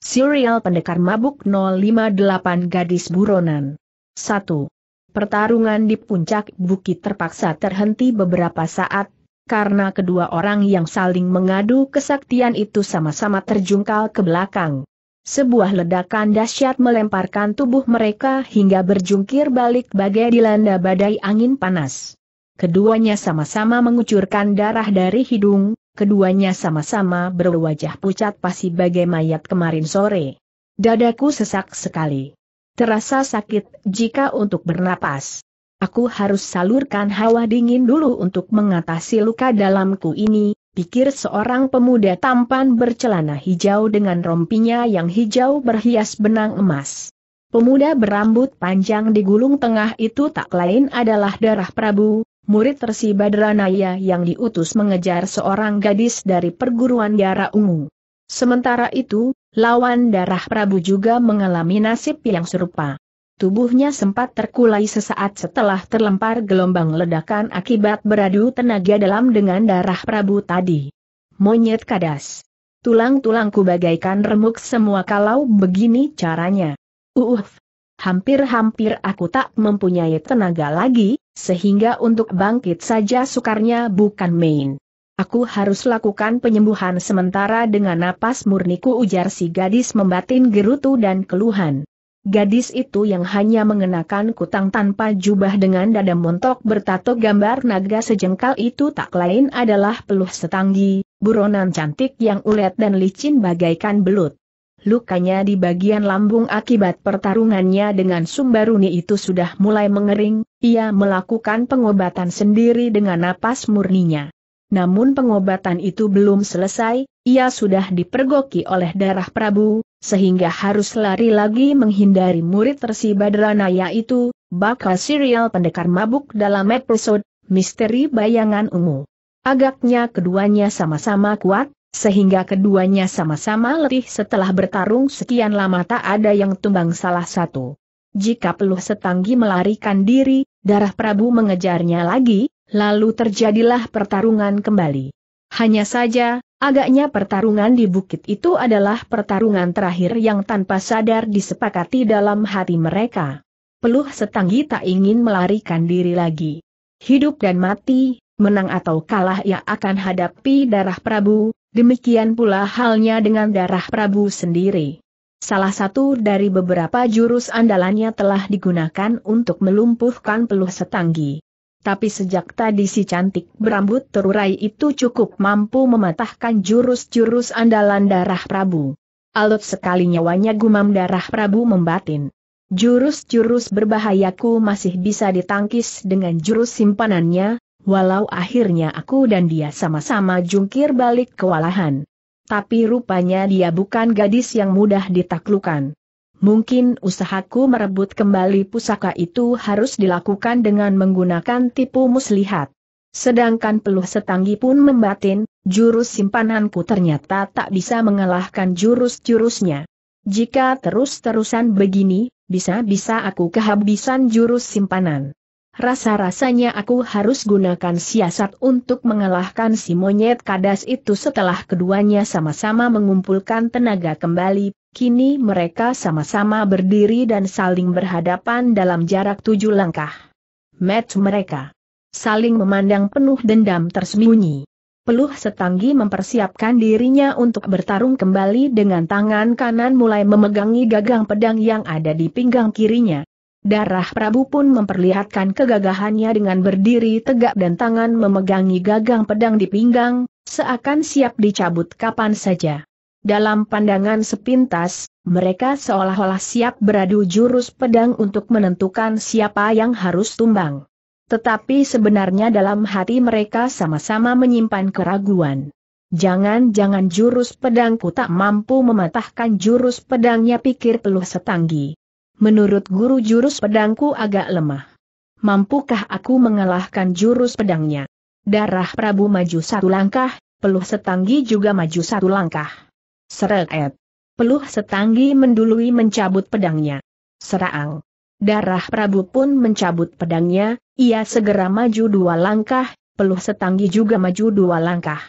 Serial Pendekar Mabuk 058 Gadis Buronan 1. Pertarungan di puncak bukit terpaksa terhenti beberapa saat, karena kedua orang yang saling mengadu kesaktian itu sama-sama terjungkal ke belakang. Sebuah ledakan dahsyat melemparkan tubuh mereka hingga berjungkir balik bagai dilanda badai angin panas. Keduanya sama-sama mengucurkan darah dari hidung. Keduanya sama-sama berwajah pucat pasi bagai mayat kemarin sore. Dadaku sesak sekali. Terasa sakit jika untuk bernapas. Aku harus salurkan hawa dingin dulu untuk mengatasi luka dalamku ini, pikir seorang pemuda tampan bercelana hijau dengan rompinya yang hijau berhias benang emas. Pemuda berambut panjang di gulung tengah itu tak lain adalah Darah Prabu, murid Resi Badranaya yang diutus mengejar seorang gadis dari perguruan Jara Ungu. Sementara itu, lawan Darah Prabu juga mengalami nasib yang serupa. Tubuhnya sempat terkulai sesaat setelah terlempar gelombang ledakan akibat beradu tenaga dalam dengan Darah Prabu tadi. Monyet kadas. Tulang-tulangku bagaikan remuk semua kalau begini caranya. Hampir-hampir aku tak mempunyai tenaga lagi, sehingga untuk bangkit saja sukarnya bukan main. Aku harus lakukan penyembuhan sementara dengan napas murniku, ujar si gadis membatin gerutu dan keluhan. Gadis itu yang hanya mengenakan kutang tanpa jubah dengan dada montok bertato gambar naga sejengkal itu tak lain adalah Peluh Setanggi, buronan cantik yang ulet dan licin bagaikan belut. Lukanya di bagian lambung akibat pertarungannya dengan Sumbaruni itu sudah mulai mengering, ia melakukan pengobatan sendiri dengan napas murninya. Namun pengobatan itu belum selesai, ia sudah dipergoki oleh Darah Prabu, sehingga harus lari lagi menghindari murid Resi Badranaya itu. Bakal serial Pendekar Mabuk dalam episode Misteri Bayangan Ungu. Agaknya keduanya sama-sama kuat, sehingga keduanya sama-sama letih setelah bertarung sekian lama tak ada yang tumbang salah satu. Jika Peluh Setanggi melarikan diri, Darah Prabu mengejarnya lagi, lalu terjadilah pertarungan kembali. Hanya saja, agaknya pertarungan di bukit itu adalah pertarungan terakhir yang tanpa sadar disepakati dalam hati mereka. Peluh Setanggi tak ingin melarikan diri lagi. Hidup dan mati, menang atau kalah ia akan hadapi Darah Prabu. Demikian pula halnya dengan Darah Prabu sendiri. Salah satu dari beberapa jurus andalannya telah digunakan untuk melumpuhkan Peluh Setanggi. Tapi sejak tadi si cantik berambut terurai itu cukup mampu mematahkan jurus-jurus andalan Darah Prabu. Alot sekali nyawanya, gumam Darah Prabu membatin. Jurus-jurus berbahayaku masih bisa ditangkis dengan jurus simpanannya. Walau akhirnya aku dan dia sama-sama jungkir balik kewalahan. Tapi rupanya dia bukan gadis yang mudah ditaklukan. Mungkin usahaku merebut kembali pusaka itu harus dilakukan dengan menggunakan tipu muslihat. Sedangkan Peluh Setanggi pun membatin, jurus simpananku ternyata tak bisa mengalahkan jurus-jurusnya. Jika terus-terusan begini, bisa-bisa aku kehabisan jurus simpanan. Rasa-rasanya aku harus gunakan siasat untuk mengalahkan si monyet kadas itu. Setelah keduanya sama-sama mengumpulkan tenaga kembali, kini mereka sama-sama berdiri dan saling berhadapan dalam jarak 7 langkah. Mereka saling memandang penuh dendam tersembunyi. Peluh Setanggi mempersiapkan dirinya untuk bertarung kembali dengan tangan kanan mulai memegangi gagang pedang yang ada di pinggang kirinya. Darah Prabu pun memperlihatkan kegagahannya dengan berdiri tegak dan tangan memegangi gagang pedang di pinggang, seakan siap dicabut kapan saja. Dalam pandangan sepintas, mereka seolah-olah siap beradu jurus pedang untuk menentukan siapa yang harus tumbang. Tetapi sebenarnya dalam hati mereka sama-sama menyimpan keraguan. Jangan-jangan jurus pedangku tak mampu mematahkan jurus pedangnya, pikir Peluh Setanggi. Menurut guru jurus pedangku agak lemah. Mampukah aku mengalahkan jurus pedangnya? Darah Prabu maju 1 langkah, Peluh Setanggi juga maju 1 langkah. Seret. Peluh Setanggi mendului mencabut pedangnya. Serang. Darah Prabu pun mencabut pedangnya, ia segera maju 2 langkah, Peluh Setanggi juga maju 2 langkah.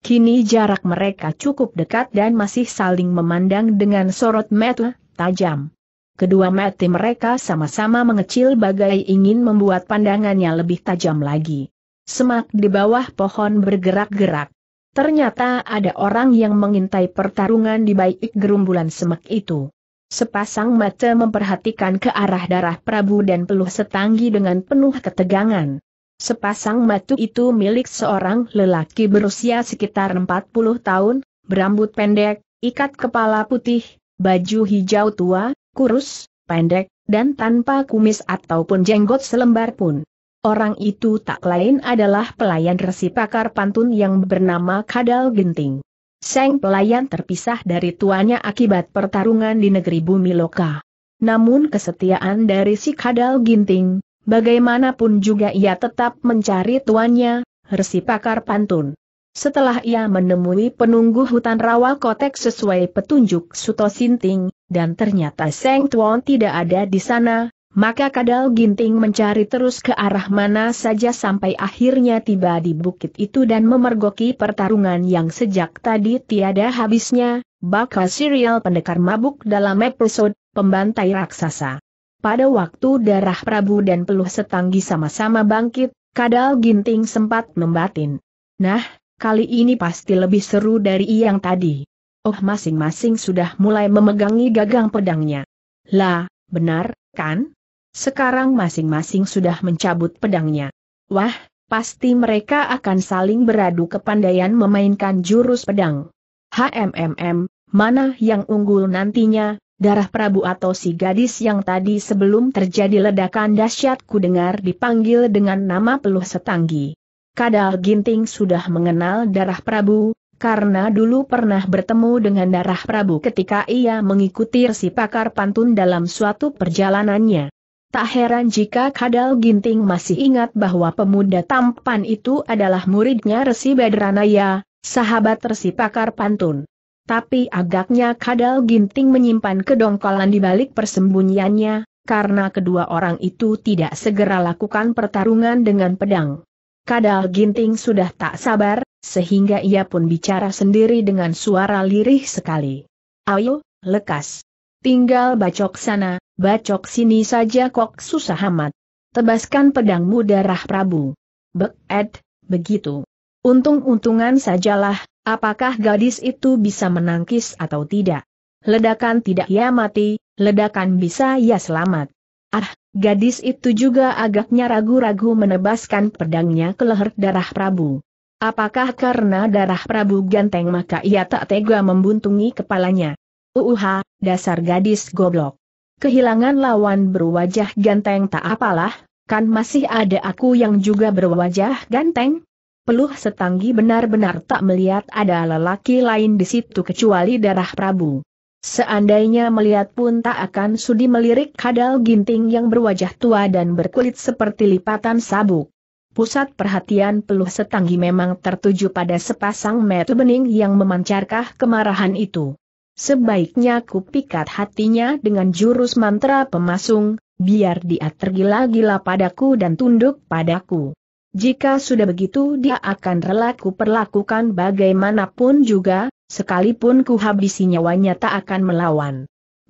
Kini jarak mereka cukup dekat dan masih saling memandang dengan sorot mata tajam. Kedua mata mereka sama-sama mengecil bagai ingin membuat pandangannya lebih tajam lagi. Semak di bawah pohon bergerak-gerak. Ternyata ada orang yang mengintai pertarungan di balik gerumbulan semak itu. Sepasang mata memperhatikan ke arah Darah Prabu dan Peluh Setanggi dengan penuh ketegangan. Sepasang mata itu milik seorang lelaki berusia sekitar 40 tahun, berambut pendek, ikat kepala putih, baju hijau tua, kurus, pendek, dan tanpa kumis ataupun jenggot selembar pun. Orang itu tak lain adalah pelayan Resi Pakar Pantun yang bernama Kadal Ginting. Sang pelayan terpisah dari tuannya akibat pertarungan di negeri bumi loka. Namun kesetiaan dari si Kadal Ginting, bagaimanapun juga ia tetap mencari tuannya, Resi Pakar Pantun. Setelah ia menemui penunggu hutan rawa kotek sesuai petunjuk Suto Sinting, dan ternyata sang tuan tidak ada di sana, maka Kadal Ginting mencari terus ke arah mana saja sampai akhirnya tiba di bukit itu dan memergoki pertarungan yang sejak tadi tiada habisnya, bakal serial Pendekar Mabuk dalam episode Pembantai Raksasa. Pada waktu Darah Prabu dan Peluh Setanggi sama-sama bangkit, Kadal Ginting sempat membatin, "Nah, kali ini pasti lebih seru dari yang tadi." Oh, masing-masing sudah mulai memegangi gagang pedangnya. "Lah, benar, kan? Sekarang masing-masing sudah mencabut pedangnya. Wah, pasti mereka akan saling beradu kepandaian memainkan jurus pedang. Mana yang unggul nantinya, Darah Prabu atau si gadis yang tadi?" Sebelum terjadi ledakan dahsyat, kudengar dipanggil dengan nama Peluh Setanggi. Kadal Ginting sudah mengenal Darah Prabu, karena dulu pernah bertemu dengan Darah Prabu ketika ia mengikuti Resi Pakar Pantun dalam suatu perjalanannya. Tak heran jika Kadal Ginting masih ingat bahwa pemuda tampan itu adalah muridnya Resi Badranaya, sahabat Resi Pakar Pantun. Tapi agaknya Kadal Ginting menyimpan kedongkolan di balik persembunyiannya, karena kedua orang itu tidak segera lakukan pertarungan dengan pedang. Kadal Ginting sudah tak sabar, sehingga ia pun bicara sendiri dengan suara lirih sekali. "Ayo, lekas. Tinggal bacok sana, bacok sini saja kok susah amat. Tebaskan pedangmu, Darah Prabu." "Bek-ed, begitu. Untung-untungan sajalah, apakah gadis itu bisa menangkis atau tidak. Ledakan tidak ia mati, ledakan bisa ia selamat." Ah, gadis itu juga agaknya ragu-ragu menebaskan pedangnya ke leher Darah Prabu. Apakah karena Darah Prabu ganteng maka ia tak tega membuntungi kepalanya? Dasar gadis goblok. Kehilangan lawan berwajah ganteng tak apalah, kan masih ada aku yang juga berwajah ganteng. Peluh Setanggi benar-benar tak melihat ada lelaki lain di situ kecuali Darah Prabu. Seandainya melihat pun tak akan sudi melirik Kadal Ginting yang berwajah tua dan berkulit seperti lipatan sabuk. Pusat perhatian Peluh Setanggi memang tertuju pada sepasang mata bening yang memancarkan kemarahan itu. "Sebaiknya ku pikat hatinya dengan jurus mantra pemasung, biar dia tergila-gila padaku dan tunduk padaku. Jika sudah begitu dia akan rela ku perlakukan bagaimanapun juga, sekalipun ku habisi nyawanya tak akan melawan."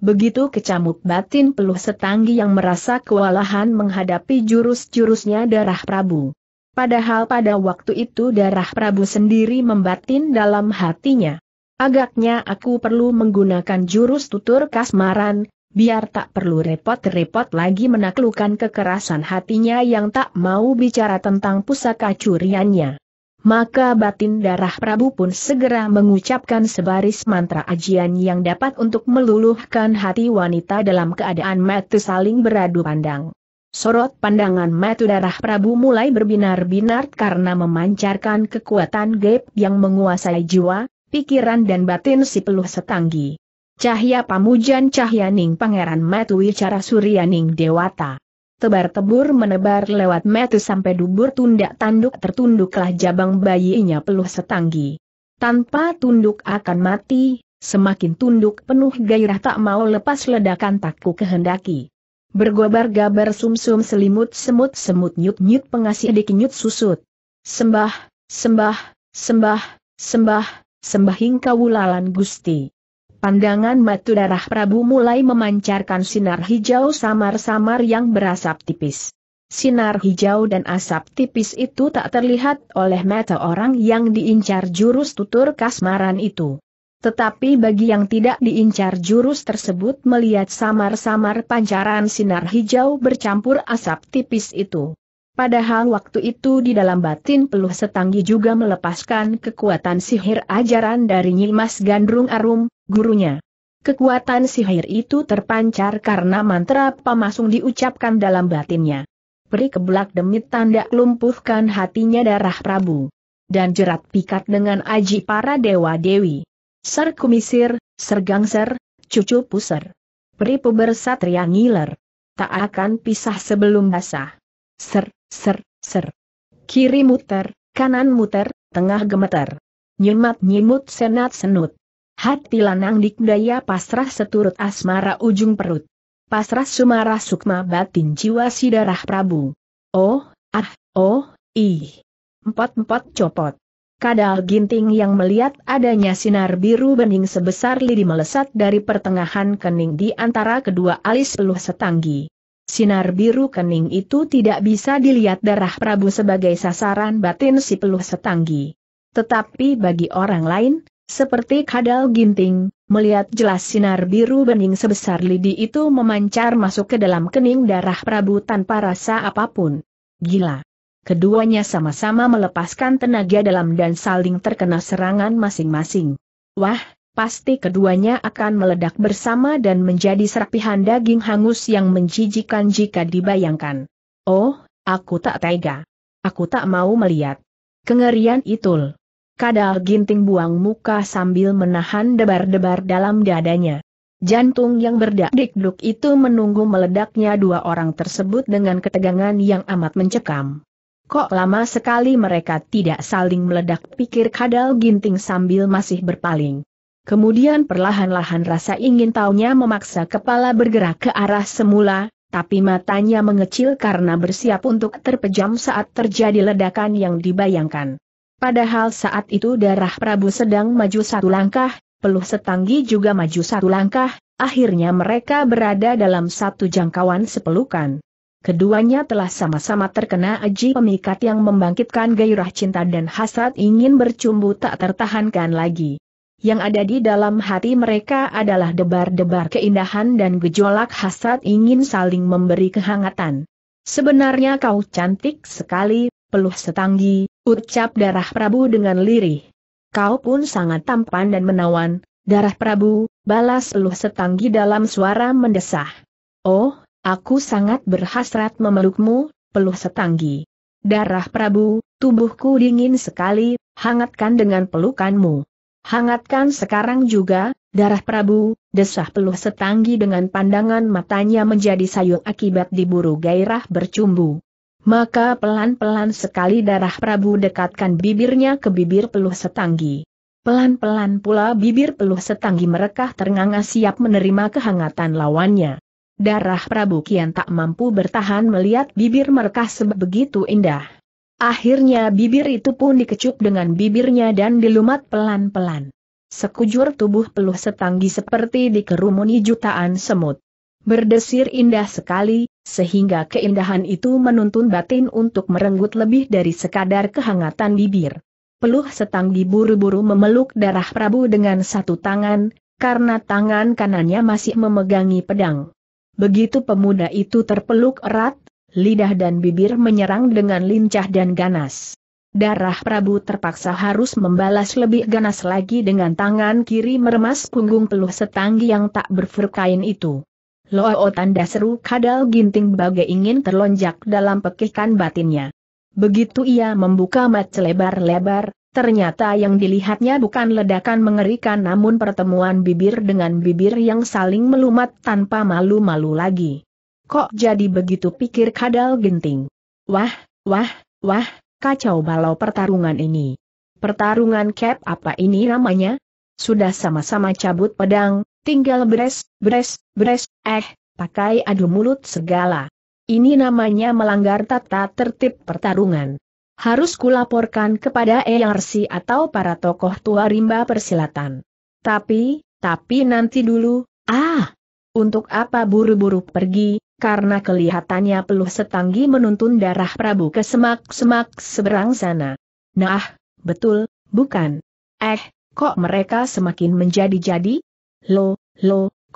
Begitu kecamuk batin Peluh Setanggi yang merasa kewalahan menghadapi jurus-jurusnya Darah Prabu. Padahal pada waktu itu Darah Prabu sendiri membatin dalam hatinya, "Agaknya aku perlu menggunakan jurus tutur kasmaran, biar tak perlu repot-repot lagi menaklukkan kekerasan hatinya yang tak mau bicara tentang pusaka curiannya." Maka batin Darah Prabu pun segera mengucapkan sebaris mantra ajian yang dapat untuk meluluhkan hati wanita dalam keadaan mata saling beradu pandang. Sorot pandangan mata Darah Prabu mulai berbinar-binar karena memancarkan kekuatan gaib yang menguasai jiwa, pikiran dan batin si Peluh Setanggi. "Cahya pamujan cahyaning pangeran mata wicara suryaning dewata. Tebar-tebur menebar lewat mata sampai dubur tundak tanduk tertunduklah jabang bayinya Peluh Setanggi. Tanpa tunduk akan mati, semakin tunduk penuh gairah tak mau lepas ledakan takku kehendaki. Bergobar-gabar sumsum selimut semut-semut nyut-nyut pengasih dikinyut susut. Sembah, sembah, sembah, Sembahing kawulalan Gusti. Pandangan mata Darah Prabu mulai memancarkan sinar hijau samar-samar yang berasap tipis. Sinar hijau dan asap tipis itu tak terlihat oleh mata orang yang diincar jurus tutur kasmaran itu. Tetapi bagi yang tidak diincar jurus tersebut melihat samar-samar pancaran sinar hijau bercampur asap tipis itu. Padahal waktu itu di dalam batin Peluh Setanggi juga melepaskan kekuatan sihir ajaran dari Nyimas Gandrung Arum, gurunya. Kekuatan sihir itu terpancar karena mantra pamasung diucapkan dalam batinnya. Peri keblak demi tanda lumpuhkan hatinya Darah Prabu. Dan jerat pikat dengan aji para dewa dewi. Ser kumisir, ser gangser, cucu puser. Peri pubersatria ngiler. Tak akan pisah sebelum basah. Ser, ser, ser. Kiri muter, kanan muter, tengah gemeter. Nyemat nyimut senat senut. Hati lanang dikdaya pasrah seturut asmara ujung perut. Pasrah sumara sukma batin jiwa si Darah Prabu. Oh, ah, oh, ih. Empot-empot copot. Kadal Ginting yang melihat adanya sinar biru bening sebesar lidi melesat dari pertengahan kening di antara kedua alis Peluh Setanggi. Sinar biru kening itu tidak bisa dilihat Darah Prabu sebagai sasaran batin si Peluh Setanggi. Tetapi bagi orang lain, seperti Kadal Ginting, melihat jelas sinar biru bening sebesar lidi itu memancar masuk ke dalam kening Darah Prabu tanpa rasa apapun. Gila. Keduanya sama-sama melepaskan tenaga dalam dan saling terkena serangan masing-masing. Wah, pasti keduanya akan meledak bersama dan menjadi serpihan daging hangus yang menjijikan jika dibayangkan. Oh, aku tak tega. Aku tak mau melihat. Kengerian itul. Kadal Ginting buang muka sambil menahan debar-debar dalam dadanya. Jantung yang berdetak-dekduk itu menunggu meledaknya dua orang tersebut dengan ketegangan yang amat mencekam. Kok lama sekali mereka tidak saling meledak, pikir Kadal Ginting sambil masih berpaling. Kemudian perlahan-lahan rasa ingin tahunya memaksa kepala bergerak ke arah semula, tapi matanya mengecil karena bersiap untuk terpejam saat terjadi ledakan yang dibayangkan. Padahal saat itu Darah Prabu sedang maju satu langkah, Peluh Setanggi juga maju satu langkah, akhirnya mereka berada dalam satu jangkauan sepelukan. Keduanya telah sama-sama terkena aji pemikat yang membangkitkan gairah cinta dan hasrat ingin bercumbu tak tertahankan lagi. Yang ada di dalam hati mereka adalah debar-debar keindahan dan gejolak hasrat ingin saling memberi kehangatan. Sebenarnya kau cantik sekali, Peluh Setanggi, ucap Darah Prabu dengan lirih. Kau pun sangat tampan dan menawan, Darah Prabu, balas Peluh Setanggi dalam suara mendesah. Oh, aku sangat berhasrat memelukmu, Peluh Setanggi. Darah Prabu, tubuhku dingin sekali, hangatkan dengan pelukanmu. Hangatkan sekarang juga, Darah Prabu, desah Peluh Setanggi dengan pandangan matanya menjadi sayu akibat diburu gairah bercumbu. Maka pelan-pelan sekali Darah Prabu dekatkan bibirnya ke bibir Peluh Setanggi. Pelan-pelan pula bibir Peluh Setanggi merekah ternganga siap menerima kehangatan lawannya. Darah Prabu kian tak mampu bertahan melihat bibir merekah sebegitu indah. Akhirnya bibir itu pun dikecup dengan bibirnya dan dilumat pelan-pelan. Sekujur tubuh Peluh Setanggi seperti dikerumuni jutaan semut. Berdesir indah sekali, sehingga keindahan itu menuntun batin untuk merenggut lebih dari sekadar kehangatan bibir. Peluh Setanggi buru-buru memeluk Darah Prabu dengan satu tangan, karena tangan kanannya masih memegangi pedang. Begitu pemuda itu terpeluk erat, lidah dan bibir menyerang dengan lincah dan ganas. Darah Prabu terpaksa harus membalas lebih ganas lagi dengan tangan kiri meremas punggung Peluh Setanggi yang tak berfirkain itu. Loo, tanda seru Kadal Ginting bagai ingin terlonjak dalam pekikan batinnya. Begitu ia membuka mata lebar-lebar, ternyata yang dilihatnya bukan ledakan mengerikan namun pertemuan bibir dengan bibir yang saling melumat tanpa malu-malu lagi. Kok jadi begitu, pikir Kadal Ginting. Wah, wah, wah, kacau balau pertarungan ini. Pertarungan cap apa ini namanya? Sudah sama-sama cabut pedang. Tinggal beres, beres, beres, pakai adu mulut segala. Ini namanya melanggar tata tertib pertarungan. harus kulaporkan kepada ERC atau para tokoh tua rimba persilatan. Tapi nanti dulu, untuk apa buru-buru pergi, karena kelihatannya Peluh Setanggi menuntun Darah Prabu ke semak-semak seberang sana. Nah, betul, bukan? Kok mereka semakin menjadi-jadi? Loh,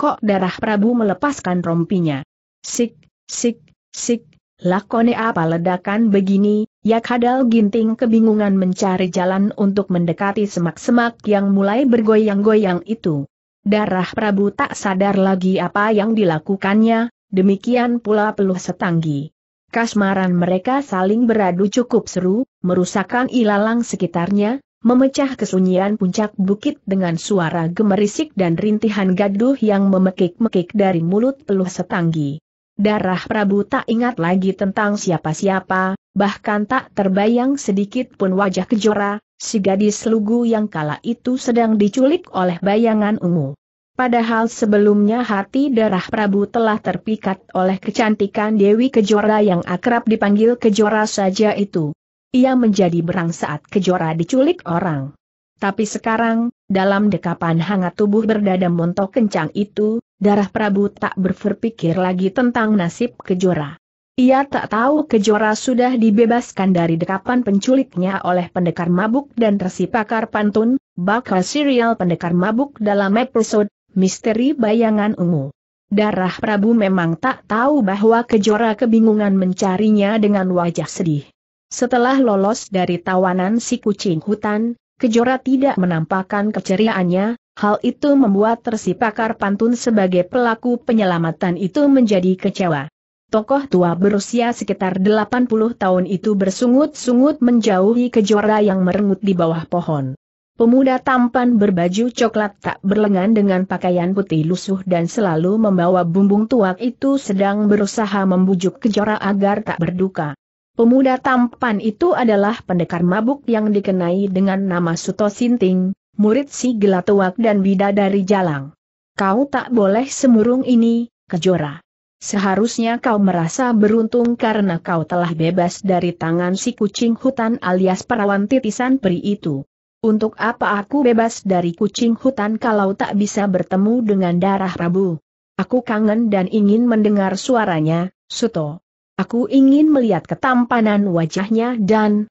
kok Darah Prabu melepaskan rompinya? Sik, lakone apa ledakan begini, ya? Kadal Ginting kebingungan mencari jalan untuk mendekati semak-semak yang mulai bergoyang-goyang itu. Darah Prabu tak sadar lagi apa yang dilakukannya, demikian pula Peluh Setanggi. Kasmaran mereka saling beradu cukup seru, merusakkan ilalang sekitarnya, memecah kesunyian puncak bukit dengan suara gemerisik dan rintihan gaduh yang memekik-mekik dari mulut Peluh Setanggi. Darah Prabu tak ingat lagi tentang siapa-siapa, bahkan tak terbayang sedikit pun wajah Kejora, si gadis lugu yang kala itu sedang diculik oleh bayangan ungu. Padahal sebelumnya hati Darah Prabu telah terpikat oleh kecantikan Dewi Kejora yang akrab dipanggil Kejora saja itu. Ia menjadi berang saat Kejora diculik orang. Tapi sekarang, dalam dekapan hangat tubuh berdada montok kencang itu, Darah Prabu tak berpikir lagi tentang nasib Kejora. Ia tak tahu Kejora sudah dibebaskan dari dekapan penculiknya oleh Pendekar Mabuk dan Resi Pakar Pantun, bakal serial Pendekar Mabuk dalam episode Misteri Bayangan Ungu. Darah Prabu memang tak tahu bahwa Kejora kebingungan mencarinya dengan wajah sedih. Setelah lolos dari tawanan si kucing hutan, Kejora tidak menampakkan keceriaannya, hal itu membuat Resi Pakar Pantun sebagai pelaku penyelamatan itu menjadi kecewa. Tokoh tua berusia sekitar 80 tahun itu bersungut-sungut menjauhi Kejora yang merengut di bawah pohon. Pemuda tampan berbaju coklat tak berlengan dengan pakaian putih lusuh dan selalu membawa bumbung tuak itu sedang berusaha membujuk Kejora agar tak berduka. Pemuda tampan itu adalah Pendekar Mabuk yang dikenai dengan nama Suto Sinting, murid si Gelatuak dan bidadari Jalang. Kau tak boleh semurung ini, Kejora. Seharusnya kau merasa beruntung karena kau telah bebas dari tangan si kucing hutan alias perawan titisan peri itu. Untuk apa aku bebas dari kucing hutan kalau tak bisa bertemu dengan Darah Prabu? Aku kangen dan ingin mendengar suaranya, Suto. Aku ingin melihat ketampanan wajahnya dan,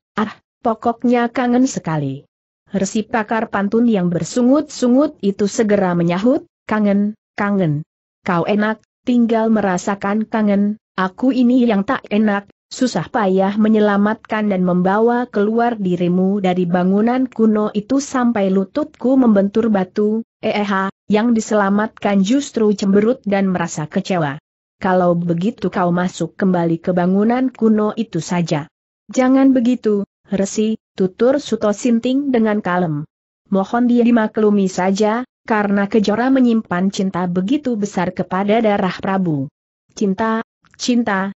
pokoknya kangen sekali. Resi Pakar Pantun yang bersungut-sungut itu segera menyahut, kangen. Kau enak, tinggal merasakan kangen, aku ini yang tak enak, susah payah menyelamatkan dan membawa keluar dirimu dari bangunan kuno itu sampai lututku membentur batu, yang diselamatkan justru cemberut dan merasa kecewa. Kalau begitu kau masuk kembali ke bangunan kuno itu saja. Jangan begitu, Resi, tutur Suto Sinting dengan kalem. Mohon dia dimaklumi saja, karena Kejora menyimpan cinta begitu besar kepada Darah Prabu. Cinta,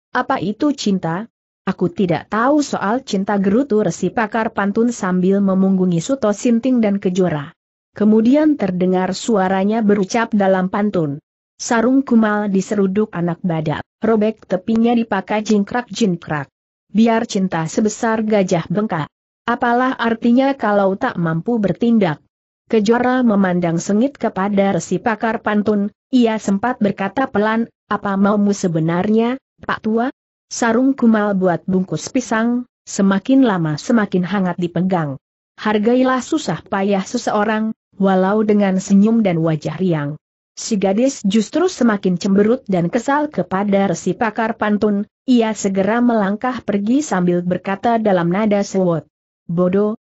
apa itu cinta? Aku tidak tahu soal cinta, gerutu Resi Pakar Pantun sambil memunggungi Suto Sinting dan Kejora. Kemudian terdengar suaranya berucap dalam pantun. Sarung kumal diseruduk anak badak, robek tepinya dipakai jingkrak-jingkrak. Biar cinta sebesar gajah bengkak. Apalah artinya kalau tak mampu bertindak? Kejora memandang sengit kepada Resi Pakar Pantun, ia sempat berkata pelan, apa maumu sebenarnya, Pak Tua? Sarung kumal buat bungkus pisang, semakin lama semakin hangat dipegang. Hargailah susah payah seseorang, walau dengan senyum dan wajah riang. Si gadis justru semakin cemberut dan kesal kepada Resi Pakar Pantun, ia segera melangkah pergi sambil berkata dalam nada sewot. Bodoh,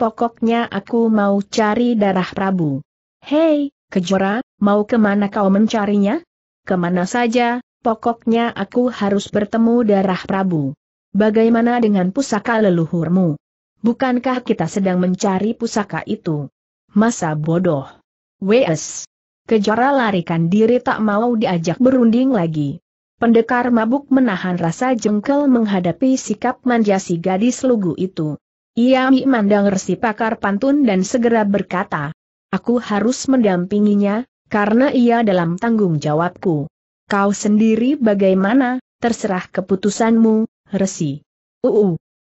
pokoknya aku mau cari Darah Prabu. Hei, Kejora, mau kemana kau mencarinya? Kemana saja, pokoknya aku harus bertemu Darah Prabu. Bagaimana dengan pusaka leluhurmu? Bukankah kita sedang mencari pusaka itu? Masa bodoh. Wes. Kejora larikan diri tak mau diajak berunding lagi. Pendekar Mabuk menahan rasa jengkel menghadapi sikap manja si gadis lugu itu. Ia memandang Resi Pakar Pantun dan segera berkata, aku harus mendampinginya, karena ia dalam tanggung jawabku. Kau sendiri bagaimana, terserah keputusanmu, Resi.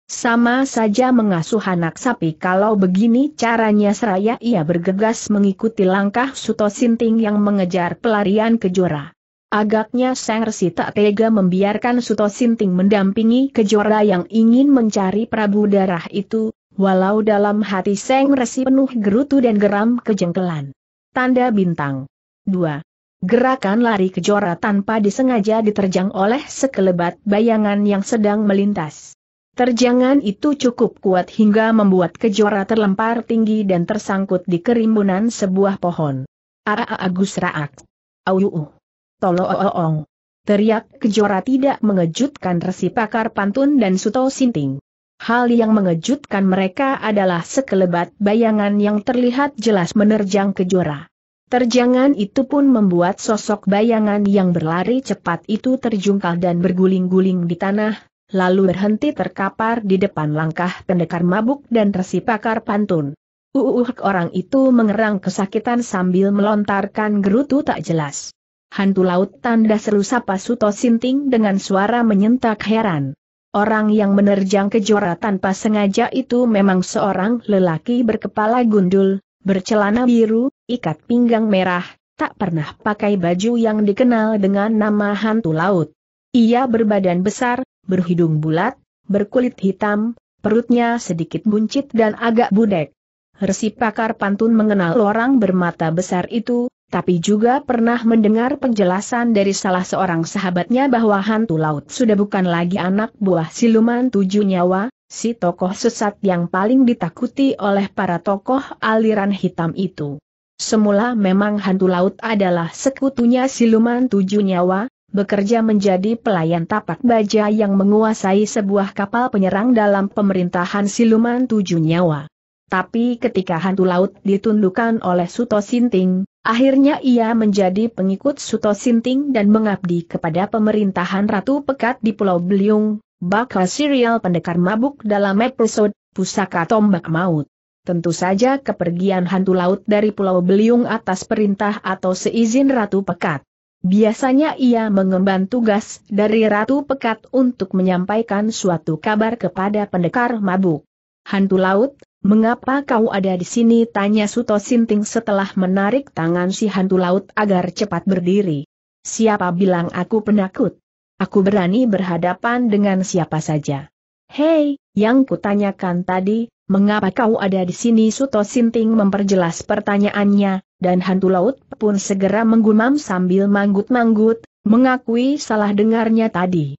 Sama saja mengasuh anak sapi kalau begini caranya, seraya ia bergegas mengikuti langkah Suto Sinting yang mengejar pelarian Kejora. Agaknya Sang Resi tak tega membiarkan Suto Sinting mendampingi Kejora yang ingin mencari Prabu Darah itu, walau dalam hati Sang Resi penuh gerutu dan geram kejengkelan. Tanda bintang 2. Gerakan lari Kejora tanpa disengaja diterjang oleh sekelebat bayangan yang sedang melintas. Terjangan itu cukup kuat hingga membuat Kejora terlempar tinggi dan tersangkut di kerimbunan sebuah pohon. Agus Raak. Auyu. Tolooong. Teriak Kejora tidak mengejutkan Resi Pakar Pantun dan Suto Sinting. Hal yang mengejutkan mereka adalah sekelebat bayangan yang terlihat jelas menerjang Kejora. Terjangan itu pun membuat sosok bayangan yang berlari cepat itu terjungkal dan berguling-guling di tanah, lalu berhenti terkapar di depan langkah Pendekar Mabuk dan Resi Pakar Pantun. Orang itu mengerang kesakitan sambil melontarkan gerutu tak jelas. Hantu laut, tanda seru, sapa Suto Sinting dengan suara menyentak heran. Orang yang menerjang Kejora tanpa sengaja itu memang seorang lelaki berkepala gundul, bercelana biru, ikat pinggang merah, tak pernah pakai baju yang dikenal dengan nama hantu laut. Ia berbadan besar, berhidung bulat, berkulit hitam, perutnya sedikit buncit dan agak budek. Resi Pakar Pantun mengenal orang bermata besar itu, tapi juga pernah mendengar penjelasan dari salah seorang sahabatnya bahwa hantu laut sudah bukan lagi anak buah Siluman Tujuh Nyawa, si tokoh sesat yang paling ditakuti oleh para tokoh aliran hitam itu. Semula memang hantu laut adalah sekutunya Siluman Tujuh Nyawa, bekerja menjadi pelayan tapak baja yang menguasai sebuah kapal penyerang dalam pemerintahan Siluman Tujuh Nyawa. Tapi ketika hantu laut ditundukkan oleh Suto Sinting, akhirnya ia menjadi pengikut Suto Sinting dan mengabdi kepada pemerintahan Ratu Pekat di Pulau Beliung, bakal serial Pendekar Mabuk dalam episode Pusaka Tombak Maut. Tentu saja kepergian hantu laut dari Pulau Beliung atas perintah atau seizin Ratu Pekat. Biasanya ia mengemban tugas dari Ratu Pekat untuk menyampaikan suatu kabar kepada Pendekar Mabuk. Hantu laut, mengapa kau ada di sini? Tanya Suto Sinting setelah menarik tangan si hantu laut agar cepat berdiri. Siapa bilang aku penakut? Aku berani berhadapan dengan siapa saja. Hei, yang kutanyakan tadi, mengapa kau ada di sini? Suto Sinting memperjelas pertanyaannya, dan hantu laut pun segera menggumam sambil manggut-manggut, mengakui salah dengarnya tadi.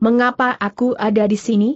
Mengapa aku ada di sini?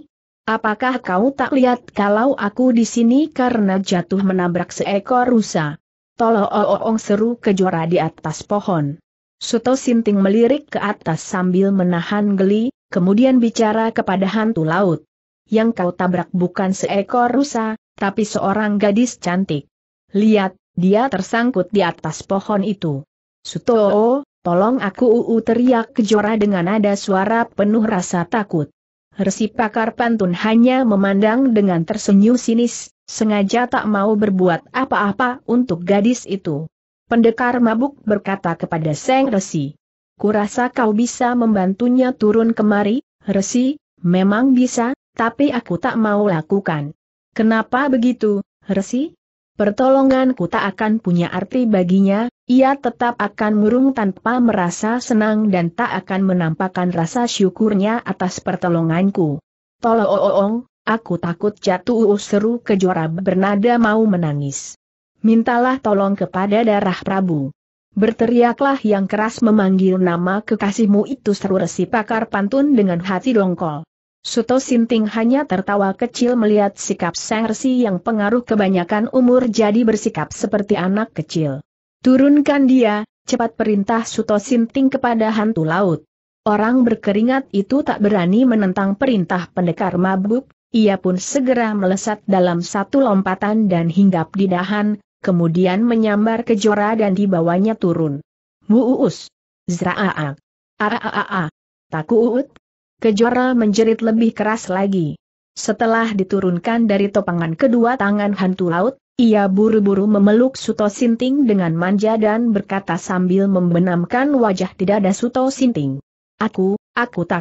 Apakah kau tak lihat kalau aku di sini karena jatuh menabrak seekor rusa? Tolooong, seru Kejora di atas pohon. Suto Sinting melirik ke atas sambil menahan geli, kemudian bicara kepada hantu laut. Yang kau tabrak bukan seekor rusa, tapi seorang gadis cantik. Lihat, dia tersangkut di atas pohon itu. Suto, tolong aku, teriak Kejora dengan nada suara penuh rasa takut. Resi Pakar Pantun hanya memandang dengan tersenyum sinis, sengaja tak mau berbuat apa-apa untuk gadis itu. Pendekar Mabuk berkata kepada Sang Resi, "Kurasa kau bisa membantunya turun kemari." "Resi, memang bisa, tapi aku tak mau lakukan." "Kenapa begitu, Resi?" "Pertolonganku tak akan punya arti baginya, ia tetap akan murung tanpa merasa senang dan tak akan menampakkan rasa syukurnya atas pertolonganku." "Tolooong, aku takut jatuh," seru Kejora bernada mau menangis. "Mintalah tolong kepada Darah Prabu. Berteriaklah yang keras memanggil nama kekasihmu itu," seru Resi Pakar Pantun dengan hati dongkol. Suto Sinting hanya tertawa kecil melihat sikap Sang Resi yang pengaruh kebanyakan umur jadi bersikap seperti anak kecil. "Turunkan dia," cepat perintah Suto Sinting kepada hantu laut. Orang berkeringat itu tak berani menentang perintah Pendekar Mabuk, ia pun segera melesat dalam satu lompatan dan hinggap di dahan, kemudian menyambar Kejora dan dibawanya turun. "Muus! Zraa! Araa! Takut!" Kejora menjerit lebih keras lagi. Setelah diturunkan dari topangan kedua tangan hantu laut, ia buru-buru memeluk Suto Sinting dengan manja dan berkata sambil membenamkan wajah di dada Suto Sinting, Aku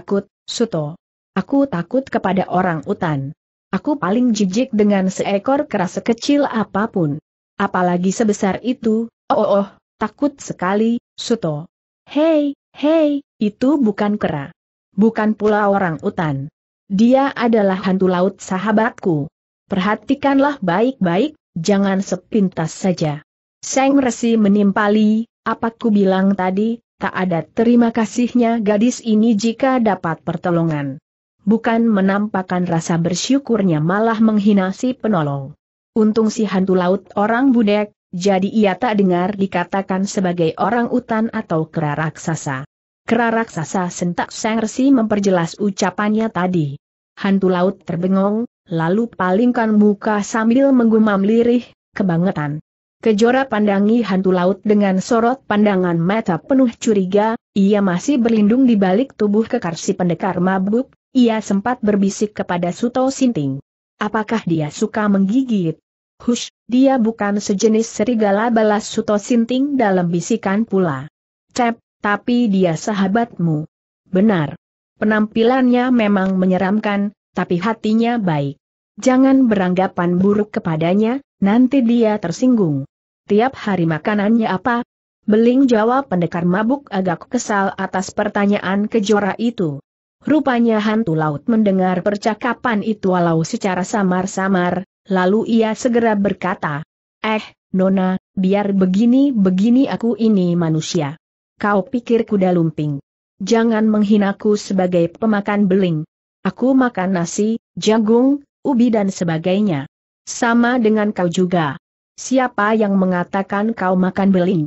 takut, Suto. Aku takut kepada orang utan. Aku paling jijik dengan seekor kera sekecil apapun. Apalagi sebesar itu, takut sekali, Suto. Hei, itu bukan kera. Bukan pula orang utan. Dia adalah hantu laut sahabatku. Perhatikanlah baik-baik, jangan sepintas saja. Sang Resi menimpali, apa ku bilang tadi, tak ada terima kasihnya gadis ini jika dapat pertolongan. Bukan menampakkan rasa bersyukurnya malah menghina si penolong. Untung si hantu laut orang budek, jadi ia tak dengar dikatakan sebagai orang utan atau kera raksasa. Kera raksasa sentak Sang Resi memperjelas ucapannya tadi. Hantu laut terbengong, lalu palingkan muka sambil menggumam lirih, kebangetan. Kejora pandangi hantu laut dengan sorot pandangan mata penuh curiga, ia masih berlindung di balik tubuh kekar si pendekar mabuk. Ia sempat berbisik kepada Suto Sinting. Apakah dia suka menggigit? Hush, dia bukan sejenis serigala, balas Suto Sinting dalam bisikan pula. Cep, tapi dia sahabatmu. Benar. Penampilannya memang menyeramkan, tapi hatinya baik. Jangan beranggapan buruk kepadanya, nanti dia tersinggung. Tiap hari makanannya apa? Beling, jawab pendekar mabuk agak kesal atas pertanyaan Kejora itu. Rupanya hantu laut mendengar percakapan itu walau secara samar-samar, lalu ia segera berkata, Nona, biar begini-begini aku ini manusia. Kau pikir kuda lumping. Jangan menghinaku sebagai pemakan beling. Aku makan nasi, jagung, ubi dan sebagainya. Sama dengan kau juga. Siapa yang mengatakan kau makan beling?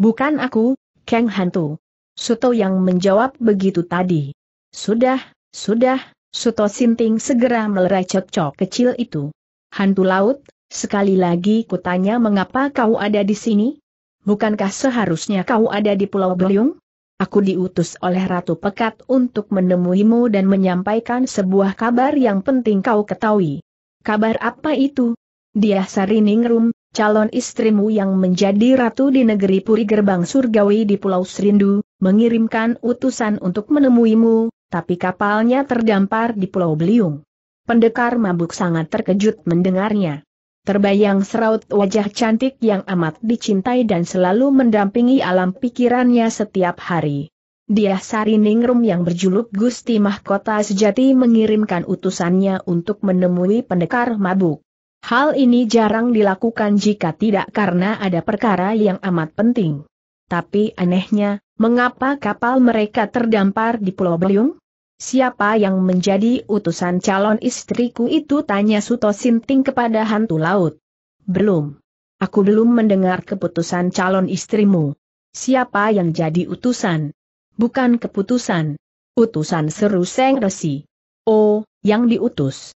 Bukan aku, Kang Hantu. Suto yang menjawab begitu tadi. Sudah, Suto Sinting segera melerai cocok kecil itu. Hantu laut, sekali lagi kutanya mengapa kau ada di sini? Bukankah seharusnya kau ada di Pulau Beliung? Aku diutus oleh Ratu Pekat untuk menemuimu dan menyampaikan sebuah kabar yang penting kau ketahui. Kabar apa itu? Diah Sariningrum, calon istrimu yang menjadi ratu di negeri Puri Gerbang Surgawi di Pulau Serindu, mengirimkan utusan untuk menemuimu. Tapi kapalnya terdampar di Pulau Beliung. Pendekar mabuk sangat terkejut mendengarnya. Terbayang seraut wajah cantik yang amat dicintai dan selalu mendampingi alam pikirannya setiap hari. Diah Sariningrum yang berjuluk Gusti Mahkota Sejati mengirimkan utusannya untuk menemui pendekar mabuk. Hal ini jarang dilakukan jika tidak karena ada perkara yang amat penting. Tapi anehnya, mengapa kapal mereka terdampar di Pulau Beliung? Siapa yang menjadi utusan calon istriku itu, tanya Suto Sinting kepada hantu laut. Belum. Aku belum mendengar keputusan calon istrimu. Siapa yang jadi utusan? Bukan keputusan. Utusan, seru Sang Resi. Oh, yang diutus.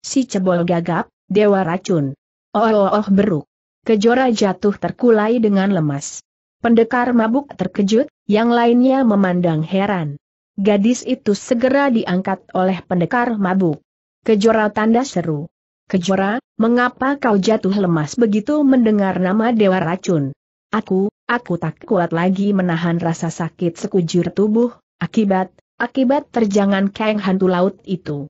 Si cebol gagap, Dewa Racun. Beruk. Kejora jatuh terkulai dengan lemas. Pendekar mabuk terkejut, yang lainnya memandang heran. Gadis itu segera diangkat oleh pendekar mabuk. Kejora tanda seru. Kejora, mengapa kau jatuh lemas begitu mendengar nama Dewa Racun? Aku tak kuat lagi menahan rasa sakit sekujur tubuh, akibat terjangan Kang hantu laut itu.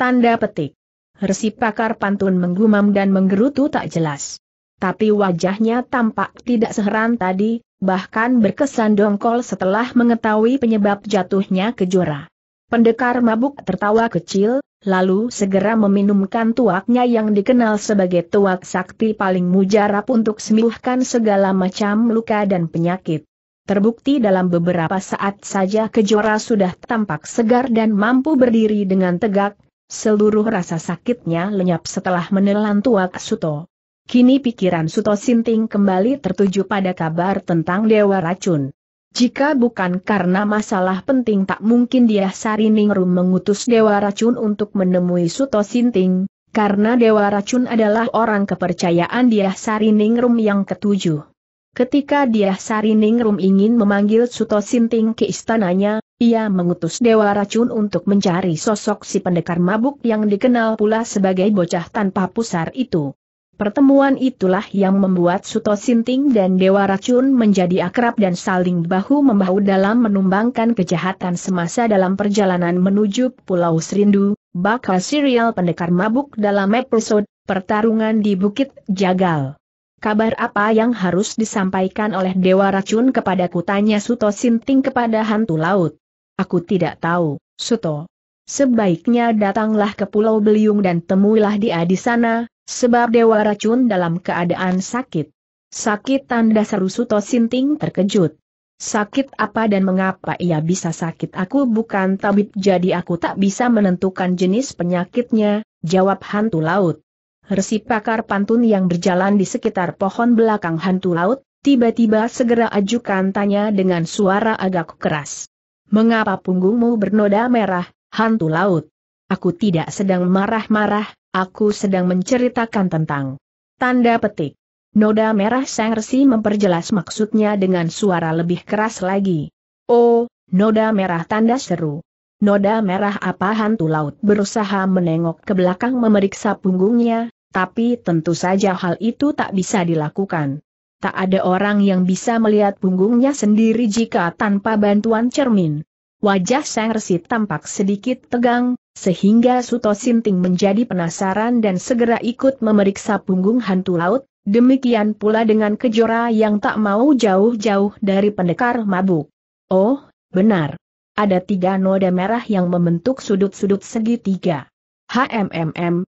Tanda petik. Resi Pakar Pantun menggumam dan menggerutu tak jelas. Tapi wajahnya tampak tidak seheran tadi, bahkan berkesan dongkol setelah mengetahui penyebab jatuhnya Kejora. Pendekar mabuk tertawa kecil, lalu segera meminumkan tuaknya yang dikenal sebagai tuak sakti paling mujarab untuk sembuhkan segala macam luka dan penyakit. Terbukti dalam beberapa saat saja Kejora sudah tampak segar dan mampu berdiri dengan tegak, seluruh rasa sakitnya lenyap setelah menelan tuak Suto. Kini pikiran Suto Sinting kembali tertuju pada kabar tentang Dewa Racun. Jika bukan karena masalah penting tak mungkin Diah Sariningrum mengutus Dewa Racun untuk menemui Suto Sinting, karena Dewa Racun adalah orang kepercayaan Diah Sariningrum yang ketujuh. Ketika Diah Sariningrum ingin memanggil Suto Sinting ke istananya, ia mengutus Dewa Racun untuk mencari sosok si pendekar mabuk yang dikenal pula sebagai bocah tanpa pusar itu. Pertemuan itulah yang membuat Suto Sinting dan Dewa Racun menjadi akrab dan saling bahu-membahu dalam menumbangkan kejahatan semasa dalam perjalanan menuju Pulau Serindu. Bakal serial Pendekar Mabuk dalam episode Pertarungan di Bukit Jagal. Kabar apa yang harus disampaikan oleh Dewa Racun kepadaku, tanya Suto Sinting kepada Hantu Laut. Aku tidak tahu, Suto. Sebaiknya datanglah ke Pulau Beliung dan temuilah dia di sana, sebab Dewa Racun dalam keadaan sakit. Sakit, tanda seru Suto Sinting terkejut. Sakit apa dan mengapa ia bisa sakit? Aku bukan tabib, jadi aku tak bisa menentukan jenis penyakitnya, jawab Hantu Laut. Resi Pakar Pantun yang berjalan di sekitar pohon belakang Hantu Laut, tiba-tiba segera ajukan tanya dengan suara agak keras. Mengapa punggungmu bernoda merah? Hantu Laut. Aku tidak sedang marah-marah, aku sedang menceritakan tentang. Tanda petik. Noda merah, sang resi memperjelas maksudnya dengan suara lebih keras lagi. Oh, noda merah, tanda seru. Noda merah apa? Hantu Laut berusaha menengok ke belakang memeriksa punggungnya, tapi tentu saja hal itu tak bisa dilakukan. Tak ada orang yang bisa melihat punggungnya sendiri jika tanpa bantuan cermin. Wajah sang resi tampak sedikit tegang, sehingga Suto Sinting menjadi penasaran dan segera ikut memeriksa punggung Hantu Laut, demikian pula dengan Kejora yang tak mau jauh-jauh dari Pendekar Mabuk. Oh, benar. Ada tiga noda merah yang membentuk sudut-sudut segitiga.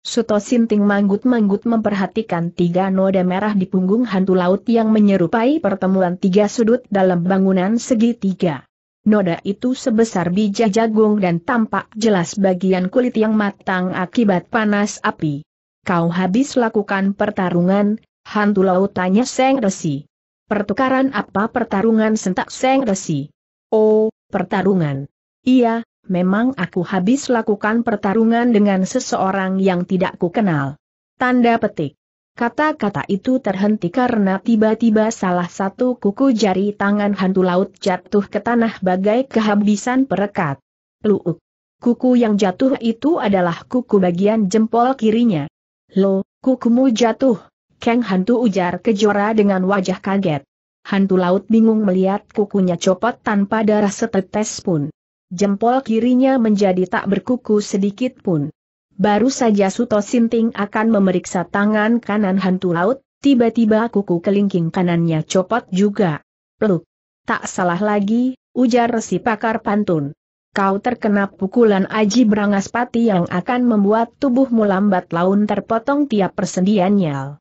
Suto Sinting manggut-manggut memperhatikan tiga noda merah di punggung Hantu Laut yang menyerupai pertemuan tiga sudut dalam bangunan segitiga. Noda itu sebesar biji jagung dan tampak jelas bagian kulit yang matang akibat panas api. Kau habis lakukan pertarungan, Hantu Laut, tanya sang resi. Pertukaran apa? Pertarungan, sentak sang resi. Oh, pertarungan. Iya, memang aku habis lakukan pertarungan dengan seseorang yang tidak kukenal. Tanda petik. Kata-kata itu terhenti karena tiba-tiba salah satu kuku jari tangan Hantu Laut jatuh ke tanah bagai kehabisan perekat. Luuk. Kuku yang jatuh itu adalah kuku bagian jempol kirinya. Lo, kukumu jatuh, Kang Hantu, ujar Kejora dengan wajah kaget. Hantu Laut bingung melihat kukunya copot tanpa darah setetes pun. Jempol kirinya menjadi tak berkuku sedikit pun. Baru saja Suto Sinting akan memeriksa tangan kanan Hantu Laut, tiba-tiba kuku kelingking kanannya copot juga. Peluk. Tak salah lagi, ujar Resi Pakar Pantun. Kau terkena pukulan Aji Brangaspati yang akan membuat tubuhmu lambat laun terpotong tiap persendiannya.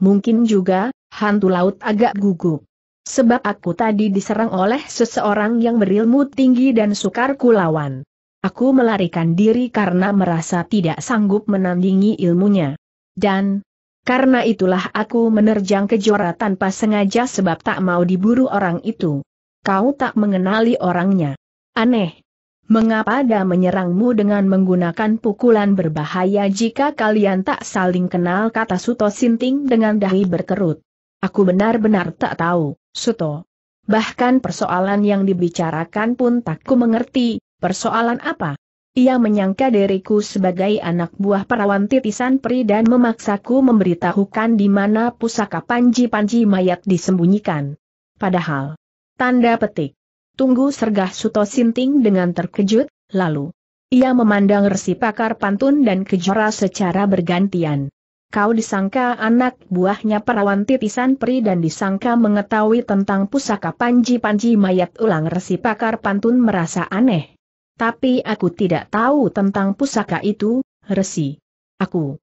Mungkin juga, Hantu Laut agak gugup. Sebab aku tadi diserang oleh seseorang yang berilmu tinggi dan sukar kulawan. Aku melarikan diri karena merasa tidak sanggup menandingi ilmunya. Dan karena itulah aku menerjang Kejora tanpa sengaja sebab tak mau diburu orang itu. Kau tak mengenali orangnya. Aneh. Mengapa dia menyerangmu dengan menggunakan pukulan berbahaya jika kalian tak saling kenal, kata Suto Sinting dengan dahi berkerut. Aku benar-benar tak tahu, Suto. Bahkan persoalan yang dibicarakan pun tak ku mengerti. Persoalan apa? Ia menyangka diriku sebagai anak buah Perawan Titisan Peri dan memaksaku memberitahukan di mana pusaka Panji-panji Mayat disembunyikan. Padahal, tanda petik. Tunggu, sergah Suto Sinting dengan terkejut, lalu ia memandang Resi Pakar Pantun dan Kejora secara bergantian. Kau disangka anak buahnya Perawan Titisan Peri dan disangka mengetahui tentang pusaka Panji-panji Mayat, ulang Resi Pakar Pantun merasa aneh. Tapi aku tidak tahu tentang pusaka itu, Resi. Aku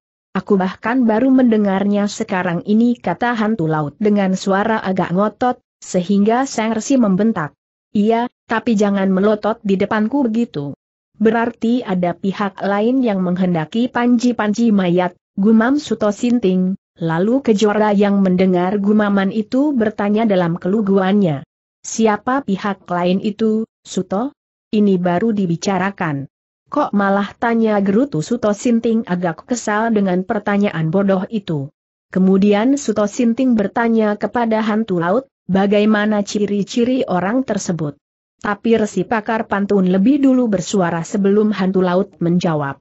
bahkan baru mendengarnya sekarang ini, kata Hantu Laut dengan suara agak ngotot, sehingga sang Resi membentak. Iya, tapi jangan melotot di depanku begitu. Berarti ada pihak lain yang menghendaki Panji-panji Mayat, gumam Suto Sinting, lalu Kejora yang mendengar gumaman itu bertanya dalam keluguannya. Siapa pihak lain itu, Suto? Ini baru dibicarakan. Kok malah tanya, gerutu Suto Sinting agak kesal dengan pertanyaan bodoh itu. Kemudian Suto Sinting bertanya kepada Hantu Laut, bagaimana ciri-ciri orang tersebut? Tapi Resi Pakar Pantun lebih dulu bersuara sebelum Hantu Laut menjawab.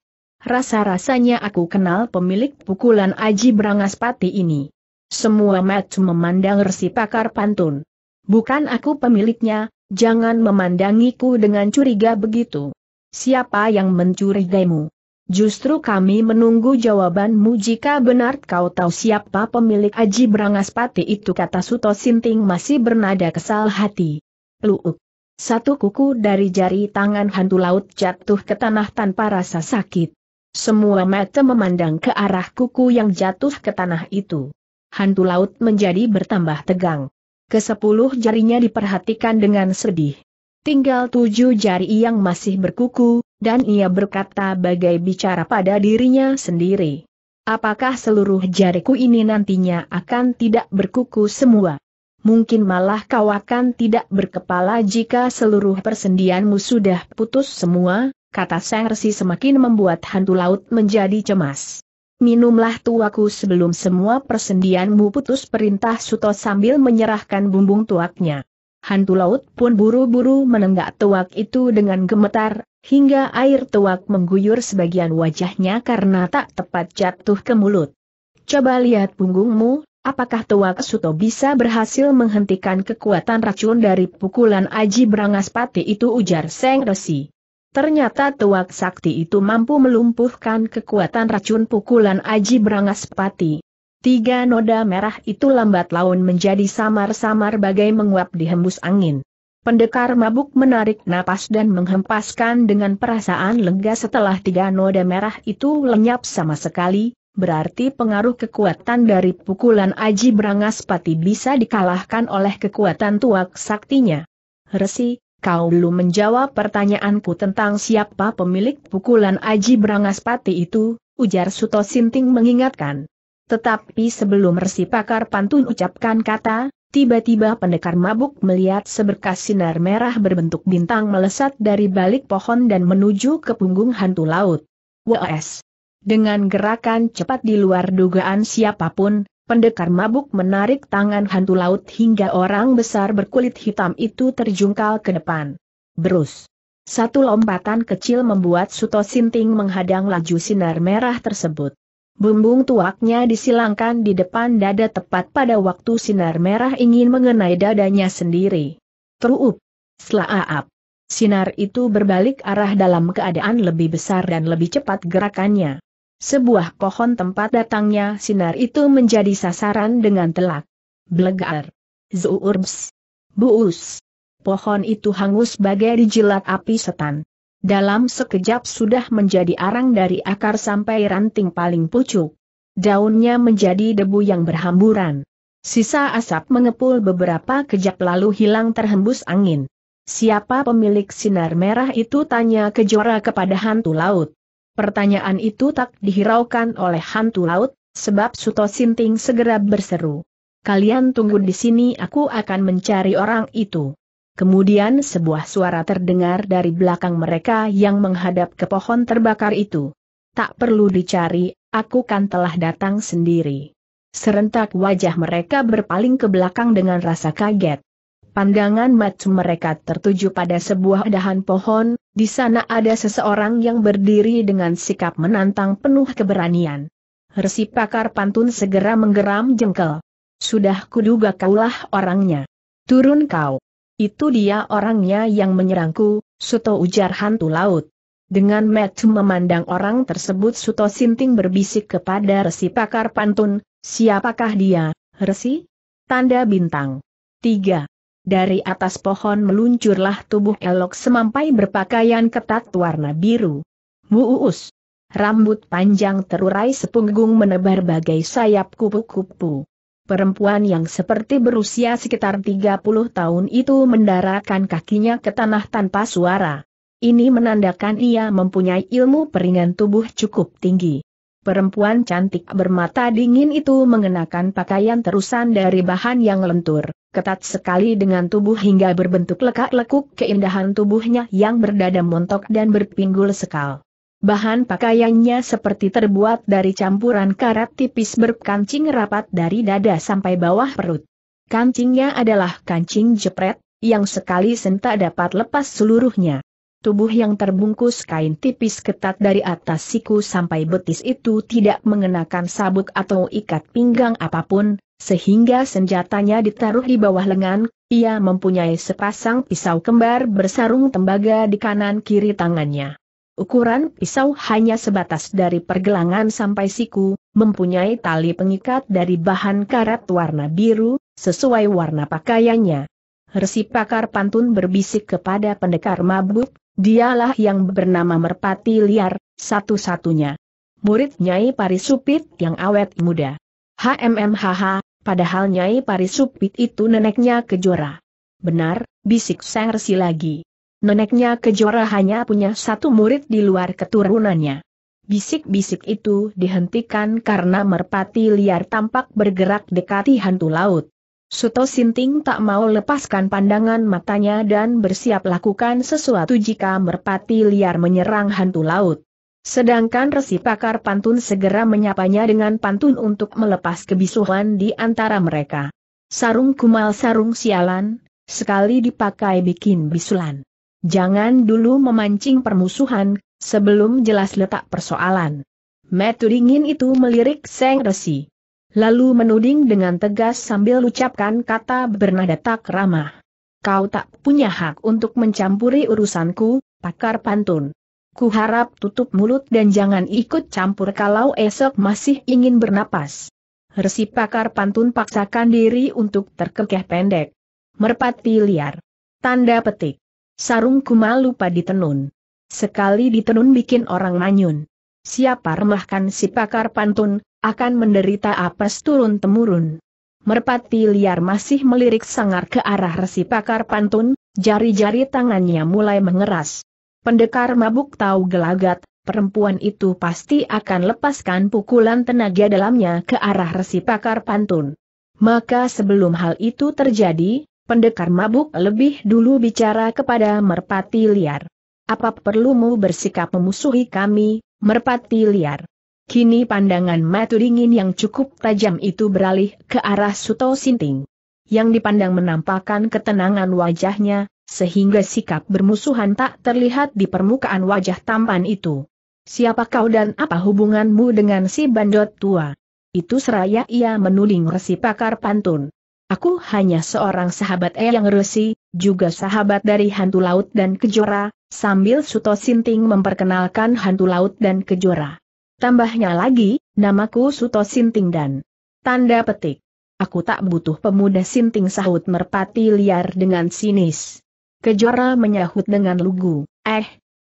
Rasa-rasanya aku kenal pemilik pukulan Aji Brangaspati ini." Semua mata memandang Resi Pakar Pantun. "Bukan aku pemiliknya, jangan memandangiku dengan curiga begitu. Siapa yang mencurigaimu? Justru kami menunggu jawabanmu jika benar kau tahu siapa pemilik Aji Brangaspati itu," kata Suto Sinting masih bernada kesal hati. Luuk. Satu kuku dari jari tangan hantu laut jatuh ke tanah tanpa rasa sakit. Semua mata memandang ke arah kuku yang jatuh ke tanah itu. Hantu laut menjadi bertambah tegang. Kesepuluh jarinya diperhatikan dengan sedih. Tinggal 7 jari yang masih berkuku. Dan ia berkata bagai bicara pada dirinya sendiri. "Apakah seluruh jariku ini nantinya akan tidak berkuku semua? Mungkin malah kau akan tidak berkepala jika seluruh persendianmu sudah putus semua," kata Sang Resi semakin membuat hantu laut menjadi cemas. "Minumlah tuaku sebelum semua persendianmu putus," perintah Suto sambil menyerahkan bumbung tuaknya. Hantu laut pun buru-buru menenggak tuak itu dengan gemetar, hingga air tuak mengguyur sebagian wajahnya karena tak tepat jatuh ke mulut. "Coba lihat punggungmu, apakah tuak Suto bisa berhasil menghentikan kekuatan racun dari pukulan Aji Brangaspati itu?" ujar Sang Resi. Ternyata tuak sakti itu mampu melumpuhkan kekuatan racun pukulan Aji Brangaspati. 3 noda merah itu lambat laun menjadi samar-samar bagai menguap dihembus angin. Pendekar mabuk menarik napas dan menghempaskan dengan perasaan lega setelah 3 noda merah itu lenyap sama sekali, berarti pengaruh kekuatan dari pukulan Aji Brangaspati bisa dikalahkan oleh kekuatan tuak saktinya. "Resi, kau belum menjawab pertanyaanku tentang siapa pemilik pukulan Aji Brangaspati itu," ujar Suto Sinting mengingatkan. Tetapi sebelum Resi Pakar Pantun ucapkan kata, tiba-tiba pendekar mabuk melihat seberkas sinar merah berbentuk bintang melesat dari balik pohon dan menuju ke punggung hantu laut. Wes! Dengan gerakan cepat di luar dugaan siapapun, pendekar mabuk menarik tangan hantu laut hingga orang besar berkulit hitam itu terjungkal ke depan. Berus! Satu lompatan kecil membuat Suto Sinting menghadang laju sinar merah tersebut. Bumbung tuaknya disilangkan di depan dada tepat pada waktu sinar merah ingin mengenai dadanya sendiri. Terup! Selaap! Sinar itu berbalik arah dalam keadaan lebih besar dan lebih cepat gerakannya. Sebuah pohon tempat datangnya sinar itu menjadi sasaran dengan telak. Blegar! Zuurbs! Buus! Pohon itu hangus bagai dijilat api setan. Dalam sekejap sudah menjadi arang dari akar sampai ranting paling pucuk. Daunnya menjadi debu yang berhamburan. Sisa asap mengepul beberapa kejap lalu hilang terhembus angin. "Siapa pemilik sinar merah itu?" tanya Kejora kepada hantu laut. Pertanyaan itu tak dihiraukan oleh hantu laut, sebab Suto Sinting segera berseru. "Kalian tunggu di sini, aku akan mencari orang itu." Kemudian sebuah suara terdengar dari belakang mereka yang menghadap ke pohon terbakar itu. "Tak perlu dicari, aku kan telah datang sendiri." Serentak wajah mereka berpaling ke belakang dengan rasa kaget. Pandangan mata mereka tertuju pada sebuah dahan pohon, di sana ada seseorang yang berdiri dengan sikap menantang penuh keberanian. Resi Pakar Pantun segera menggeram jengkel. "Sudah kuduga kaulah orangnya. Turun kau." "Itu dia orangnya yang menyerangku, Suto," ujar hantu laut. Dengan mata memandang orang tersebut Suto Sinting berbisik kepada Resi Pakar Pantun, "Siapakah dia, Resi?" "Tanda bintang. 3. Dari atas pohon meluncurlah tubuh elok semampai berpakaian ketat warna biru. Muus. Rambut panjang terurai sepunggung menebar bagai sayap kupu-kupu. Perempuan yang seperti berusia sekitar 30 tahun itu mendaratkan kakinya ke tanah tanpa suara. Ini menandakan ia mempunyai ilmu peringan tubuh cukup tinggi. Perempuan cantik bermata dingin itu mengenakan pakaian terusan dari bahan yang lentur, ketat sekali dengan tubuh hingga berbentuk lekak-lekuk keindahan tubuhnya yang berdada montok dan berpinggul sekal. Bahan pakaiannya seperti terbuat dari campuran karat tipis berkancing rapat dari dada sampai bawah perut. Kancingnya adalah kancing jepret, yang sekali sentak dapat lepas seluruhnya. Tubuh yang terbungkus kain tipis ketat dari atas siku sampai betis itu tidak mengenakan sabuk atau ikat pinggang apapun, sehingga senjatanya ditaruh di bawah lengan. Ia mempunyai sepasang pisau kembar bersarung tembaga di kanan-kiri tangannya. Ukuran pisau hanya sebatas dari pergelangan sampai siku, mempunyai tali pengikat dari bahan karat warna biru, sesuai warna pakaiannya. Resi Pakar Pantun berbisik kepada Pendekar Mabuk, dialah yang bernama Merpati Liar, satu-satunya murid Nyai Parisupit yang awet muda. HMMHH, padahal Nyai Parisupit itu neneknya Kejora. Benar, bisik Sersi lagi. Neneknya Kejora hanya punya satu murid di luar keturunannya. Bisik-bisik itu dihentikan karena Merpati Liar tampak bergerak dekati hantu laut. Suto Sinting tak mau lepaskan pandangan matanya dan bersiap lakukan sesuatu jika Merpati Liar menyerang hantu laut. Sedangkan Resi Pakar Pantun segera menyapanya dengan pantun untuk melepas kebisuhan di antara mereka. Sarung kumal sarung sialan, sekali dipakai bikin bisulan. Jangan dulu memancing permusuhan, sebelum jelas letak persoalan. Metu dingin itu melirik Seng Resi. Lalu menuding dengan tegas sambil ucapkan kata bernada tak ramah. Kau tak punya hak untuk mencampuri urusanku, Pakar Pantun. Kuharap tutup mulut dan jangan ikut campur kalau esok masih ingin bernapas. Resi Pakar Pantun paksakan diri untuk terkekeh pendek. Merpati Liar. Tanda petik. Sarung kumal lupa ditenun. Sekali ditenun bikin orang manyun. Siapa remahkan si Pakar Pantun? Akan menderita apes turun-temurun. Merpati Liar masih melirik sangar ke arah Resi Pakar Pantun, jari-jari tangannya mulai mengeras. Pendekar Mabuk tahu gelagat, perempuan itu pasti akan lepaskan pukulan tenaga dalamnya ke arah Resi Pakar Pantun. Maka sebelum hal itu terjadi, Pendekar Mabuk lebih dulu bicara kepada Merpati Liar. Apa perlumu bersikap memusuhi kami, Merpati Liar? Kini pandangan mata dingin yang cukup tajam itu beralih ke arah Suto Sinting. Yang dipandang menampakkan ketenangan wajahnya, sehingga sikap bermusuhan tak terlihat di permukaan wajah tampan itu. Siapa kau dan apa hubunganmu dengan si bandot tua? Itu seraya ia menuding Resi Pakar Pantun. Aku hanya seorang sahabat Eyang Resi, juga sahabat dari Hantu Laut dan Kejora, sambil Suto Sinting memperkenalkan Hantu Laut dan Kejora. Tambahnya lagi, namaku Suto Sinting dan tanda petik. Aku tak butuh pemuda Sinting, sahut Merpati Liar dengan sinis. Kejora menyahut dengan lugu,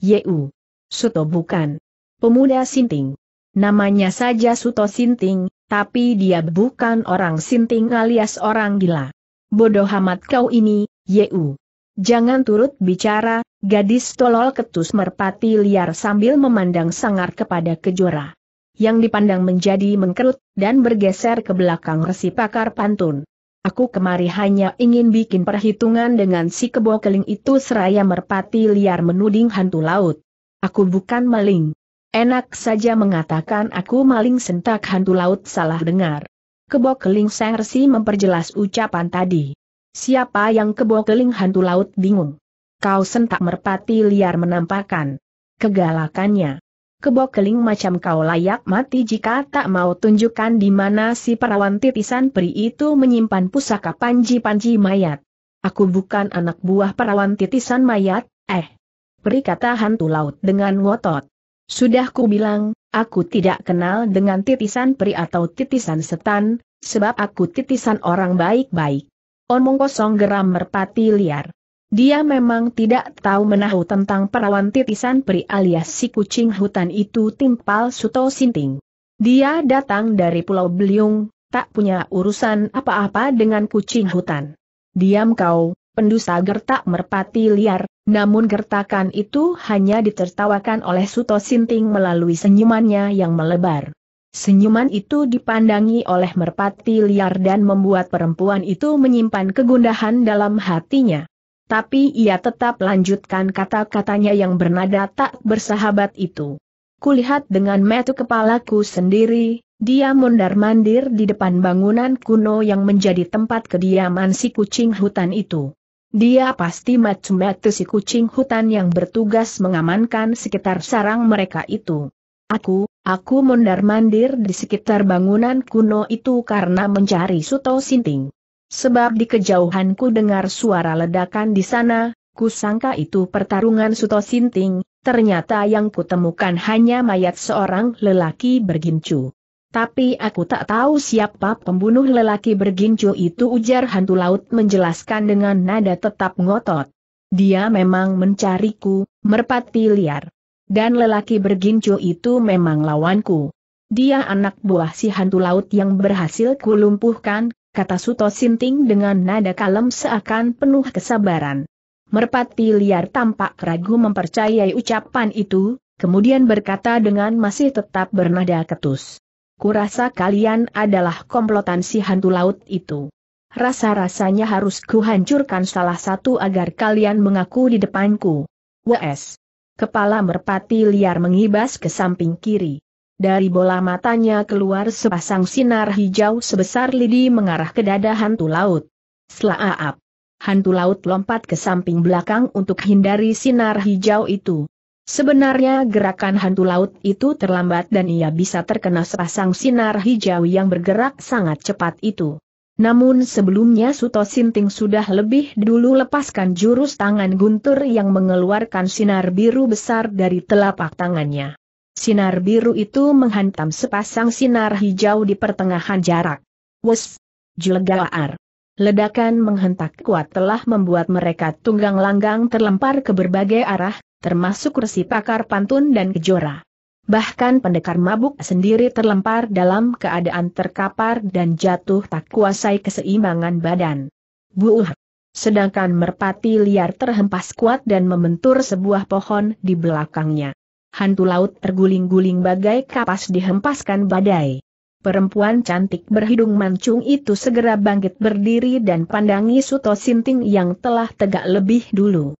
Yeu. Suto bukan pemuda Sinting. Namanya saja Suto Sinting, tapi dia bukan orang Sinting alias orang gila. Bodoh amat kau ini, Yeu. Jangan turut bicara, gadis tolol, ketus Merpati Liar sambil memandang sangar kepada Kejora. Yang dipandang menjadi mengkerut, dan bergeser ke belakang Resi Pakar Pantun. Aku kemari hanya ingin bikin perhitungan dengan si kebokeling itu, seraya Merpati Liar menuding hantu laut. Aku bukan maling. Enak saja mengatakan aku maling, sentak hantu laut. Salah dengar. Kebokeling, Sang Resi memperjelas ucapan tadi. Siapa yang kebokeling, hantu laut bingung. Kau sentak Merpati Liar menampakkan kegalakannya. Kebokeling macam kau layak mati jika tak mau tunjukkan di mana si perawan titisan peri itu menyimpan pusaka panji-panji mayat. Aku bukan anak buah perawan titisan mayat, Peri, kata hantu laut dengan ngotot. Sudah kubilang, aku tidak kenal dengan titisan peri atau titisan setan, sebab aku titisan orang baik-baik. Omong kosong, geram Merpati Liar. Dia memang tidak tahu menahu tentang perawan titisan peri alias si kucing hutan itu, timpal Suto Sinting. Dia datang dari Pulau Beliung, tak punya urusan apa-apa dengan kucing hutan. Diam kau, pendusta, gertak Merpati Liar, namun gertakan itu hanya ditertawakan oleh Suto Sinting melalui senyumannya yang melebar. Senyuman itu dipandangi oleh Merpati Liar dan membuat perempuan itu menyimpan kegundahan dalam hatinya. Tapi ia tetap lanjutkan kata-katanya yang bernada tak bersahabat itu. Kulihat dengan mata kepalaku sendiri, dia mondar-mandir di depan bangunan kuno yang menjadi tempat kediaman si kucing hutan itu. Dia pasti macam-macam si kucing hutan yang bertugas mengamankan sekitar sarang mereka itu. Aku mondar-mandir di sekitar bangunan kuno itu karena mencari Suto Sinting. Sebab di kejauhanku dengar suara ledakan di sana, kusangka itu pertarungan Suto Sinting, ternyata yang kutemukan hanya mayat seorang lelaki bergincu. Tapi aku tak tahu siapa pembunuh lelaki bergincu itu, ujar hantu laut menjelaskan dengan nada tetap ngotot. Dia memang mencariku, merpati liar. Dan lelaki bergincu itu memang lawanku. Dia anak buah si hantu laut yang berhasil kulumpuhkan, kata Suto Sinting dengan nada kalem seakan penuh kesabaran. Merpati liar tampak ragu mempercayai ucapan itu, kemudian berkata dengan masih tetap bernada ketus. Kurasa kalian adalah komplotan si hantu laut itu. Rasa-rasanya harus kuhancurkan salah satu agar kalian mengaku di depanku. Wes. Kepala merpati liar mengibas ke samping kiri. Dari bola matanya keluar sepasang sinar hijau sebesar lidi mengarah ke dada hantu laut. Slaap. Hantu laut lompat ke samping belakang untuk hindari sinar hijau itu. Sebenarnya gerakan hantu laut itu terlambat dan ia bisa terkena sepasang sinar hijau yang bergerak sangat cepat itu. Namun sebelumnya Suto Sinting sudah lebih dulu lepaskan jurus tangan guntur yang mengeluarkan sinar biru besar dari telapak tangannya. Sinar biru itu menghantam sepasang sinar hijau di pertengahan jarak. Wes! Jelegaar! Ledakan menghentak kuat telah membuat mereka tunggang langgang terlempar ke berbagai arah, termasuk Resi Pakar Pantun dan Kejora. Bahkan pendekar mabuk sendiri terlempar dalam keadaan terkapar dan jatuh tak kuasai keseimbangan badan. Buuh! Sedangkan merpati liar terhempas kuat dan membentur sebuah pohon di belakangnya. Hantu laut terguling-guling bagai kapas dihempaskan badai. Perempuan cantik berhidung mancung itu segera bangkit berdiri dan pandangi Suto Sinting yang telah tegak lebih dulu.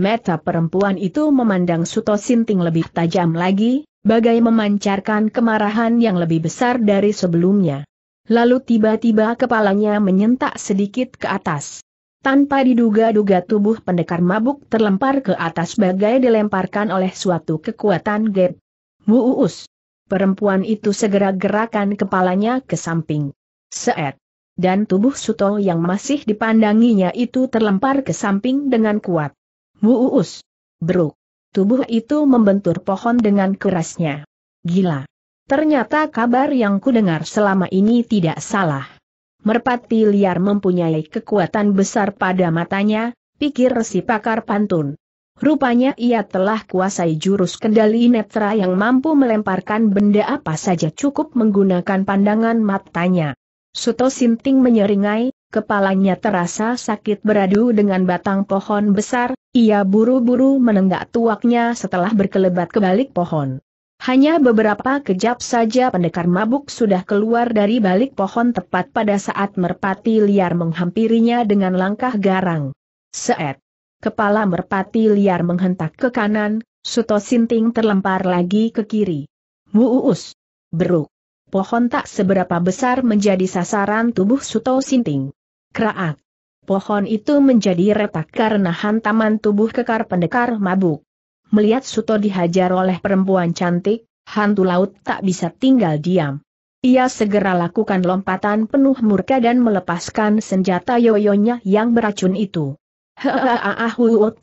Mata perempuan itu memandang Suto Sinting lebih tajam lagi, bagai memancarkan kemarahan yang lebih besar dari sebelumnya. Lalu tiba-tiba kepalanya menyentak sedikit ke atas. Tanpa diduga-duga tubuh pendekar mabuk terlempar ke atas bagai dilemparkan oleh suatu kekuatan gap. Muus! Perempuan itu segera gerakan kepalanya ke samping. Seet! Dan tubuh Suto yang masih dipandanginya itu terlempar ke samping dengan kuat. Muus! Bruk! Tubuh itu membentur pohon dengan kerasnya. Gila! Ternyata kabar yang kudengar selama ini tidak salah. Merpati liar mempunyai kekuatan besar pada matanya, pikir Resi Pakar Pantun. Rupanya ia telah kuasai jurus kendali netra yang mampu melemparkan benda apa saja cukup menggunakan pandangan matanya. Suto Sinting menyeringai, kepalanya terasa sakit beradu dengan batang pohon besar. Ia buru-buru menenggak tuaknya setelah berkelebat ke balik pohon. Hanya beberapa kejap saja pendekar mabuk sudah keluar dari balik pohon tepat pada saat merpati liar menghampirinya dengan langkah garang. Seet! Kepala merpati liar menghentak ke kanan, Suto Sinting terlempar lagi ke kiri. Muus! Beruk! Pohon tak seberapa besar menjadi sasaran tubuh Suto Sinting. Kraak! Pohon itu menjadi retak karena hantaman tubuh kekar pendekar mabuk. Melihat Suto dihajar oleh perempuan cantik, hantu laut tak bisa tinggal diam. Ia segera lakukan lompatan penuh murka dan melepaskan senjata yoyonya yang beracun itu. Huut!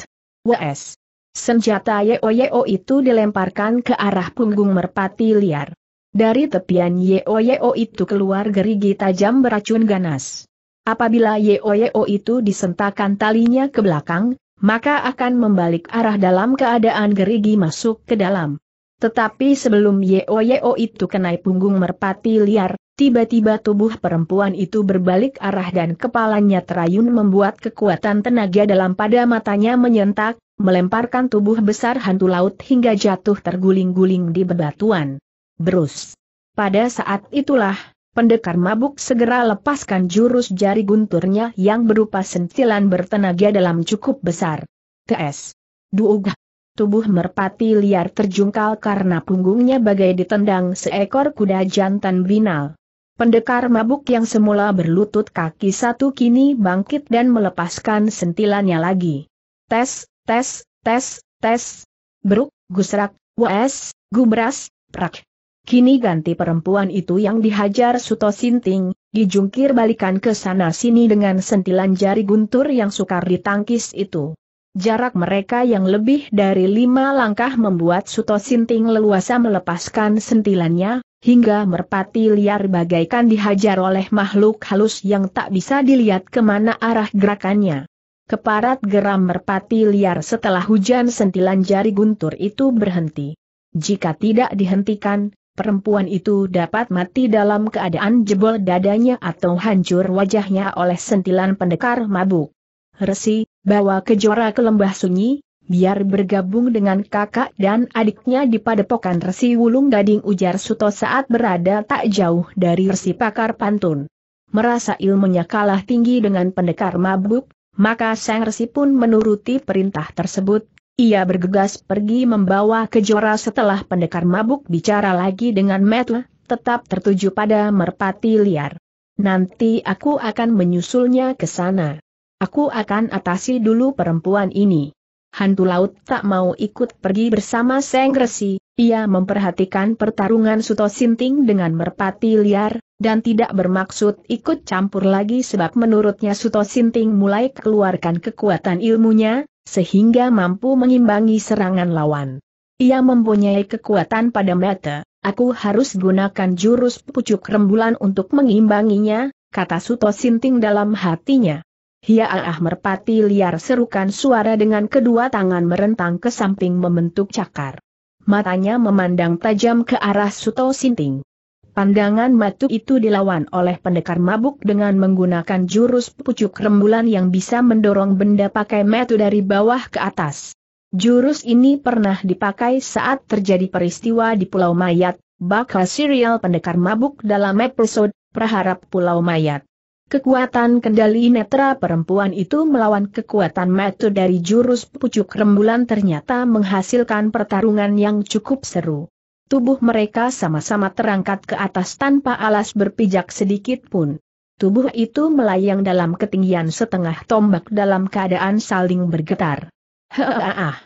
Wes! Senjata yoyo itu dilemparkan ke arah punggung merpati liar. Dari tepian yoyo itu keluar gerigi tajam beracun ganas. Apabila yoyo itu disentakan talinya ke belakang, maka akan membalik arah dalam keadaan gerigi masuk ke dalam. Tetapi sebelum yoyo itu kena punggung merpati liar, tiba-tiba tubuh perempuan itu berbalik arah dan kepalanya terayun membuat kekuatan tenaga dalam pada matanya menyentak, melemparkan tubuh besar hantu laut hingga jatuh terguling-guling di bebatuan. Brus. Pada saat itulah pendekar mabuk segera lepaskan jurus jari gunturnya yang berupa sentilan bertenaga dalam cukup besar. Ts. Duug. Tubuh merpati liar terjungkal karena punggungnya bagai ditendang seekor kuda jantan binal. Pendekar mabuk yang semula berlutut kaki satu kini bangkit dan melepaskan sentilannya lagi. Tes, tes, tes, tes. Beruk, gusrak, wes, gubras, prak. Kini ganti perempuan itu yang dihajar Suto Sinting, dijungkir balikan ke sana sini dengan sentilan jari guntur yang sukar ditangkis itu. Jarak mereka yang lebih dari 5 langkah membuat Suto Sinting leluasa melepaskan sentilannya, hingga merpati liar bagaikan dihajar oleh makhluk halus yang tak bisa dilihat kemana arah gerakannya. Keparat geram merpati liar setelah hujan sentilan jari guntur itu berhenti. Jika tidak dihentikan, perempuan itu dapat mati dalam keadaan jebol dadanya atau hancur wajahnya oleh sentilan pendekar mabuk. Resi, bawa Kejora ke Lembah Sunyi, biar bergabung dengan kakak dan adiknya di padepokan Resi Wulung Gading, ujar Suto saat berada tak jauh dari Resi Pakar Pantun. Merasa ilmunya kalah tinggi dengan pendekar mabuk, maka sang Resi pun menuruti perintah tersebut. Ia bergegas pergi membawa Kejora setelah pendekar mabuk bicara lagi dengan Metle, tetap tertuju pada merpati liar. Nanti aku akan menyusulnya ke sana. Aku akan atasi dulu perempuan ini. Hantu laut tak mau ikut pergi bersama sang Resi, ia memperhatikan pertarungan Suto Sinting dengan merpati liar, dan tidak bermaksud ikut campur lagi sebab menurutnya Suto Sinting mulai keluarkan kekuatan ilmunya, sehingga mampu mengimbangi serangan lawan. Ia mempunyai kekuatan pada mata, aku harus gunakan jurus pucuk rembulan untuk mengimbanginya, kata Suto Sinting dalam hatinya. Hiaah, merpati liar serukan suara dengan kedua tangan merentang ke samping membentuk cakar. Matanya memandang tajam ke arah Suto Sinting. Pandangan matu itu dilawan oleh pendekar mabuk dengan menggunakan jurus pucuk rembulan yang bisa mendorong benda pakai matu dari bawah ke atas. Jurus ini pernah dipakai saat terjadi peristiwa di Pulau Mayat, bakal serial pendekar mabuk dalam episode Praharap Pulau Mayat. Kekuatan kendali netra perempuan itu melawan kekuatan matu dari jurus pucuk rembulan ternyata menghasilkan pertarungan yang cukup seru. Tubuh mereka sama-sama terangkat ke atas tanpa alas berpijak sedikit pun. Tubuh itu melayang dalam ketinggian setengah tombak dalam keadaan saling bergetar. Heeeah.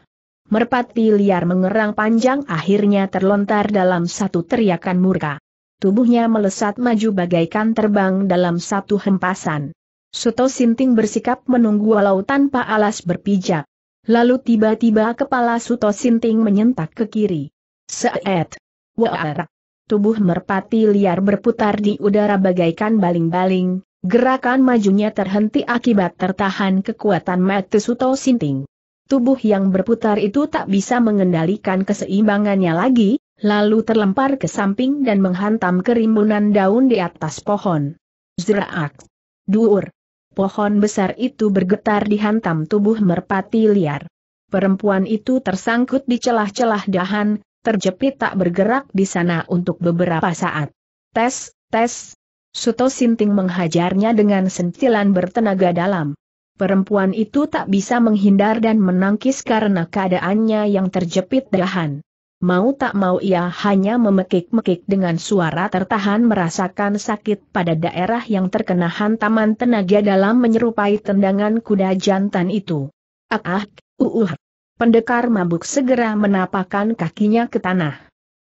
Merpati liar mengerang panjang akhirnya terlontar dalam satu teriakan murka. Tubuhnya melesat maju bagaikan terbang dalam satu hempasan. Suto Sinting bersikap menunggu walau tanpa alas berpijak. Lalu tiba-tiba kepala Suto Sinting menyentak ke kiri. Seet. Waar. Tubuh merpati liar berputar di udara bagaikan baling-baling, gerakan majunya terhenti akibat tertahan kekuatan mata Suto Sinting. Tubuh yang berputar itu tak bisa mengendalikan keseimbangannya lagi, lalu terlempar ke samping dan menghantam kerimbunan daun di atas pohon. Zraak. Duur. Pohon besar itu bergetar dihantam tubuh merpati liar. Perempuan itu tersangkut di celah-celah dahan, terjepit tak bergerak di sana untuk beberapa saat. Tes, tes. Suto Sinting menghajarnya dengan sentilan bertenaga dalam. Perempuan itu tak bisa menghindar dan menangkis karena keadaannya yang terjepit dahan. Mau tak mau ia hanya memekik-mekik dengan suara tertahan merasakan sakit pada daerah yang terkena hantaman tenaga dalam menyerupai tendangan kuda jantan itu. Ah, Pendekar mabuk segera menapakkan kakinya ke tanah.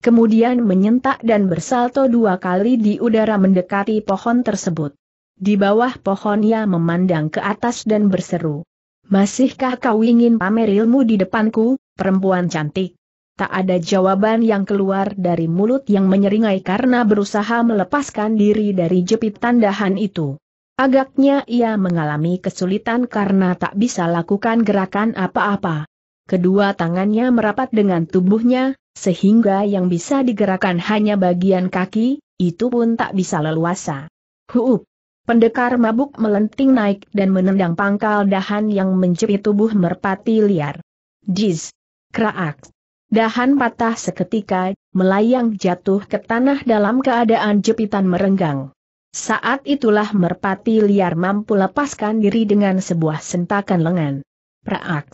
Kemudian menyentak dan bersalto 2 kali di udara mendekati pohon tersebut. Di bawah pohon ia memandang ke atas dan berseru. Masihkah kau ingin pamer ilmu di depanku, perempuan cantik? Tak ada jawaban yang keluar dari mulut yang menyeringai karena berusaha melepaskan diri dari jepitan dahan itu. Agaknya ia mengalami kesulitan karena tak bisa lakukan gerakan apa-apa. Kedua tangannya merapat dengan tubuhnya, sehingga yang bisa digerakkan hanya bagian kaki, itu pun tak bisa leluasa. Huup! Pendekar mabuk melenting naik dan menendang pangkal dahan yang menjepit tubuh merpati liar. Jiz! Kraak! Dahan patah seketika, melayang jatuh ke tanah dalam keadaan jepitan merenggang. Saat itulah merpati liar mampu lepaskan diri dengan sebuah sentakan lengan. Praak!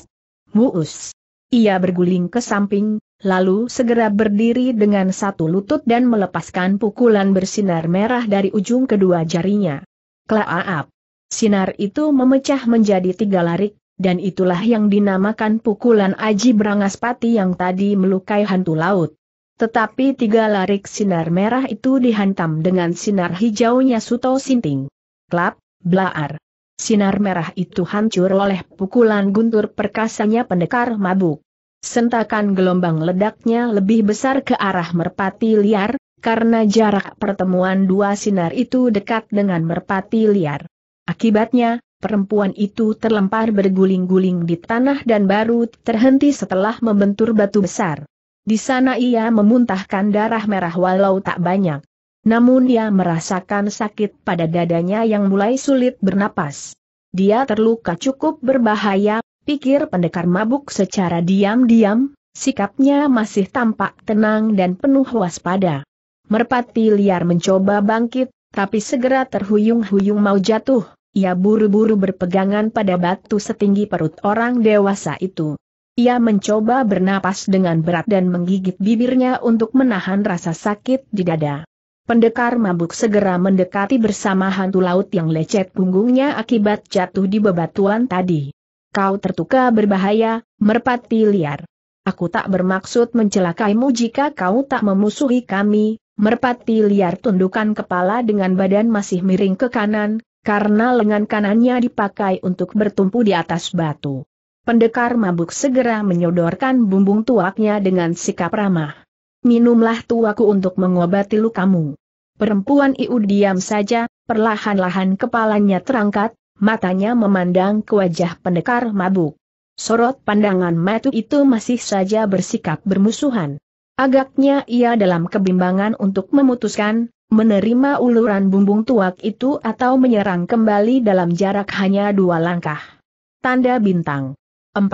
Muus. Ia berguling ke samping, lalu segera berdiri dengan satu lutut dan melepaskan pukulan bersinar merah dari ujung kedua jarinya. Klaap! Sinar itu memecah menjadi tiga larik, dan itulah yang dinamakan pukulan Aji Brangaspati yang tadi melukai hantu laut. Tetapi tiga larik sinar merah itu dihantam dengan sinar hijaunya Suto Sinting. Klap, blaar! Sinar merah itu hancur oleh pukulan guntur perkasanya pendekar mabuk. Sentakan gelombang ledaknya lebih besar ke arah merpati liar, karena jarak pertemuan dua sinar itu dekat dengan merpati liar. Akibatnya, perempuan itu terlempar berguling-guling di tanah dan baru terhenti setelah membentur batu besar. Di sana ia memuntahkan darah merah walau tak banyak. Namun ia merasakan sakit pada dadanya yang mulai sulit bernapas. Dia terluka cukup berbahaya, pikir pendekar mabuk secara diam-diam, sikapnya masih tampak tenang dan penuh waspada. Merpati liar mencoba bangkit, tapi segera terhuyung-huyung mau jatuh, ia buru-buru berpegangan pada batu setinggi perut orang dewasa itu. Ia mencoba bernapas dengan berat dan menggigit bibirnya untuk menahan rasa sakit di dada. Pendekar mabuk segera mendekati bersama hantu laut yang lecet punggungnya akibat jatuh di bebatuan tadi. Kau terluka berbahaya, merpati liar. Aku tak bermaksud mencelakaimu jika kau tak memusuhi kami. Merpati liar tundukkan kepala dengan badan masih miring ke kanan, karena lengan kanannya dipakai untuk bertumpu di atas batu. Pendekar mabuk segera menyodorkan bumbung tuaknya dengan sikap ramah. Minumlah tuaku untuk mengobati lukamu. Perempuan itu diam saja, perlahan-lahan kepalanya terangkat. Matanya memandang ke wajah pendekar mabuk. Sorot pandangan matu itu masih saja bersikap bermusuhan. Agaknya ia dalam kebimbangan untuk memutuskan, menerima uluran bumbung tuak itu atau menyerang kembali dalam jarak hanya dua langkah. Tanda bintang 4.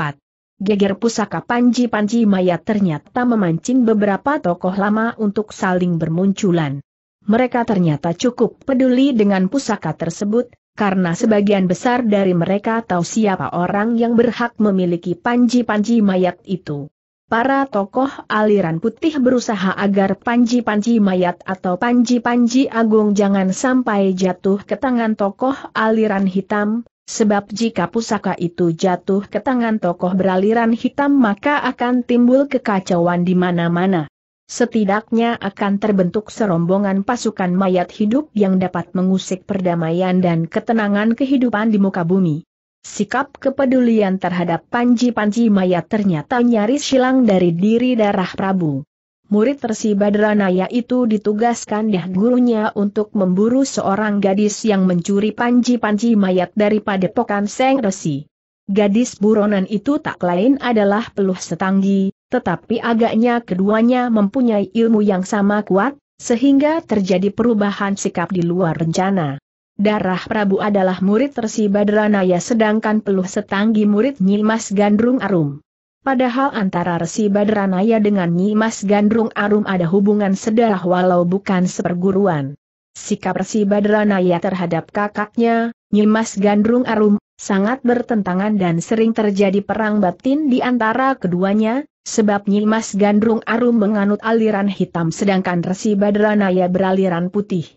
Geger pusaka panji-panji mayat ternyata memancing beberapa tokoh lama untuk saling bermunculan. Mereka ternyata cukup peduli dengan pusaka tersebut, karena sebagian besar dari mereka tahu siapa orang yang berhak memiliki panji-panji mayat itu. Para tokoh aliran putih berusaha agar panji-panji mayat atau panji-panji agung jangan sampai jatuh ke tangan tokoh aliran hitam, sebab jika pusaka itu jatuh ke tangan tokoh beraliran hitam maka akan timbul kekacauan di mana-mana. Setidaknya akan terbentuk serombongan pasukan mayat hidup yang dapat mengusik perdamaian dan ketenangan kehidupan di muka bumi. Sikap kepedulian terhadap panji-panji mayat ternyata nyaris hilang dari diri Darah Prabu. Murid Resi Badranaya itu ditugaskan oleh gurunya untuk memburu seorang gadis yang mencuri panji-panji mayat dari padepokan Seng Resi. Gadis buronan itu tak lain adalah Peluh Setanggi. Tetapi agaknya keduanya mempunyai ilmu yang sama kuat, sehingga terjadi perubahan sikap di luar rencana. Darah Prabu adalah murid Resi Badranaya sedangkan Peluh Setanggi murid Nyimas Gandrung Arum. Padahal antara Resi Badranaya dengan Nyimas Gandrung Arum ada hubungan sedarah walau bukan seperguruan. Sikap Resi Badranaya terhadap kakaknya, Nyimas Gandrung Arum, sangat bertentangan dan sering terjadi perang batin di antara keduanya. Sebab Nyimas Gandrung Arum menganut aliran hitam sedangkan Resi Badranaya beraliran putih.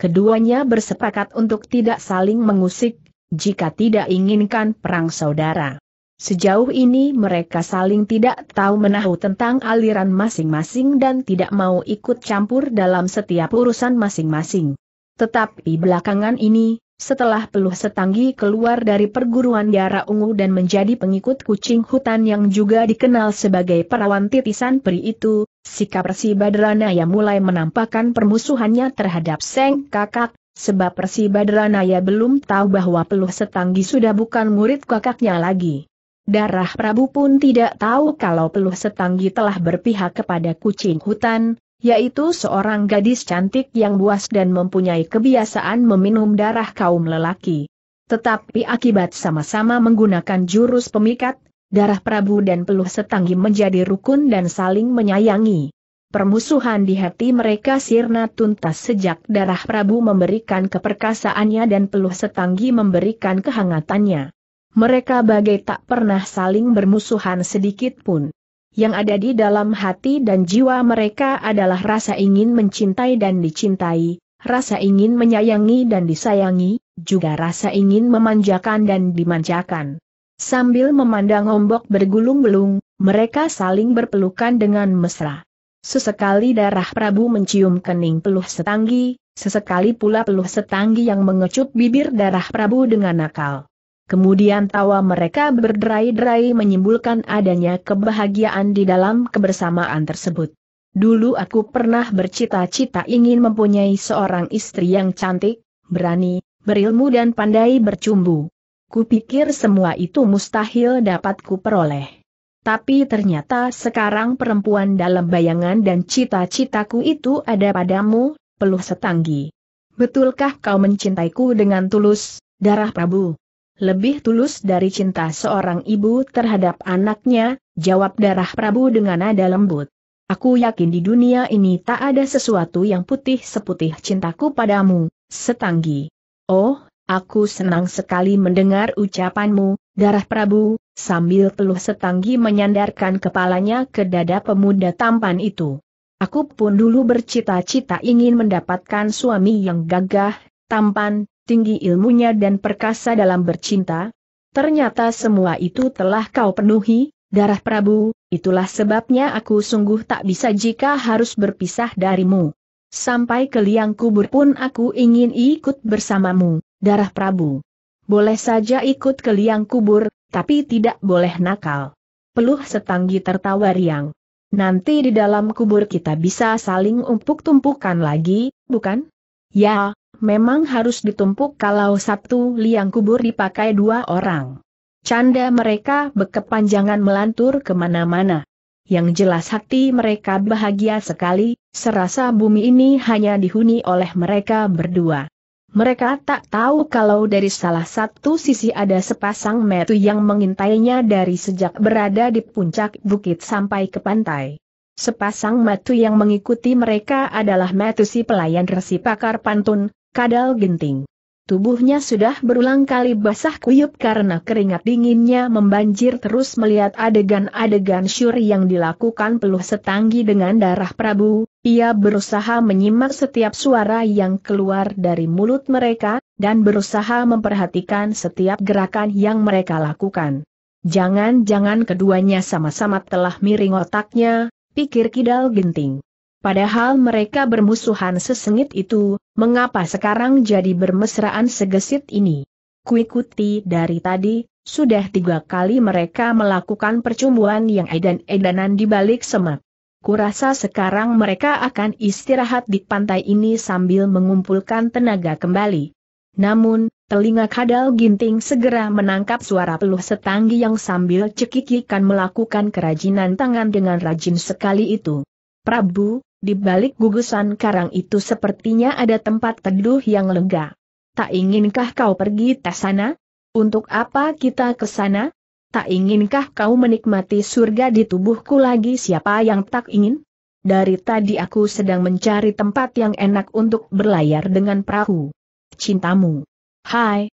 Keduanya bersepakat untuk tidak saling mengusik, jika tidak inginkan perang saudara. Sejauh ini mereka saling tidak tahu menahu tentang aliran masing-masing dan tidak mau ikut campur dalam setiap urusan masing-masing. Tetapi belakangan ini, setelah Peluh Setanggi keluar dari perguruan Jara Ungu dan menjadi pengikut kucing hutan yang juga dikenal sebagai perawan titisan peri itu, sikap Resi Badranaya mulai menampakkan permusuhannya terhadap Seng Kakak, sebab Resi Badranaya belum tahu bahwa Peluh Setanggi sudah bukan murid kakaknya lagi. Darah Prabu pun tidak tahu kalau Peluh Setanggi telah berpihak kepada kucing hutan, yaitu seorang gadis cantik yang buas dan mempunyai kebiasaan meminum darah kaum lelaki. Tetapi akibat sama-sama menggunakan jurus pemikat, Darah Prabu dan Peluh Setanggi menjadi rukun dan saling menyayangi. Permusuhan di hati mereka sirna tuntas sejak Darah Prabu memberikan keperkasaannya dan Peluh Setanggi memberikan kehangatannya. Mereka bagai tak pernah saling bermusuhan sedikit pun. Yang ada di dalam hati dan jiwa mereka adalah rasa ingin mencintai dan dicintai, rasa ingin menyayangi dan disayangi, juga rasa ingin memanjakan dan dimanjakan. Sambil memandang ombak bergulung-gulung, mereka saling berpelukan dengan mesra. Sesekali Darah Prabu mencium kening Peluh Setanggi, sesekali pula Peluh Setanggi yang mengecup bibir Darah Prabu dengan nakal. Kemudian tawa mereka berderai-derai menyimpulkan adanya kebahagiaan di dalam kebersamaan tersebut. Dulu aku pernah bercita-cita ingin mempunyai seorang istri yang cantik, berani, berilmu dan pandai bercumbu. Kupikir semua itu mustahil dapat kuperoleh. Tapi ternyata sekarang perempuan dalam bayangan dan cita-citaku itu ada padamu, Peluh Setanggi. Betulkah kau mencintaiku dengan tulus, Darah Prabu? Lebih tulus dari cinta seorang ibu terhadap anaknya, jawab Darah Prabu dengan nada lembut. Aku yakin di dunia ini tak ada sesuatu yang putih seputih cintaku padamu, Setanggi. Oh, aku senang sekali mendengar ucapanmu, Darah Prabu, sambil Peluh Setanggi menyandarkan kepalanya ke dada pemuda tampan itu. Aku pun dulu bercita-cita ingin mendapatkan suami yang gagah, tampan, tinggi ilmunya dan perkasa dalam bercinta. Ternyata semua itu telah kau penuhi, Darah Prabu, itulah sebabnya aku sungguh tak bisa jika harus berpisah darimu. Sampai ke liang kubur pun aku ingin ikut bersamamu, Darah Prabu. Boleh saja ikut ke liang kubur, tapi tidak boleh nakal. Peluh Setanggi tertawa riang. Nanti di dalam kubur kita bisa saling umpuk-tumpukan lagi, bukan? Ya. Memang harus ditumpuk kalau satu liang kubur dipakai dua orang. Canda mereka berkepanjangan melantur kemana-mana. Yang jelas hati mereka bahagia sekali, serasa bumi ini hanya dihuni oleh mereka berdua. Mereka tak tahu kalau dari salah satu sisi ada sepasang metu yang mengintainya dari sejak berada di puncak bukit sampai ke pantai. Sepasang metu yang mengikuti mereka adalah metu si pelayan Resi Pakar Pantun, Kadal Ginting. Tubuhnya sudah berulang kali basah kuyup karena keringat dinginnya membanjir terus melihat adegan-adegan syuri yang dilakukan Peluh Setanggi dengan Darah Prabu. Ia berusaha menyimak setiap suara yang keluar dari mulut mereka, dan berusaha memperhatikan setiap gerakan yang mereka lakukan. Jangan-jangan keduanya sama-sama telah miring otaknya, pikir Kadal Ginting. Padahal mereka bermusuhan sesengit itu, mengapa sekarang jadi bermesraan segesit ini? Kuikuti dari tadi, sudah 3 kali mereka melakukan percumbuan yang edan-edanan di balik semak. Kurasa sekarang mereka akan istirahat di pantai ini sambil mengumpulkan tenaga kembali. Namun, telinga Kadal Ginting segera menangkap suara Peluh Setanggi yang sambil cekikikan melakukan kerajinan tangan dengan rajin sekali itu. Prabu, di balik gugusan karang itu sepertinya ada tempat teduh yang lega. Tak inginkah kau pergi ke sana? Untuk apa kita ke sana? Tak inginkah kau menikmati surga di tubuhku lagi? Siapa yang tak ingin? Dari tadi aku sedang mencari tempat yang enak untuk berlayar dengan perahu cintamu. Hai,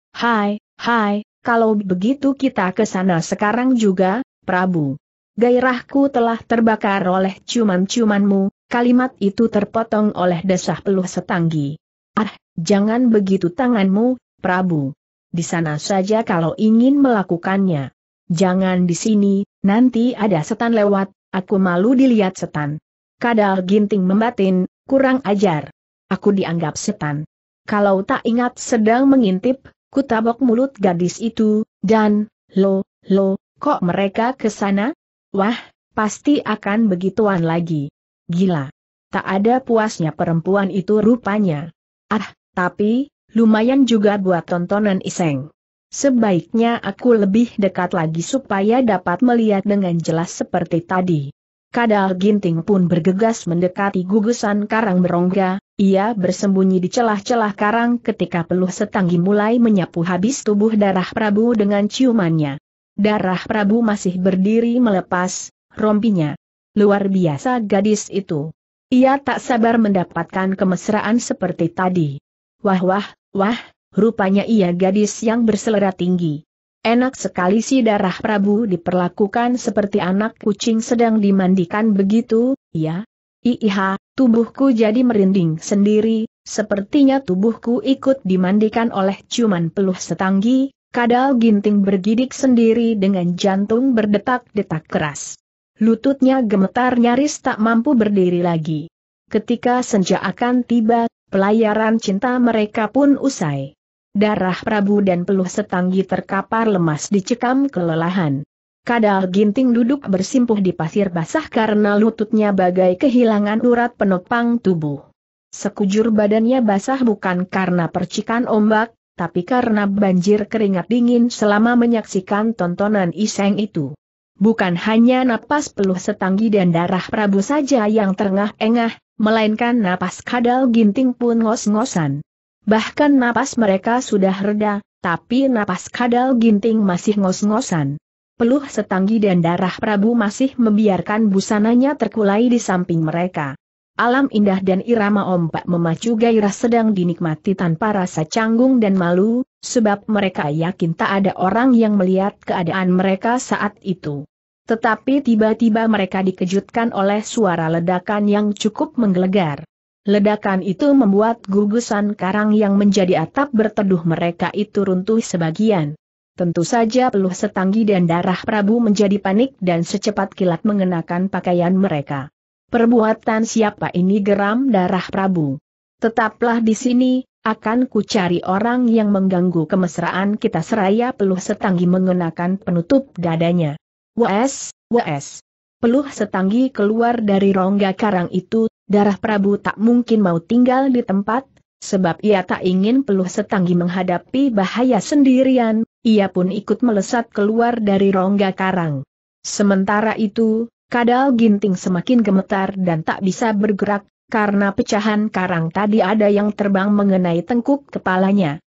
kalau begitu kita ke sana sekarang juga, Prabu. Gairahku telah terbakar oleh ciuman-ciumanmu, kalimat itu terpotong oleh desah Peluh Setanggi. Ah, jangan begitu tanganmu, Prabu. Di sana saja kalau ingin melakukannya. Jangan di sini, nanti ada setan lewat, aku malu dilihat setan. Kadal Ginting membatin, kurang ajar. Aku dianggap setan. Kalau tak ingat sedang mengintip, ku tabok mulut gadis itu, dan, lo, kok mereka ke sana? Wah, pasti akan begituan lagi. Gila. Tak ada puasnya perempuan itu rupanya. Ah, tapi, lumayan juga buat tontonan iseng. Sebaiknya aku lebih dekat lagi supaya dapat melihat dengan jelas seperti tadi. Kadal Ginting pun bergegas mendekati gugusan karang berongga, ia bersembunyi di celah-celah karang ketika Peluh Setanggi mulai menyapu habis tubuh Darah Prabu dengan ciumannya. Darah Prabu masih berdiri melepas rompinya. Luar biasa gadis itu. Ia tak sabar mendapatkan kemesraan seperti tadi. Wah, rupanya ia gadis yang berselera tinggi. Enak sekali si Darah Prabu diperlakukan seperti anak kucing sedang dimandikan begitu, ya? Iiha, tubuhku jadi merinding sendiri, sepertinya tubuhku ikut dimandikan oleh ciuman Peluh Setanggi. Kadal Ginting bergidik sendiri dengan jantung berdetak-detak keras. Lututnya gemetar nyaris tak mampu berdiri lagi. Ketika senja akan tiba, pelayaran cinta mereka pun usai. Darah Prabu dan Peluh Setanggi terkapar lemas dicekam kelelahan. Kadal Ginting duduk bersimpuh di pasir basah karena lututnya bagai kehilangan urat penopang tubuh. Sekujur badannya basah bukan karena percikan ombak, tapi karena banjir keringat dingin selama menyaksikan tontonan iseng itu. Bukan hanya napas Peluh Setanggi dan Darah Prabu saja yang terengah-engah, melainkan napas Kadal Ginting pun ngos-ngosan. Bahkan napas mereka sudah reda, tapi napas Kadal Ginting masih ngos-ngosan. Peluh Setanggi dan Darah Prabu masih membiarkan busananya terkulai di samping mereka. Alam indah dan irama ombak memacu gairah sedang dinikmati tanpa rasa canggung dan malu, sebab mereka yakin tak ada orang yang melihat keadaan mereka saat itu. Tetapi tiba-tiba mereka dikejutkan oleh suara ledakan yang cukup menggelegar. Ledakan itu membuat gugusan karang yang menjadi atap berteduh mereka itu runtuh sebagian. Tentu saja Peluh Setanggi dan Darah Prabu menjadi panik dan secepat kilat mengenakan pakaian mereka. Perbuatan siapa ini, geram Darah Prabu. Tetaplah di sini, akan ku cari orang yang mengganggu kemesraan kita, seraya Peluh Setanggi mengenakan penutup dadanya. Wes. Peluh Setanggi keluar dari rongga karang itu. Darah Prabu tak mungkin mau tinggal di tempat, sebab ia tak ingin Peluh Setanggi menghadapi bahaya sendirian, ia pun ikut melesat keluar dari rongga karang. Sementara itu, Kadal Ginting semakin gemetar dan tak bisa bergerak, karena pecahan karang tadi ada yang terbang mengenai tengkuk kepalanya.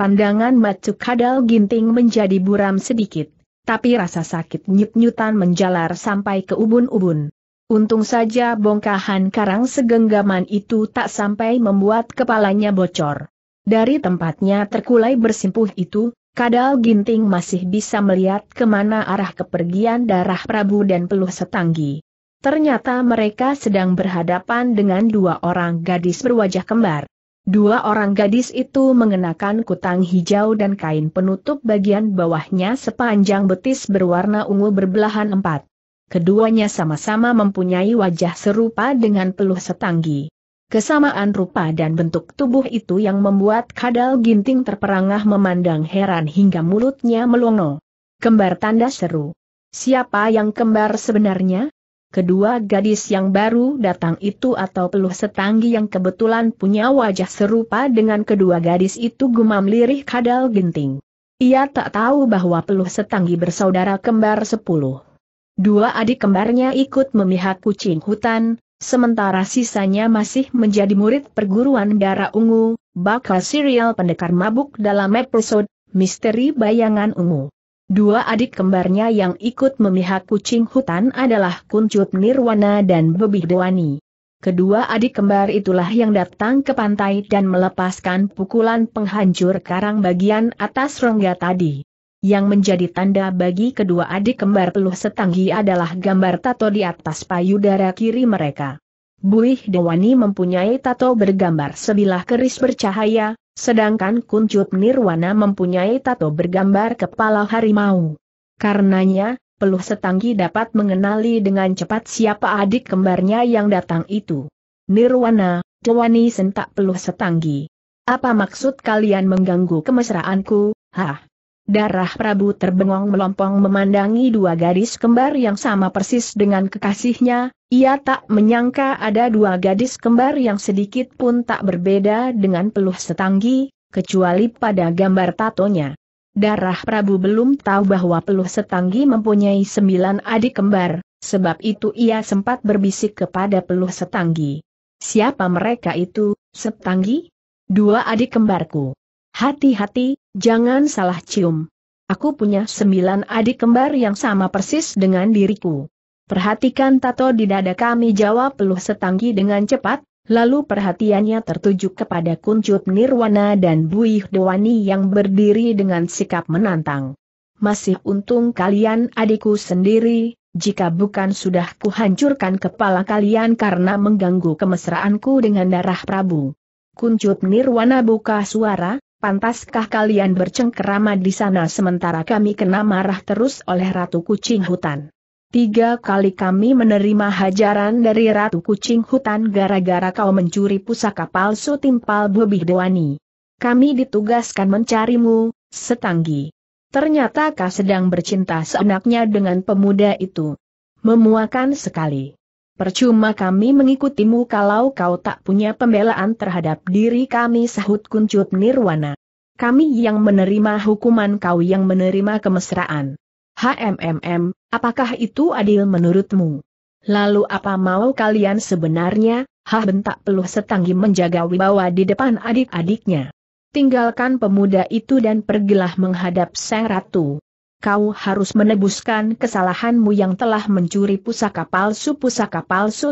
Pandangan mata Kadal Ginting menjadi buram sedikit, tapi rasa sakit nyut-nyutan menjalar sampai ke ubun-ubun. Untung saja bongkahan karang segenggaman itu tak sampai membuat kepalanya bocor. Dari tempatnya terkulai bersimpuh itu, Kadal Ginting masih bisa melihat kemana arah kepergian Darah Prabu dan Peluh Setanggi. Ternyata mereka sedang berhadapan dengan dua orang gadis berwajah kembar. Dua orang gadis itu mengenakan kutang hijau dan kain penutup bagian bawahnya sepanjang betis berwarna ungu berbelahan empat. Keduanya sama-sama mempunyai wajah serupa dengan Peluh Setanggi. Kesamaan rupa dan bentuk tubuh itu yang membuat Kadal Ginting terperangah memandang heran hingga mulutnya melongo. Kembar, tanda seru. Siapa yang kembar sebenarnya? Kedua gadis yang baru datang itu atau Peluh Setanggi yang kebetulan punya wajah serupa dengan kedua gadis itu, gumam lirih Kadal Ginting. Ia tak tahu bahwa Peluh Setanggi bersaudara kembar 10. Dua adik kembarnya ikut memihak Kucing Hutan, sementara sisanya masih menjadi murid perguruan Jara Ungu, bakal serial Pendekar Mabuk dalam episode Misteri Bayangan Ungu. Dua adik kembarnya yang ikut memihak Kucing Hutan adalah Kuncup Nirwana dan Buih Dewani. Kedua adik kembar itulah yang datang ke pantai dan melepaskan pukulan penghancur karang bagian atas rongga tadi. Yang menjadi tanda bagi kedua adik kembar Peluh Setanggi adalah gambar tato di atas payudara kiri mereka. Buih Dewani mempunyai tato bergambar sebilah keris bercahaya, sedangkan Kuncup Nirwana mempunyai tato bergambar kepala harimau. Karenanya, Peluh Setanggi dapat mengenali dengan cepat siapa adik kembarnya yang datang itu. Nirwana, Dewani, sentak Peluh Setanggi. Apa maksud kalian mengganggu kemesraanku, hah? Darah Prabu terbengong melompong memandangi dua gadis kembar yang sama persis dengan kekasihnya, ia tak menyangka ada dua gadis kembar yang sedikit pun tak berbeda dengan Peluh Setanggi, kecuali pada gambar tatonya. Darah Prabu belum tahu bahwa Peluh Setanggi mempunyai 9 adik kembar, sebab itu ia sempat berbisik kepada Peluh Setanggi. Siapa mereka itu, Setanggi? Dua adik kembarku. Hati-hati, jangan salah cium. Aku punya 9 adik kembar yang sama persis dengan diriku. Perhatikan tato di dada kami, jawab Peluh Setanggi dengan cepat, lalu perhatiannya tertuju kepada Kuncup Nirwana dan Buih Dewani yang berdiri dengan sikap menantang. masih untung kalian adikku sendiri, jika bukan sudah kuhancurkan kepala kalian karena mengganggu kemesraanku dengan darah Prabu. Kuncup Nirwana buka suara, pantaskah kalian bercengkerama di sana sementara kami kena marah terus oleh Ratu Kucing Hutan? 3 kali kami menerima hajaran dari Ratu Kucing Hutan gara-gara kau mencuri pusaka palsu timpal Buih Dewani. Kami ditugaskan mencarimu, Setanggi. Ternyata kau sedang bercinta seenaknya dengan pemuda itu. Memuakan sekali. Percuma kami mengikutimu kalau kau tak punya pembelaan terhadap diri kami, sahut Kuncup Nirwana. Kami yang menerima hukuman, kau yang menerima kemesraan. Apakah itu adil menurutmu? Lalu apa mau kalian sebenarnya? Hah, bentak Peluh Setanggi menjaga wibawa di depan adik-adiknya. Tinggalkan pemuda itu dan pergilah menghadap sang ratu. Kau harus menebuskan kesalahanmu yang telah mencuri pusaka palsu.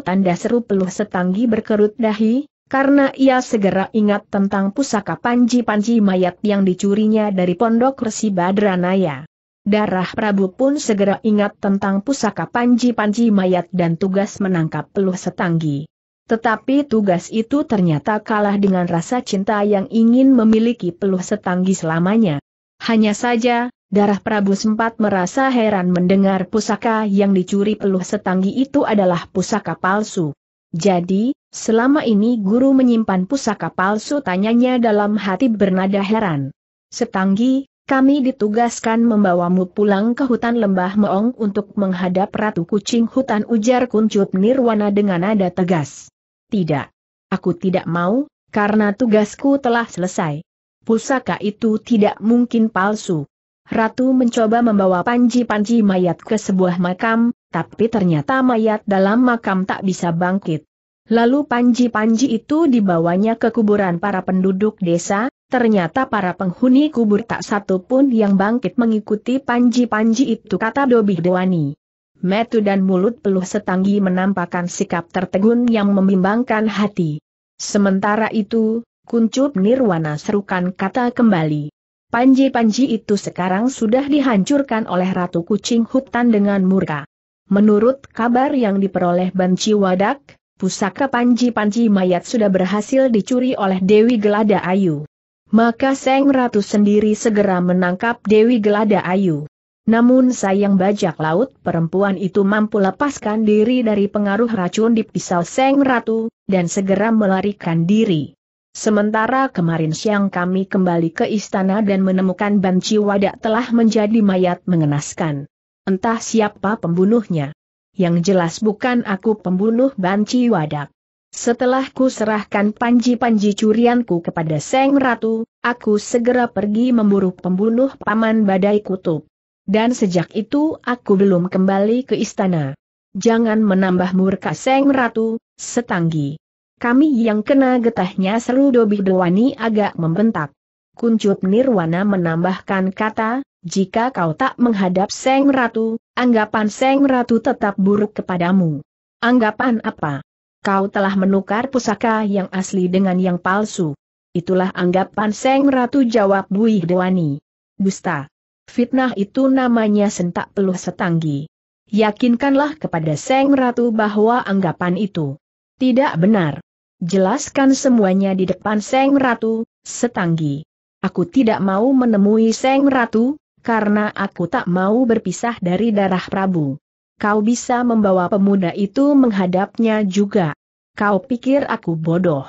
Tanda seru Peluh Setanggi berkerut dahi, karena ia segera ingat tentang pusaka Panji-panji Mayat yang dicurinya dari pondok Resi Badranaya. Darah Prabu pun segera ingat tentang pusaka Panji-panji Mayat dan tugas menangkap Peluh Setanggi. Tetapi tugas itu ternyata kalah dengan rasa cinta yang ingin memiliki Peluh Setanggi selamanya. Hanya saja, Darah Prabu sempat merasa heran mendengar pusaka yang dicuri Peluh Setanggi itu adalah pusaka palsu. Jadi, selama ini guru menyimpan pusaka palsu, tanyanya dalam hati bernada heran. Setanggi, kami ditugaskan membawamu pulang ke hutan Lembah Meong untuk menghadap Ratu Kucing Hutan, ujar Kuncup Nirwana dengan nada tegas. Tidak. Aku tidak mau, karena tugasku telah selesai. Pusaka itu tidak mungkin palsu. Ratu mencoba membawa Panji-panji Mayat ke sebuah makam, tapi ternyata mayat dalam makam tak bisa bangkit. Lalu Panji-panji itu dibawanya ke kuburan para penduduk desa. Ternyata para penghuni kubur tak satu pun yang bangkit mengikuti Panji-panji itu, kata Buih Dewani. Metu dan mulut Peluh Setanggi menampakkan sikap tertegun yang membimbangkan hati. Sementara itu, Kuncup Nirwana serukan kata kembali. Panji-panji itu sekarang sudah dihancurkan oleh Ratu Kucing Hutan dengan murka. Menurut kabar yang diperoleh Banci Wadak, pusaka Panji-panji Mayat sudah berhasil dicuri oleh Dewi Gelada Ayu. Maka sang ratu sendiri segera menangkap Dewi Gelada Ayu. Namun sayang bajak laut perempuan itu mampu lepaskan diri dari pengaruh racun di pisau sang ratu, dan segera melarikan diri. Sementara kemarin siang kami kembali ke istana dan menemukan Banci Wadak telah menjadi mayat mengenaskan. Entah siapa pembunuhnya. Yang jelas bukan aku pembunuh Banci Wadak. Setelah ku serahkan panji-panji curianku kepada sang ratu, aku segera pergi memburu pembunuh Paman Badai Kutub. Dan sejak itu aku belum kembali ke istana. Jangan menambah murka sang ratu, Setanggi. Kami yang kena getahnya, seru Buih Dewani agak membentak. Kuncup Nirwana menambahkan kata, jika kau tak menghadap sang ratu, anggapan sang ratu tetap buruk kepadamu. Anggapan apa? Kau telah menukar pusaka yang asli dengan yang palsu. Itulah anggapan sang ratu, jawab Buih Dewani. Dusta. Fitnah itu namanya, sentak Peluh Setanggi. Yakinkanlah kepada sang ratu bahwa anggapan itu tidak benar. Jelaskan semuanya di depan sang ratu, Setanggi. Aku tidak mau menemui sang ratu, karena aku tak mau berpisah dari darah Prabu. Kau bisa membawa pemuda itu menghadapnya juga. Kau pikir aku bodoh?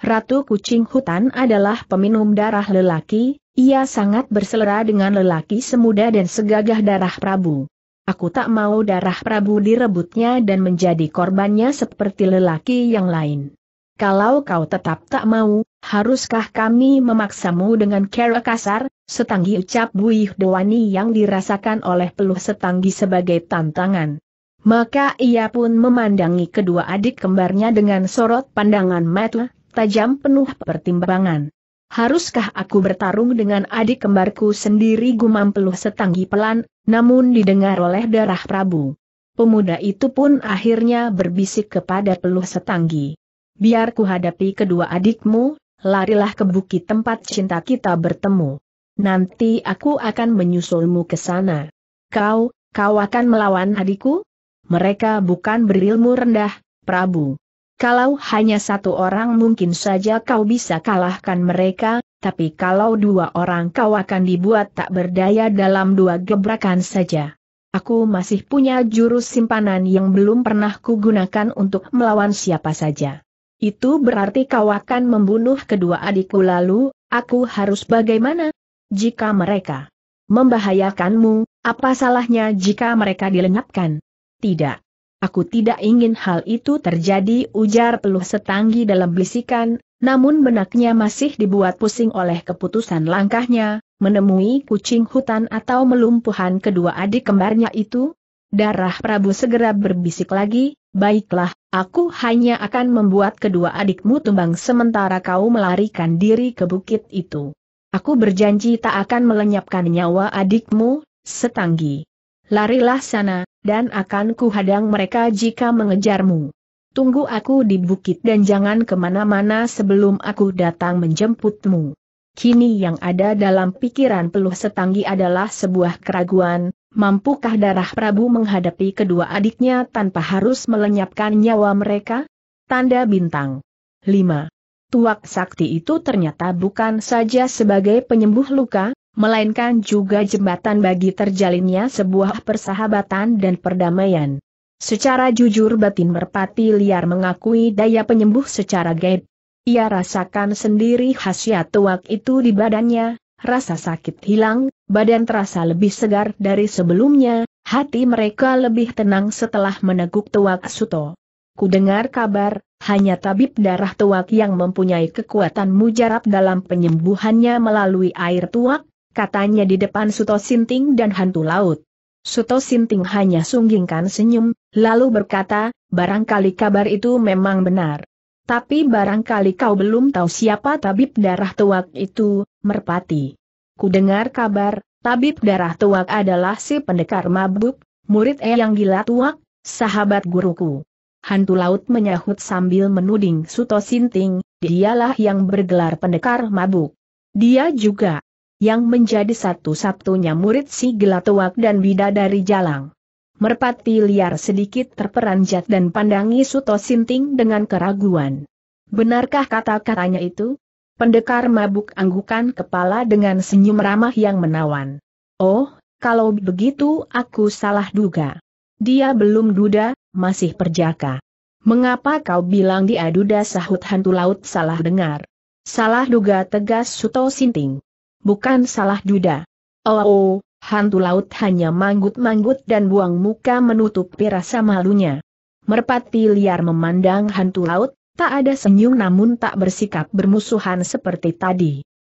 Ratu Kucing Hutan adalah peminum darah lelaki, ia sangat berselera dengan lelaki semuda dan segagah darah Prabu. Aku tak mau darah Prabu direbutnya dan menjadi korbannya seperti lelaki yang lain. Kalau kau tetap tak mau, haruskah kami memaksamu dengan cara kasar, Setanggi, ucap Buih Dewani yang dirasakan oleh Peluh Setanggi sebagai tantangan. Maka ia pun memandangi kedua adik kembarnya dengan sorot pandangan mata tajam penuh pertimbangan. Haruskah aku bertarung dengan adik kembarku sendiri, gumam Peluh Setanggi pelan, namun didengar oleh darah Prabu. Pemuda itu pun akhirnya berbisik kepada Peluh Setanggi. Biar ku hadapi kedua adikmu, larilah ke bukit tempat cinta kita bertemu. Nanti aku akan menyusulmu ke sana. Kau akan melawan adikku? Mereka bukan berilmu rendah, Prabu. Kalau hanya satu orang mungkin saja kau bisa kalahkan mereka, tapi kalau dua orang kau akan dibuat tak berdaya dalam dua gebrakan saja. Aku masih punya jurus simpanan yang belum pernah kugunakan untuk melawan siapa saja. Itu berarti kau akan membunuh kedua adikku, lalu aku harus bagaimana? Jika mereka membahayakanmu, apa salahnya jika mereka dilenyapkan? Tidak. Aku tidak ingin hal itu terjadi, ujar Peluh Setanggi dalam bisikan, namun benaknya masih dibuat pusing oleh keputusan langkahnya, menemui kucing hutan atau melumpuhan kedua adik kembarnya itu. Darah Prabu segera berbisik lagi, baiklah, aku hanya akan membuat kedua adikmu tumbang sementara kau melarikan diri ke bukit itu. Aku berjanji tak akan melenyapkan nyawa adikmu, Setanggi. Larilah sana, dan akan kuhadang mereka jika mengejarmu. Tunggu aku di bukit dan jangan kemana-mana sebelum aku datang menjemputmu. Kini yang ada dalam pikiran Peluh Setanggi adalah sebuah keraguan, mampukah Darah Prabu menghadapi kedua adiknya tanpa harus melenyapkan nyawa mereka? Tanda bintang. 5. Tuak Sakti itu ternyata bukan saja sebagai penyembuh luka, melainkan juga jembatan bagi terjalinnya sebuah persahabatan dan perdamaian. Secara jujur batin Merpati Liar mengakui daya penyembuh secara gaib. Ia rasakan sendiri khasiat tuak itu di badannya, rasa sakit hilang, badan terasa lebih segar dari sebelumnya, hati mereka lebih tenang setelah meneguk tuak Suto. Kudengar kabar, hanya tabib darah tuak yang mempunyai kekuatan mujarab dalam penyembuhannya melalui air tuak, katanya di depan Suto Sinting dan Hantu Laut. Suto Sinting hanya sunggingkan senyum, lalu berkata, barangkali kabar itu memang benar. Tapi barangkali kau belum tahu siapa tabib darah tuak itu, Merpati. Kudengar kabar, tabib darah tuak adalah si pendekar mabuk, murid Eyang Gelatuak, sahabat guruku. Hantu Laut menyahut sambil menuding Suto Sinting, dialah yang bergelar pendekar mabuk. Dia juga yang menjadi satu-satunya murid si Gelatuak dan Bidadari Jalang. Merpati Liar sedikit terperanjat dan pandangi Suto Sinting dengan keraguan. Benarkah kata-katanya itu? Pendekar mabuk anggukan kepala dengan senyum ramah yang menawan. Oh, kalau begitu aku salah duga. Dia belum duda, masih perjaka. Mengapa kau bilang dia duda, sahut Hantu Laut. Salah dengar. Salah duga, tegas Suto Sinting. Bukan salah duda. Oh, Hantu Laut hanya manggut-manggut dan buang muka menutupi rasa malunya. Merpati Liar memandang Hantu Laut, tak ada senyum namun tak bersikap bermusuhan seperti tadi.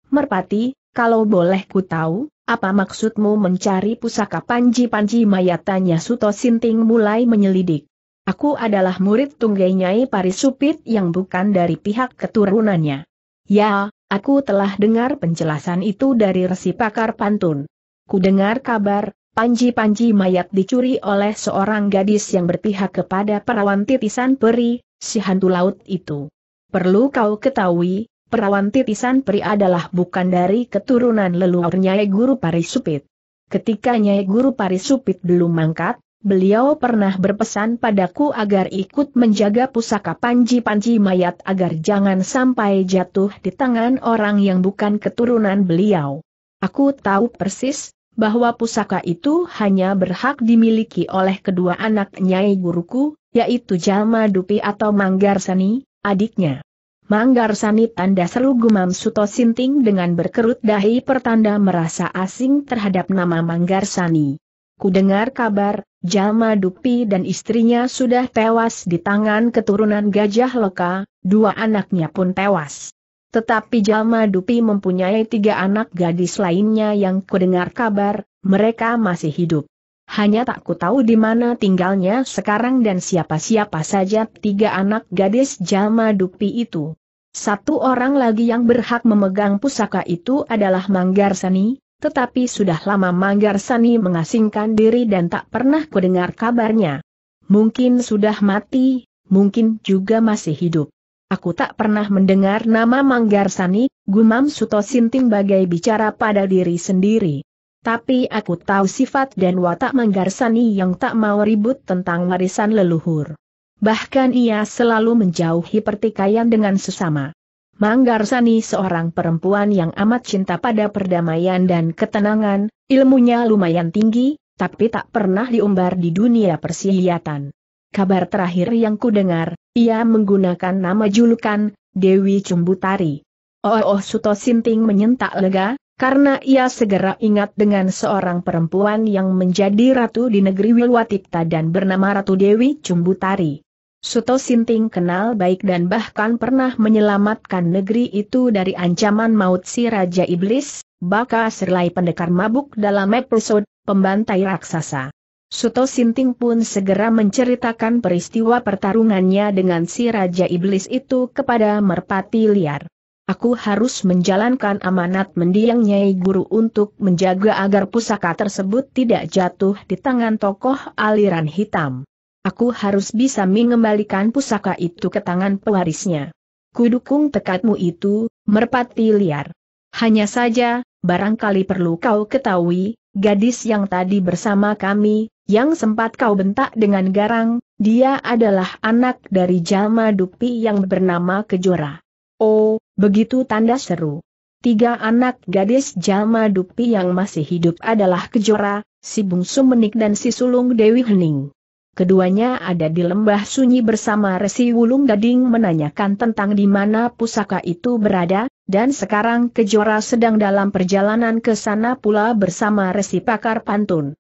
Merpati, kalau boleh ku tahu, apa maksudmu mencari pusaka Panji-panji Mayat, tanya Suto Sinting mulai menyelidik. Aku adalah murid tunggai Nyai Parisupit yang bukan dari pihak keturunannya. Ya, aku telah dengar penjelasan itu dari Resi Pakar Pantun. Kudengar kabar, Panji-panji Mayat dicuri oleh seorang gadis yang berpihak kepada Perawan Titisan Peri, si Hantu Laut itu. Perlu kau ketahui, Perawan Titisan Peri adalah bukan dari keturunan leluhur Nyai Guru Parisupit. Ketika Nyai Guru Parisupit belum mangkat, beliau pernah berpesan padaku agar ikut menjaga pusaka Panji-panji Mayat agar jangan sampai jatuh di tangan orang yang bukan keturunan beliau. Aku tahu persis bahwa pusaka itu hanya berhak dimiliki oleh kedua anak Nyai Guruku, yaitu Jalma Dupi atau Manggarsani, adiknya. Manggarsani, tanda seru, gumam Suto Sinting dengan berkerut dahi pertanda merasa asing terhadap nama Manggarsani. Kudengar kabar, Jalma Dupi dan istrinya sudah tewas di tangan keturunan Gajah Loka, dua anaknya pun tewas. Tetapi Jalma Dupi mempunyai tiga anak gadis lainnya yang kudengar kabar, mereka masih hidup. Hanya tak ku tahu di mana tinggalnya sekarang dan siapa-siapa saja tiga anak gadis Jalma Dupi itu. Satu orang lagi yang berhak memegang pusaka itu adalah Manggarsani, tetapi sudah lama Manggarsani mengasingkan diri dan tak pernah kudengar kabarnya. Mungkin sudah mati, mungkin juga masih hidup. Aku tak pernah mendengar nama Manggarsani, gumam Suto Sinting bagai bicara pada diri sendiri. Tapi aku tahu sifat dan watak Manggarsani yang tak mau ribut tentang warisan leluhur. Bahkan ia selalu menjauhi pertikaian dengan sesama. Manggarsani seorang perempuan yang amat cinta pada perdamaian dan ketenangan, ilmunya lumayan tinggi, tapi tak pernah diumbar di dunia persilatan. Kabar terakhir yang kudengar, ia menggunakan nama julukan, Dewi Cumbutari. Oh, Suto Sinting menyentak lega, karena ia segera ingat dengan seorang perempuan yang menjadi ratu di negeri Wilwatipta dan bernama Ratu Dewi Cumbutari. Suto Sinting kenal baik dan bahkan pernah menyelamatkan negeri itu dari ancaman maut si Raja Iblis, bakal Serial Pendekar Mabuk dalam episode Pembantai Raksasa. Suto Sinting pun segera menceritakan peristiwa pertarungannya dengan si Raja Iblis itu kepada Merpati Liar. Aku harus menjalankan amanat mendiang Nyai Guru untuk menjaga agar pusaka tersebut tidak jatuh di tangan tokoh aliran hitam. Aku harus bisa mengembalikan pusaka itu ke tangan pewarisnya. Kudukung tekadmu itu, Merpati Liar. Hanya saja, barangkali perlu kau ketahui, gadis yang tadi bersama kami, yang sempat kau bentak dengan garang, dia adalah anak dari Jalma Dupi yang bernama Kejora. Oh, begitu tanda seru. Tiga anak gadis Jalma Dupi yang masih hidup adalah Kejora, si bungsu Menik dan si sulung Dewi Hening. Keduanya ada di Lembah Sunyi bersama Resi Wulung Gading menanyakan tentang di mana pusaka itu berada, dan sekarang Kejora sedang dalam perjalanan ke sana pula bersama Resi Pakar Pantun.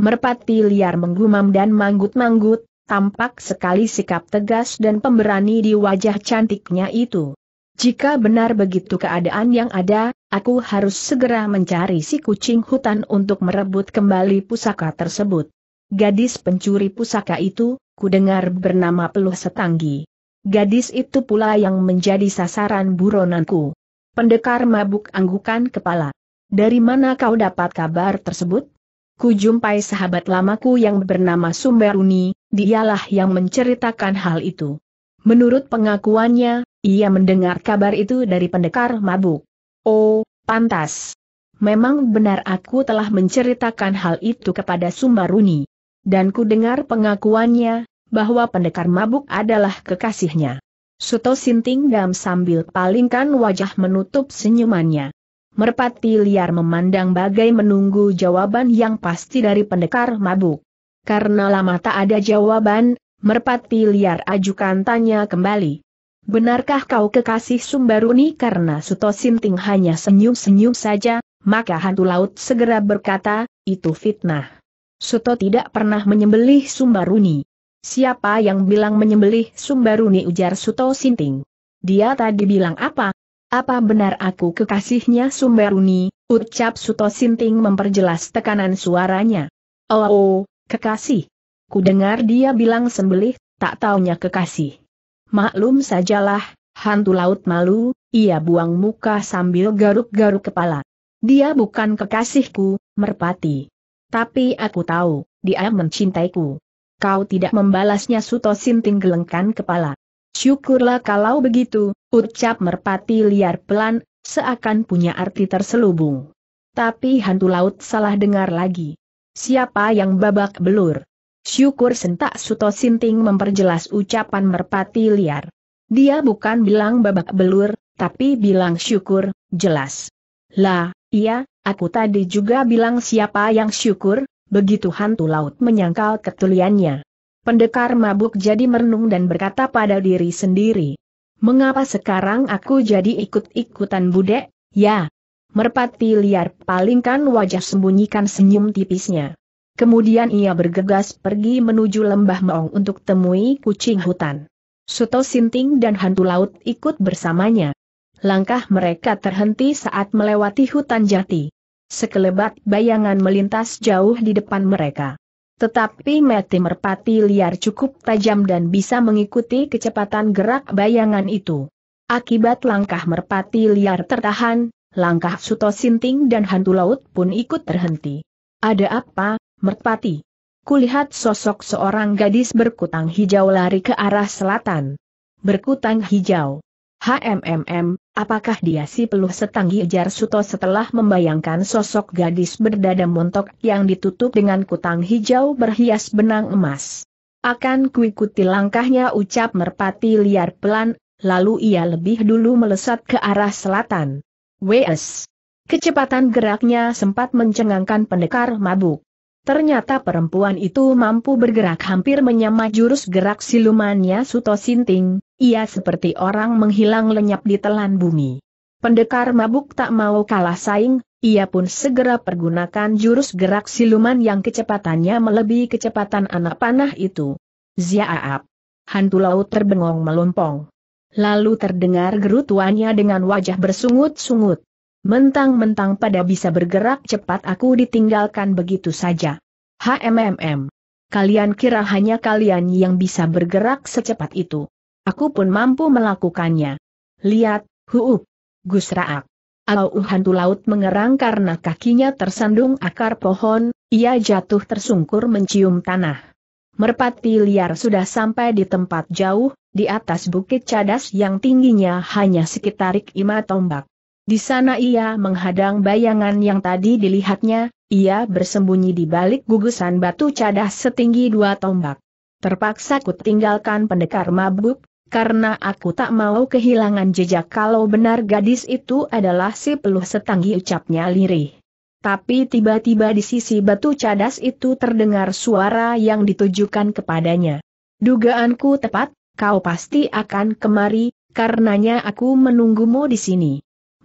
Merpati Liar menggumam dan manggut-manggut. Tampak sekali sikap tegas dan pemberani di wajah cantiknya itu. Jika benar begitu keadaan yang ada, aku harus segera mencari si kucing hutan untuk merebut kembali pusaka tersebut. Gadis pencuri pusaka itu, kudengar bernama Peluh Setanggi. Gadis itu pula yang menjadi sasaran buronanku. Pendekar Mabuk anggukan kepala. Dari mana kau dapat kabar tersebut? Kujumpai sahabat lamaku yang bernama Sumbaruni. Dialah yang menceritakan hal itu. Menurut pengakuannya, ia mendengar kabar itu dari Pendekar Mabuk. Oh, pantas. Memang benar aku telah menceritakan hal itu kepada Sumbaruni. Dan ku dengar pengakuannya, bahwa Pendekar Mabuk adalah kekasihnya. Suto Sinting gam sambil palingkan wajah menutup senyumannya. Merpati Liar memandang bagai menunggu jawaban yang pasti dari Pendekar Mabuk. Karena lama tak ada jawaban, Merpati Liar ajukan tanya kembali. Benarkah kau kekasih Sumbaruni? Karena Suto Sinting hanya senyum-senyum saja, maka Hantu Laut segera berkata, itu fitnah. Suto tidak pernah menyembelih Sumbaruni. Siapa yang bilang menyembelih Sumbaruni? Ujar Suto Sinting. Dia tadi bilang apa? Apa benar aku kekasihnya Sumbaruni? Ucap Suto Sinting memperjelas tekanan suaranya. Oh. Kekasih. Ku dengar dia bilang sembelih, tak taunya kekasih. Maklum sajalah, Hantu Laut malu, ia buang muka sambil garuk-garuk kepala. Dia bukan kekasihku, Merpati. Tapi aku tahu, dia mencintaiku. Kau tidak membalasnya? Suto Sinting gelengkan kepala. Syukurlah kalau begitu, ucap Merpati Liar pelan, seakan punya arti terselubung. Tapi Hantu Laut salah dengar lagi. Siapa yang babak belur? Syukur sentak Suto Sinting memperjelas ucapan Merpati Liar. Dia bukan bilang babak belur, tapi bilang syukur, jelas. Lah, iya, aku tadi juga bilang siapa yang syukur, begitu Hantu Laut menyangkal ketuliannya. Pendekar Mabuk jadi merenung dan berkata pada diri sendiri. Mengapa sekarang aku jadi ikut-ikutan budek, ya? Merpati Liar palingkan wajah sembunyikan senyum tipisnya. Kemudian ia bergegas pergi menuju Lembah Maung untuk temui kucing hutan. Suto Sinting dan Hantu Laut ikut bersamanya. Langkah mereka terhenti saat melewati hutan jati. Sekelebat bayangan melintas jauh di depan mereka. Tetapi mata Merpati Liar cukup tajam dan bisa mengikuti kecepatan gerak bayangan itu. Akibat langkah Merpati Liar tertahan, langkah Suto Sinting dan Hantu Laut pun ikut terhenti. Ada apa, Merpati? Kulihat sosok seorang gadis berkutang hijau lari ke arah selatan. berkutang hijau. Apakah dia si Peluh Setanggi? Ujar Suto setelah membayangkan sosok gadis berdada montok yang ditutup dengan kutang hijau berhias benang emas. Akan kuikuti langkahnya, ucap Merpati Liar pelan, lalu ia lebih dulu melesat ke arah selatan. Wes. Kecepatan geraknya sempat mencengangkan pendekar mabuk. Ternyata perempuan itu mampu bergerak hampir menyamai jurus gerak silumannya Suto Sinting. Ia seperti orang menghilang lenyap di telan bumi. Pendekar mabuk tak mau kalah saing, ia pun segera pergunakan jurus gerak siluman yang kecepatannya melebihi kecepatan anak panah itu. Ziaap! Hantu laut terbengong melompong. Lalu terdengar gerutuannya dengan wajah bersungut-sungut. Mentang-mentang pada bisa bergerak cepat, aku ditinggalkan begitu saja. Kalian kira hanya kalian yang bisa bergerak secepat itu. Aku pun mampu melakukannya. Lihat, huup, gusraak. Au, hantu laut mengerang karena kakinya tersandung akar pohon, ia jatuh tersungkur mencium tanah. Merpati Liar sudah sampai di tempat jauh, di atas bukit cadas yang tingginya hanya sekitar 5 tombak. Di sana ia menghadang bayangan yang tadi dilihatnya, ia bersembunyi di balik gugusan batu cadas setinggi 2 tombak. Terpaksa ku tinggalkan pendekar mabuk, karena aku tak mau kehilangan jejak kalau benar gadis itu adalah si Peluh Setanggi, ucapnya lirih. Tapi tiba-tiba di sisi batu cadas itu terdengar suara yang ditujukan kepadanya. Dugaanku tepat, kau pasti akan kemari, karenanya aku menunggumu di sini.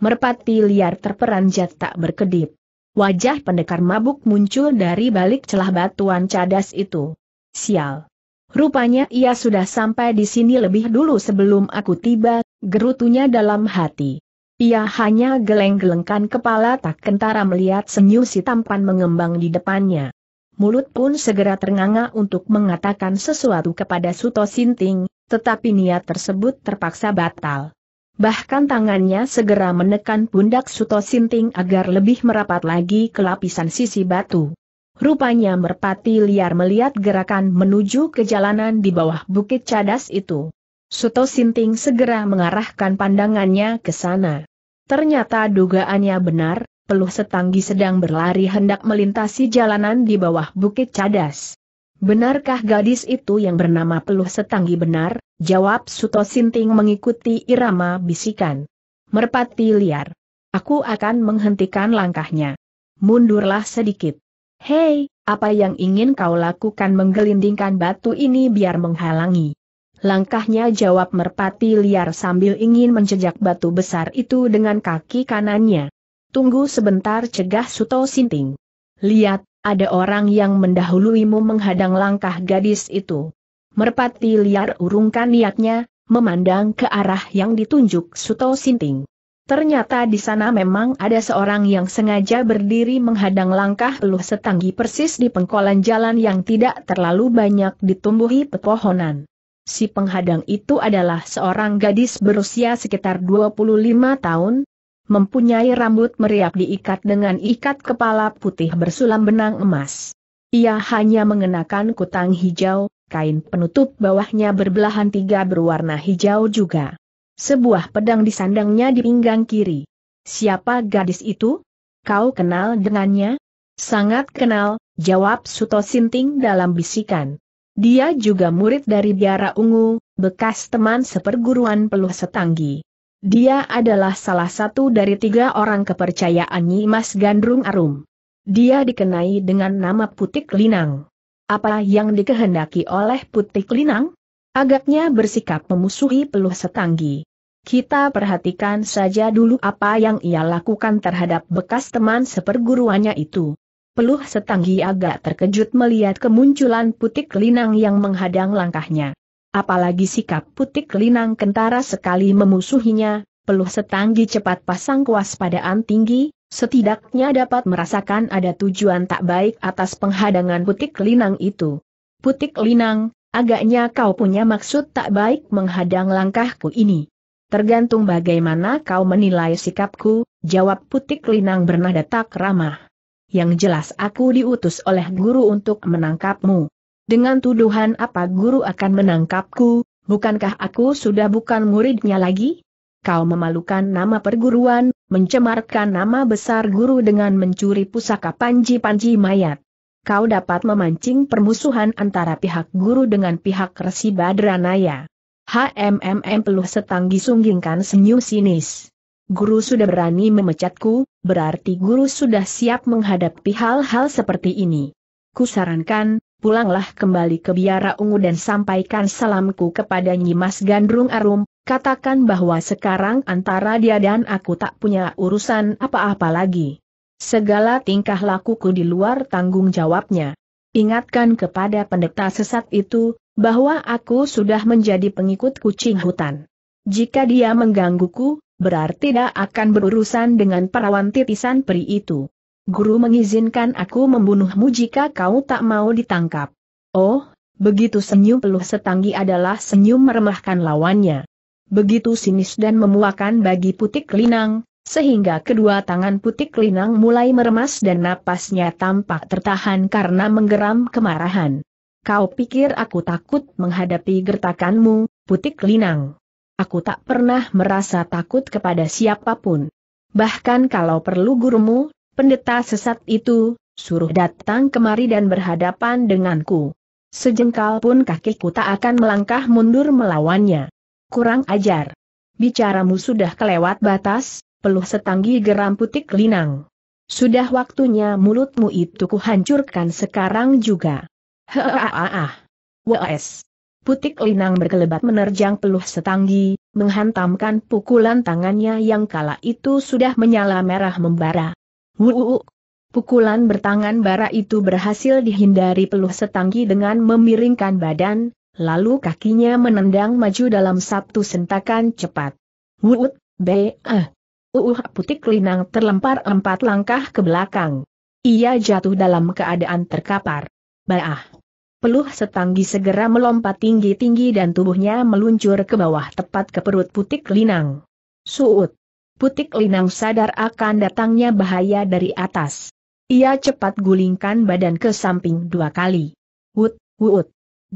Merpati Liar terperanjat tak berkedip. Wajah pendekar mabuk muncul dari balik celah batuan cadas itu. Sial. Rupanya ia sudah sampai di sini lebih dulu sebelum aku tiba, gerutunya dalam hati. Ia hanya geleng-gelengkan kepala tak kentara melihat senyum si tampan mengembang di depannya. Mulut pun segera ternganga untuk mengatakan sesuatu kepada Suto Sinting, tetapi niat tersebut terpaksa batal. Bahkan tangannya segera menekan pundak Suto Sinting agar lebih merapat lagi ke lapisan sisi batu. Rupanya Merpati Liar melihat gerakan menuju ke jalanan di bawah bukit cadas itu. Suto Sinting segera mengarahkan pandangannya ke sana. Ternyata dugaannya benar, Peluh Setanggi sedang berlari hendak melintasi jalanan di bawah bukit cadas. Benarkah gadis itu yang bernama Peluh Setanggi? Benar, jawab Suto Sinting mengikuti irama bisikan Merpati Liar. Aku akan menghentikan langkahnya. Mundurlah sedikit. Hei, apa yang ingin kau lakukan? Menggelindingkan batu ini biar menghalangi langkahnya, jawab Merpati Liar sambil ingin menjejak batu besar itu dengan kaki kanannya. Tunggu sebentar, cegah Suto Sinting. Lihat, ada orang yang mendahuluimu menghadang langkah gadis itu. Merpati Liar urungkan niatnya, memandang ke arah yang ditunjuk Suto Sinting. Ternyata di sana memang ada seorang yang sengaja berdiri menghadang langkah Peluh Setanggi persis di pengkolan jalan yang tidak terlalu banyak ditumbuhi pepohonan. Si penghadang itu adalah seorang gadis berusia sekitar 25 tahun, mempunyai rambut meriak diikat dengan ikat kepala putih bersulam benang emas. Ia hanya mengenakan kutang hijau, kain penutup bawahnya berbelahan 3 berwarna hijau juga. Sebuah pedang disandangnya di pinggang kiri. Siapa gadis itu? Kau kenal dengannya? Sangat kenal, jawab Suto Sinting dalam bisikan. Dia juga murid dari Jara Ungu, bekas teman seperguruan Peluh Setanggi. Dia adalah salah satu dari 3 orang kepercayaan Nyimas Gandrung Arum. Dia dikenai dengan nama Putik Linang. Apa yang dikehendaki oleh Putik Linang? Agaknya bersikap memusuhi Peluh Setanggi. Kita perhatikan saja dulu apa yang ia lakukan terhadap bekas teman seperguruannya itu. Peluh Setanggi agak terkejut melihat kemunculan Putik Linang yang menghadang langkahnya. Apalagi sikap Putik Linang kentara sekali memusuhinya. Peluh Setanggi cepat pasang kewaspadaan tinggi, setidaknya dapat merasakan ada tujuan tak baik atas penghadangan Putik Linang itu. Putik Linang, agaknya kau punya maksud tak baik menghadang langkahku ini. Tergantung bagaimana kau menilai sikapku, jawab Putik Linang bernada tak ramah. Yang jelas aku diutus oleh guru untuk menangkapmu. Dengan tuduhan apa guru akan menangkapku? bukankah aku sudah bukan muridnya lagi? Kau memalukan nama perguruan, mencemarkan nama besar guru dengan mencuri pusaka Panji-panji Mayat. Kau dapat memancing permusuhan antara pihak guru dengan pihak Resi Badranaya." Peluh Setanggi sunggingkan senyum sinis. "Guru sudah berani memecatku, berarti guru sudah siap menghadapi hal-hal seperti ini. Kusarankan, pulanglah kembali ke Biara Ungu dan sampaikan salamku kepada Nyimas Gandrung Arum, katakan bahwa sekarang antara dia dan aku tak punya urusan apa-apa lagi. Segala tingkah lakuku di luar tanggung jawabnya. Ingatkan kepada pendeta sesat itu, bahwa aku sudah menjadi pengikut kucing hutan. Jika dia menggangguku, berarti dia akan berurusan dengan perawan titisan peri itu. Guru mengizinkan aku membunuhmu jika kau tak mau ditangkap." "Oh, begitu." Senyum Peluh Setanggi adalah senyum meremehkan lawannya. Begitu sinis dan memuakan bagi Putik Linang, sehingga kedua tangan Putik Linang mulai meremas dan napasnya tampak tertahan karena menggeram kemarahan. "Kau pikir aku takut menghadapi gertakanmu, Putik Linang? Aku tak pernah merasa takut kepada siapapun. Bahkan kalau perlu gurumu, pendeta sesat itu, suruh datang kemari dan berhadapan denganku. Sejengkal pun kakiku tak akan melangkah mundur melawannya." "Kurang ajar. Bicaramu sudah kelewat batas," Peluh Setanggi geram Putik Linang. "Sudah waktunya mulutmu itu kuhancurkan sekarang juga." "Wes." Putik Linang berkelebat menerjang Peluh Setanggi, menghantamkan pukulan tangannya yang kala itu sudah menyala merah membara. Pukulan bertangan bara itu berhasil dihindari Peluh Setanggi dengan memiringkan badan, lalu kakinya menendang maju dalam satu sentakan cepat. Putik Linang terlempar 4 langkah ke belakang. Ia jatuh dalam keadaan terkapar. Peluh Setanggi segera melompat tinggi-tinggi dan tubuhnya meluncur ke bawah tepat ke perut Putik Linang. Putik Linang sadar akan datangnya bahaya dari atas. Ia cepat gulingkan badan ke samping 2 kali.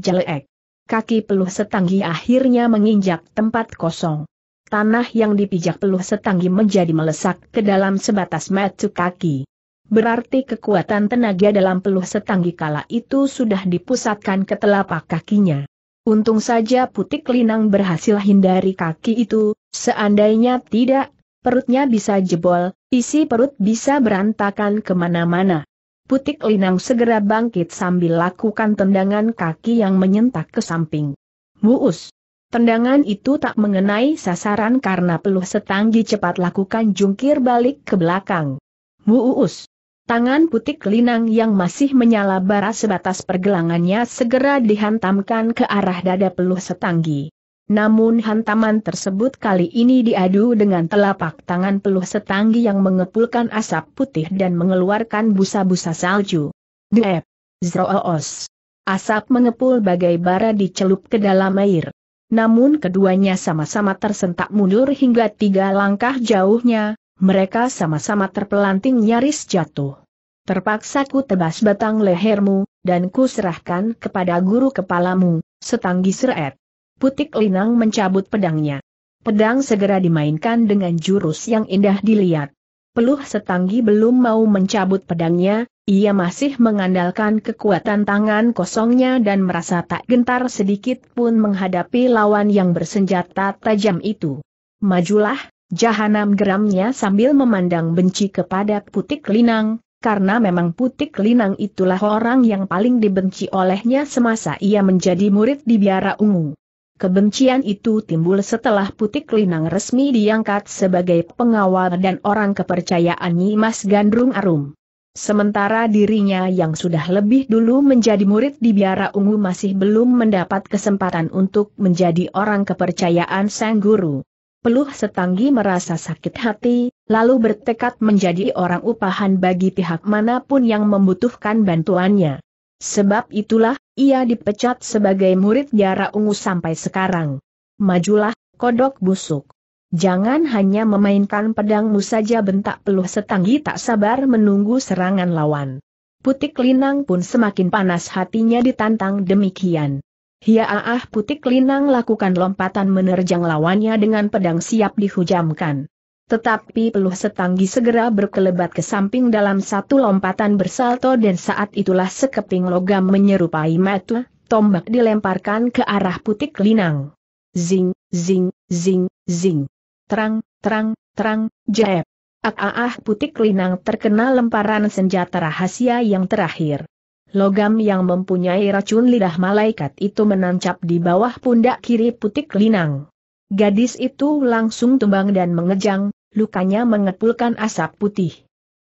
Jelek. Kaki Peluh Setanggi akhirnya menginjak tempat kosong. Tanah yang dipijak Peluh Setanggi menjadi melesak ke dalam sebatas mata kaki. Berarti kekuatan tenaga dalam Peluh Setanggi kala itu sudah dipusatkan ke telapak kakinya. Untung saja Putik Linang berhasil hindari kaki itu, seandainya tidak, perutnya bisa jebol, isi perut bisa berantakan kemana-mana. Putik Linang segera bangkit sambil lakukan tendangan kaki yang menyentak ke samping. Muus! Tendangan itu tak mengenai sasaran karena Peluh Setanggi cepat lakukan jungkir balik ke belakang. Muus! Tangan Putik Linang yang masih menyala bara sebatas pergelangannya segera dihantamkan ke arah dada Peluh Setanggi. Namun hantaman tersebut kali ini diadu dengan telapak tangan Peluh Setanggi yang mengepulkan asap putih dan mengeluarkan busa-busa salju. Dep! Zroos! Asap mengepul bagai bara dicelup ke dalam air. Namun keduanya sama-sama tersentak mundur hingga 3 langkah jauhnya. Mereka sama-sama terpelanting nyaris jatuh. "Terpaksa ku tebas batang lehermu, dan ku serahkan kepada guru kepalamu, Setanggi Seret." Putik Linang mencabut pedangnya. Pedang segera dimainkan dengan jurus yang indah dilihat. Peluh Setanggi belum mau mencabut pedangnya, ia masih mengandalkan kekuatan tangan kosongnya dan merasa tak gentar sedikit pun menghadapi lawan yang bersenjata tajam itu. "Majulah!" Jahanam geramnya sambil memandang benci kepada Putik Linang, karena memang Putik Linang itulah orang yang paling dibenci olehnya semasa ia menjadi murid di Biara Ungu. Kebencian itu timbul setelah Putik Linang resmi diangkat sebagai pengawal dan orang kepercayaan Nyimas Gandrung Arum. Sementara dirinya yang sudah lebih dulu menjadi murid di Biara Ungu masih belum mendapat kesempatan untuk menjadi orang kepercayaan sang guru. Peluh Setanggi merasa sakit hati, lalu bertekad menjadi orang upahan bagi pihak manapun yang membutuhkan bantuannya. Sebab itulah, ia dipecat sebagai murid Jara Ungu sampai sekarang. "Majulah, kodok busuk. Jangan hanya memainkan pedangmu saja," bentak Peluh Setanggi tak sabar menunggu serangan lawan. Putik Linang pun semakin panas hatinya ditantang demikian. Hiaah, Putik Linang lakukan lompatan menerjang lawannya dengan pedang siap dihujamkan. Tetapi Peluh Setanggi segera berkelebat ke samping dalam satu lompatan bersalto, dan saat itulah sekeping logam menyerupai mata tombak dilemparkan ke arah Putik Linang. Zing, zing, zing, zing. Terang, terang, terang, jaep. Ah, Putik Linang terkena lemparan senjata rahasia yang terakhir. Logam yang mempunyai racun lidah malaikat itu menancap di bawah pundak kiri Putik Linang. Gadis itu langsung tumbang dan mengejang. Lukanya mengepulkan asap putih.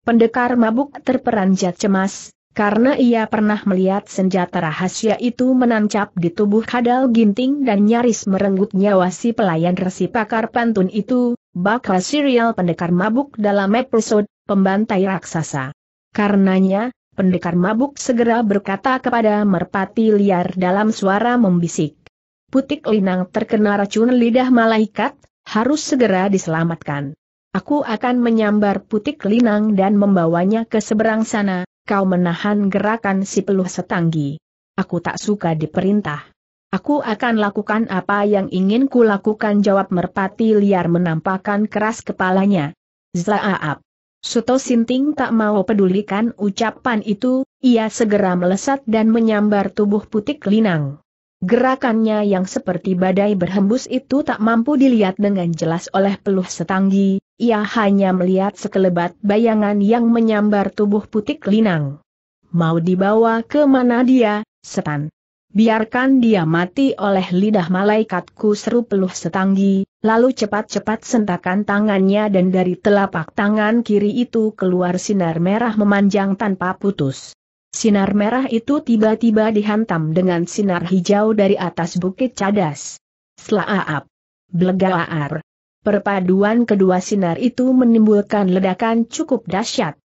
Pendekar Mabuk terperanjat cemas, karena ia pernah melihat senjata rahasia itu menancap di tubuh Kadal Ginting dan nyaris merenggut nyawa si pelayan Resi Pakar Pantun itu, bakal serial Pendekar Mabuk dalam episode Pembantai Raksasa. Karenanya, Pendekar Mabuk segera berkata kepada Merpati Liar dalam suara membisik, "Putik Linang terkena racun lidah malaikat, harus segera diselamatkan. Aku akan menyambar Putik Linang dan membawanya ke seberang sana, kau menahan gerakan si Peluh Setanggi. Aku tak suka diperintah. Aku akan lakukan apa yang ingin ku lakukan," jawab Merpati Liar menampakkan keras kepalanya. Zlaap. Suto Sinting tak mau pedulikan ucapan itu, ia segera melesat dan menyambar tubuh Putik Linang. Gerakannya yang seperti badai berhembus itu tak mampu dilihat dengan jelas oleh Peluh Setanggi, ia hanya melihat sekelebat bayangan yang menyambar tubuh Putik Linang. Mau dibawa ke mana dia, setan? Biarkan dia mati oleh lidah malaikatku, seru Peluh Setanggi, lalu cepat-cepat sentakan tangannya dan dari telapak tangan kiri itu keluar sinar merah memanjang tanpa putus. Sinar merah itu tiba-tiba dihantam dengan sinar hijau dari atas bukit cadas. Slaap. Blegaar. Perpaduan kedua sinar itu menimbulkan ledakan cukup dahsyat.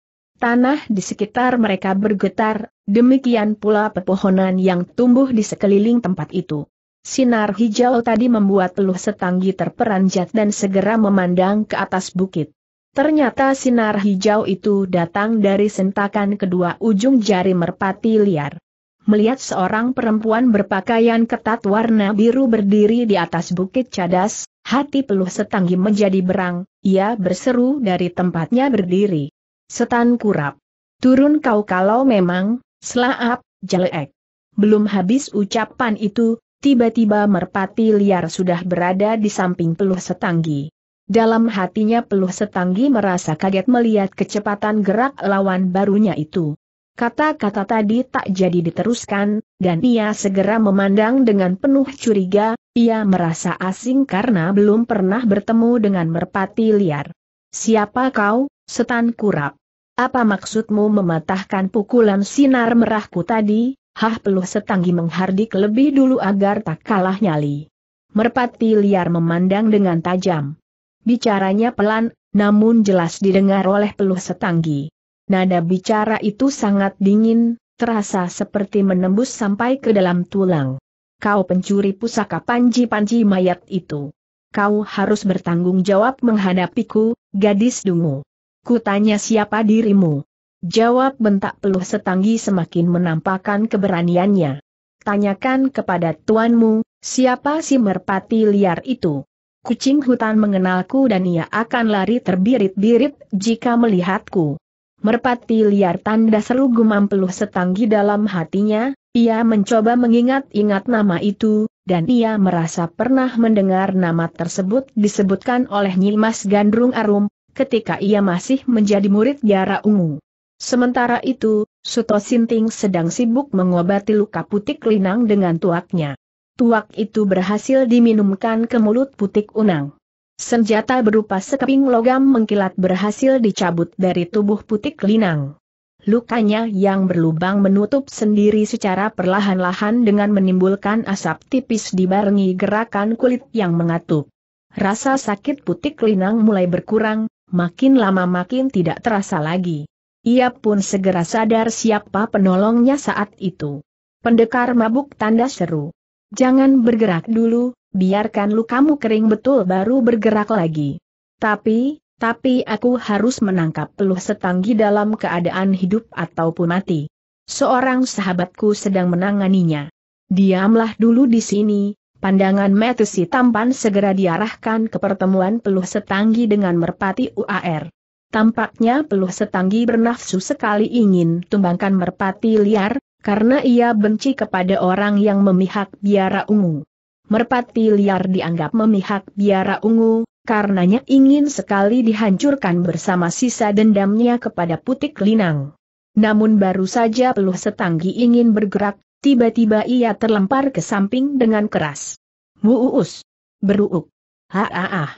Tanah di sekitar mereka bergetar, demikian pula pepohonan yang tumbuh di sekeliling tempat itu. Sinar hijau tadi membuat Peluh Setanggi terperanjat dan segera memandang ke atas bukit. Ternyata sinar hijau itu datang dari sentakan kedua ujung jari Merpati Liar. Melihat seorang perempuan berpakaian ketat warna biru berdiri di atas bukit cadas, hati Peluh Setanggi menjadi berang, ia berseru dari tempatnya berdiri. "Setan kurap! Turun kau kalau memang, slaap, jelek!" Belum habis ucapan itu, tiba-tiba Merpati Liar sudah berada di samping Peluh Setanggi. Dalam hatinya Peluh Setanggi merasa kaget melihat kecepatan gerak lawan barunya itu. Kata-kata tadi tak jadi diteruskan, dan ia segera memandang dengan penuh curiga, ia merasa asing karena belum pernah bertemu dengan Merpati Liar. "Siapa kau, setan kurap? Apa maksudmu mematahkan pukulan sinar merahku tadi?" Hah, Peluh Setanggi menghardik lebih dulu agar tak kalah nyali. Merpati Liar memandang dengan tajam. Bicaranya pelan, namun jelas didengar oleh Peluh Setanggi. Nada bicara itu sangat dingin, terasa seperti menembus sampai ke dalam tulang. "Kau pencuri pusaka Panji-panji Mayat itu. Kau harus bertanggung jawab menghadapiku, gadis dungu. Ku tanya siapa dirimu?" "Jawab," bentak Peluh Setanggi semakin menampakkan keberaniannya. "Tanyakan kepada tuanmu, siapa si Merpati Liar itu? Kucing hutan mengenalku dan ia akan lari terbirit-birit jika melihatku." "Merpati Liar!" tanda seru gumam Peluh Setanggi dalam hatinya, ia mencoba mengingat-ingat nama itu, dan ia merasa pernah mendengar nama tersebut disebutkan oleh Nyimas Gandrung Arum, ketika ia masih menjadi murid Jara Ungu. Sementara itu, Suto Sinting sedang sibuk mengobati luka Putik Linang dengan tuaknya. Tuak itu berhasil diminumkan ke mulut Putik Unang. Senjata berupa sekeping logam mengkilat berhasil dicabut dari tubuh Putik Linang. Lukanya yang berlubang menutup sendiri secara perlahan-lahan dengan menimbulkan asap tipis dibarengi gerakan kulit yang mengatup. Rasa sakit Putik Linang mulai berkurang, makin lama makin tidak terasa lagi. Ia pun segera sadar siapa penolongnya saat itu. "Pendekar Mabuk!" tanda seru. "Jangan bergerak dulu, biarkan lukamu kering betul baru bergerak lagi." Tapi aku harus menangkap Peluh Setanggi dalam keadaan hidup ataupun mati. Seorang sahabatku sedang menanganinya. Diamlah dulu di sini. Pandangan Metusi tampan segera diarahkan ke pertemuan Peluh Setanggi dengan Merpati Uar. Tampaknya Peluh Setanggi bernafsu sekali ingin tumbangkan Merpati Liar, karena ia benci kepada orang yang memihak Biara Ungu. Merpati Liar dianggap memihak Biara Ungu, karenanya ingin sekali dihancurkan bersama sisa dendamnya kepada Putik Linang. Namun baru saja Peluh Setanggi ingin bergerak, tiba-tiba ia terlempar ke samping dengan keras. Muus! Beruuk! Ha-ah!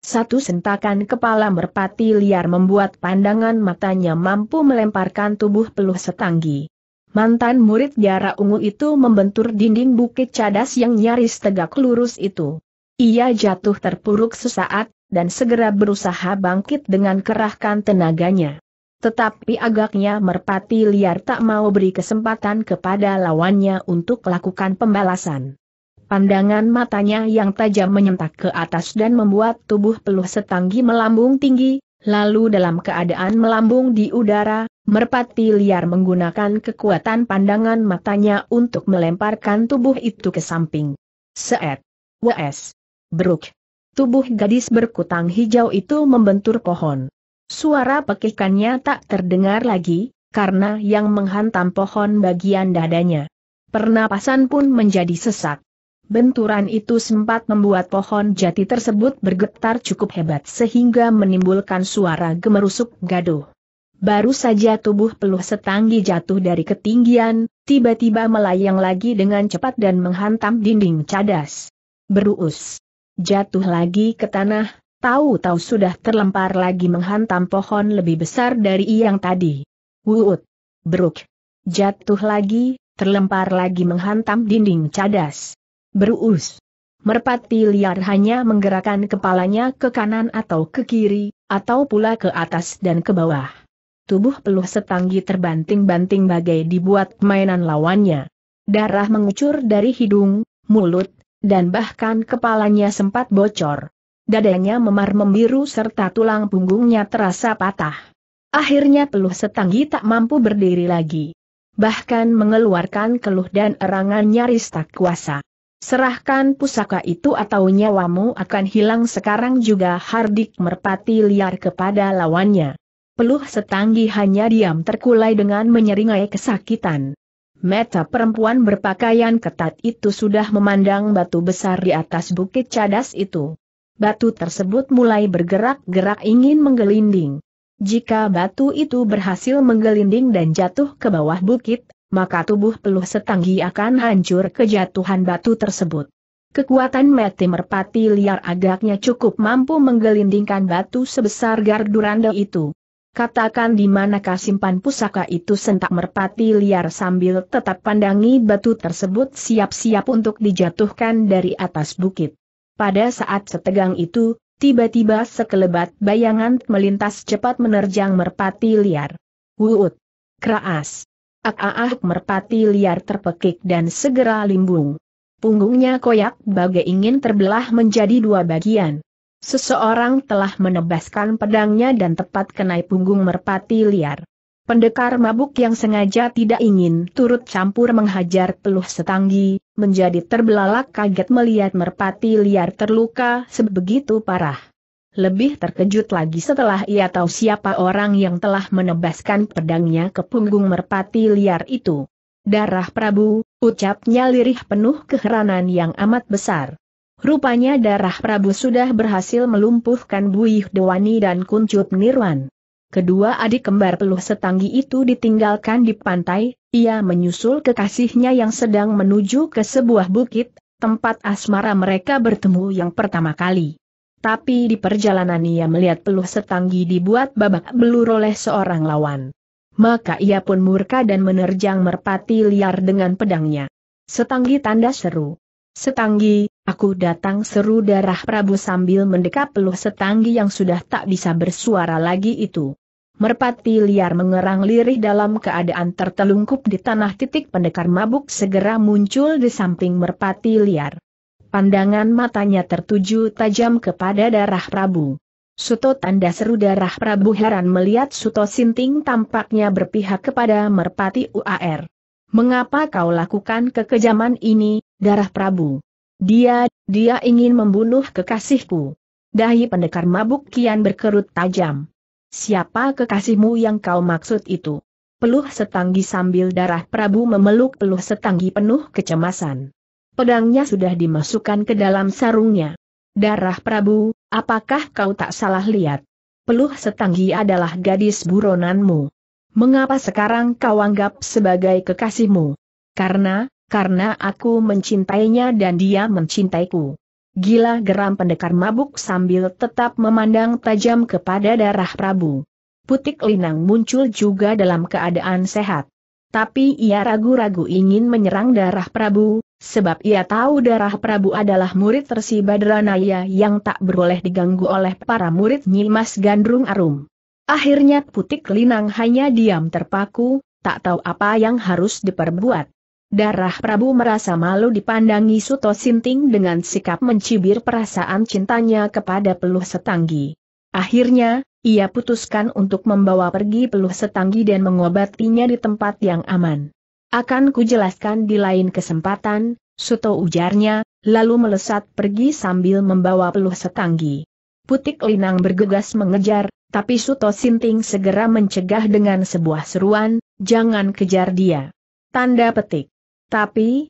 Satu sentakan kepala Merpati Liar membuat pandangan matanya mampu melemparkan tubuh Peluh Setanggi. Mantan murid Jara Ungu itu membentur dinding bukit cadas yang nyaris tegak lurus itu. Ia jatuh terpuruk sesaat, dan segera berusaha bangkit dengan kerahkan tenaganya. Tetapi agaknya Merpati Liar tak mau beri kesempatan kepada lawannya untuk lakukan pembalasan. Pandangan matanya yang tajam menyentak ke atas dan membuat tubuh Peluh Setanggi melambung tinggi, lalu dalam keadaan melambung di udara, Merpati Liar menggunakan kekuatan pandangan matanya untuk melemparkan tubuh itu ke samping. Seet! Wes! Bruk! Tubuh gadis berkutang hijau itu membentur pohon. Suara pekikannya tak terdengar lagi, karena yang menghantam pohon bagian dadanya. Pernapasan pun menjadi sesak. Benturan itu sempat membuat pohon jati tersebut bergetar cukup hebat sehingga menimbulkan suara gemerusuk gaduh. Baru saja tubuh Peluh Setanggi jatuh dari ketinggian, tiba-tiba melayang lagi dengan cepat dan menghantam dinding cadas. Beruus! Jatuh lagi ke tanah. Tahu-tahu sudah terlempar lagi menghantam pohon lebih besar dari yang tadi. Wuut! Bruk! Jatuh lagi, terlempar lagi menghantam dinding cadas. Beruus! Merpati Liar hanya menggerakkan kepalanya ke kanan atau ke kiri, atau pula ke atas dan ke bawah. Tubuh Peluh Setanggi terbanting-banting bagai dibuat mainan lawannya. Darah mengucur dari hidung, mulut, dan bahkan kepalanya sempat bocor. Dadanya memar membiru serta tulang punggungnya terasa patah. Akhirnya Peluh Setanggi tak mampu berdiri lagi. Bahkan mengeluarkan keluh dan erangan nyaris tak kuasa. Serahkan pusaka itu atau nyawamu akan hilang sekarang juga, hardik Merpati Liar kepada lawannya. Peluh Setanggi hanya diam terkulai dengan menyeringai kesakitan. Mata perempuan berpakaian ketat itu sudah memandang batu besar di atas bukit cadas itu. Batu tersebut mulai bergerak-gerak ingin menggelinding. Jika batu itu berhasil menggelinding dan jatuh ke bawah bukit, maka tubuh Peluh Setanggi akan hancur kejatuhan batu tersebut. Kekuatan mati Merpati Liar agaknya cukup mampu menggelindingkan batu sebesar garduranda itu. Katakan di manakah simpan pusaka itu, sentak Merpati Liar sambil tetap pandangi batu tersebut siap-siap untuk dijatuhkan dari atas bukit. Pada saat setegang itu, tiba-tiba sekelebat bayangan melintas cepat menerjang Merpati Liar. Wuut! Keras! Ah, Merpati Liar terpekik dan segera limbung. Punggungnya koyak bagai ingin terbelah menjadi dua bagian. Seseorang telah menebaskan pedangnya dan tepat kenai punggung Merpati Liar. Pendekar mabuk yang sengaja tidak ingin turut campur menghajar Peluh Setanggi, menjadi terbelalak kaget melihat Merpati Liar terluka sebegitu parah. Lebih terkejut lagi setelah ia tahu siapa orang yang telah menebaskan pedangnya ke punggung Merpati Liar itu. Darah Prabu, ucapnya lirih penuh keheranan yang amat besar. Rupanya Darah Prabu sudah berhasil melumpuhkan Buih Dewani dan Kuncup Nirwan. Kedua adik kembar Peluh Setanggi itu ditinggalkan di pantai, ia menyusul kekasihnya yang sedang menuju ke sebuah bukit, tempat asmara mereka bertemu yang pertama kali. Tapi di perjalanan ia melihat Peluh Setanggi dibuat babak belur oleh seorang lawan. Maka ia pun murka dan menerjang Merpati Liar dengan pedangnya. Setanggi, tanda seru. Setanggi, aku datang, seru Darah Prabu sambil mendekap Peluh Setanggi yang sudah tak bisa bersuara lagi itu. Merpati Liar mengerang lirih dalam keadaan tertelungkup di tanah. Pendekar mabuk segera muncul di samping Merpati Liar. Pandangan matanya tertuju tajam kepada Darah Prabu. Suto, tanda seru Darah Prabu heran melihat Suto Sinting tampaknya berpihak kepada Merpati Uar. Mengapa kau lakukan kekejaman ini, Darah Prabu? Dia ingin membunuh kekasihku." Dahi pendekar mabuk kian berkerut tajam. "Siapa kekasihmu yang kau maksud itu?" Peluh Setanggi, sambil Darah Prabu memeluk Peluh Setanggi penuh kecemasan. Pedangnya sudah dimasukkan ke dalam sarungnya. "Darah Prabu, apakah kau tak salah lihat? Peluh Setanggi adalah gadis buronanmu. Mengapa sekarang kau anggap sebagai kekasihmu?" Karena aku mencintainya dan dia mencintaiku." Gila, geram pendekar mabuk sambil tetap memandang tajam kepada Darah Prabu. Putik Linang muncul juga dalam keadaan sehat. Tapi ia ragu-ragu ingin menyerang Darah Prabu, sebab ia tahu Darah Prabu adalah murid Resi Badranaya yang tak beroleh diganggu oleh para murid Nyimas Gandrung Arum. Akhirnya Putik Linang hanya diam terpaku, tak tahu apa yang harus diperbuat. Darah Prabu merasa malu dipandangi Suto Sinting dengan sikap mencibir perasaan cintanya kepada Peluh Setanggi. Akhirnya, ia putuskan untuk membawa pergi Peluh Setanggi dan mengobatinya di tempat yang aman. "Akan kujelaskan di lain kesempatan, Suto," ujarnya, lalu melesat pergi sambil membawa Peluh Setanggi. Putik Linang bergegas mengejar, tapi Suto Sinting segera mencegah dengan sebuah seruan, "Jangan kejar dia!" Tanda petik. Tapi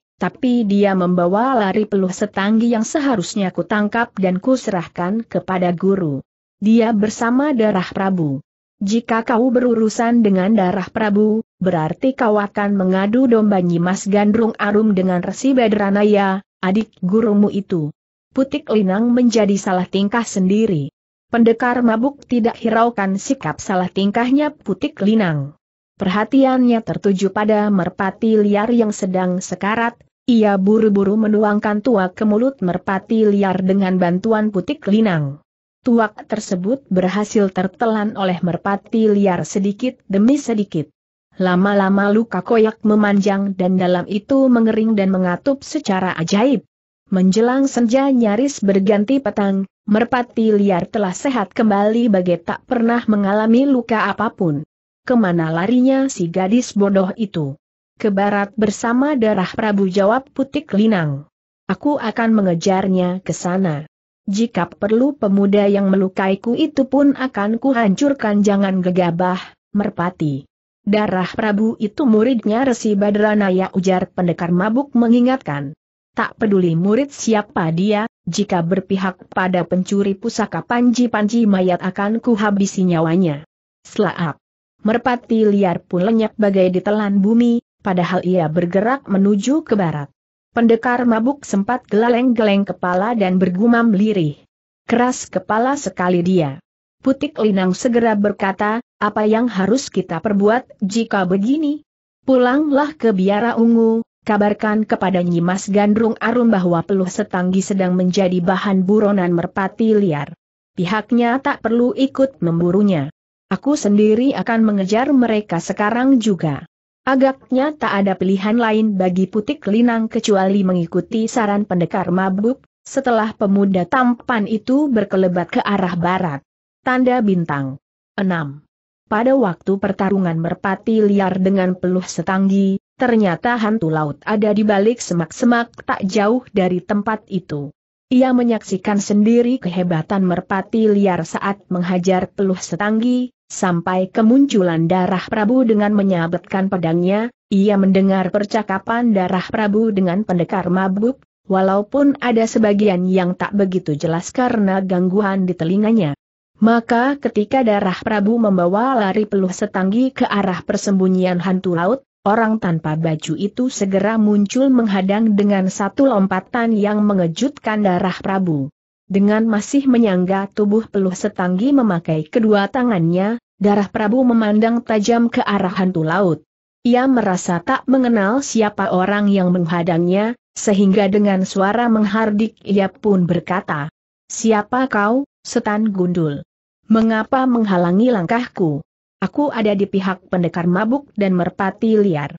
dia membawa lari Peluh Setanggi yang seharusnya ku tangkap dan ku serahkan kepada guru. Dia bersama Darah Prabu. Jika kau berurusan dengan Darah Prabu, berarti kau akan mengadu domba Nyimas Gandrung Arum dengan Resi Badranaya, adik gurumu itu. Putik Linang menjadi salah tingkah sendiri. Pendekar mabuk tidak hiraukan sikap salah tingkahnya Putik Linang. Perhatiannya tertuju pada merpati liar yang sedang sekarat. Ia buru-buru menuangkan tuak ke mulut merpati liar dengan bantuan Putik Linang. Tuak tersebut berhasil tertelan oleh merpati liar sedikit demi sedikit. Lama-lama luka koyak memanjang dan dalam itu mengering dan mengatup secara ajaib. Menjelang senja nyaris berganti petang, merpati liar telah sehat kembali bagai tak pernah mengalami luka apapun. Kemana larinya si gadis bodoh itu? "Ke barat bersama Darah Prabu," jawab Putik Linang. "Aku akan mengejarnya ke sana. Jika perlu pemuda yang melukaiku itu pun akan kuhancurkan." "Jangan gegabah, merpati. Darah Prabu itu muridnya Resi Badranaya," ujar pendekar mabuk mengingatkan. "Tak peduli murid siapa dia, jika berpihak pada pencuri pusaka Panji-panji Mayat akan kuhabisi nyawanya." Slaap. Merpati liar pun lenyap bagai ditelan bumi, padahal ia bergerak menuju ke barat. Pendekar mabuk sempat geleng-geleng kepala dan bergumam lirih. "Keras kepala sekali dia." Putik Linang segera berkata, "Apa yang harus kita perbuat jika begini? Pulanglah ke Biara Ungu. Kabarkan kepada Nyimas Gandrung Arum bahwa Peluh Setanggi sedang menjadi bahan buronan merpati liar. Pihaknya tak perlu ikut memburunya. Aku sendiri akan mengejar mereka sekarang juga." Agaknya tak ada pilihan lain bagi Putik Linang kecuali mengikuti saran pendekar mabuk, setelah pemuda tampan itu berkelebat ke arah barat. Tanda bintang 6. Pada waktu pertarungan merpati liar dengan Peluh Setanggi, ternyata hantu laut ada di balik semak-semak tak jauh dari tempat itu. Ia menyaksikan sendiri kehebatan merpati liar saat menghajar Peluh Setanggi, sampai kemunculan Darah Prabu dengan menyabetkan pedangnya. Ia mendengar percakapan Darah Prabu dengan pendekar mabuk, walaupun ada sebagian yang tak begitu jelas karena gangguan di telinganya. Maka ketika Darah Prabu membawa lari Peluh Setanggi ke arah persembunyian hantu laut, orang tanpa baju itu segera muncul menghadang dengan satu lompatan yang mengejutkan Darah Prabu. Dengan masih menyangga tubuh Peluh Setanggi memakai kedua tangannya, Darah Prabu memandang tajam ke arah hantu laut. Ia merasa tak mengenal siapa orang yang menghadangnya, sehingga dengan suara menghardik ia pun berkata, "Siapa kau, setan gundul? Mengapa menghalangi langkahku? Aku ada di pihak pendekar mabuk dan merpati liar.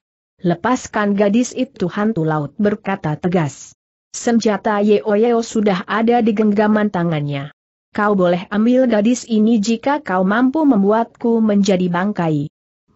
Lepaskan gadis itu," hantu laut berkata tegas. Senjata Yeo-Yeo sudah ada di genggaman tangannya. "Kau boleh ambil gadis ini jika kau mampu membuatku menjadi bangkai."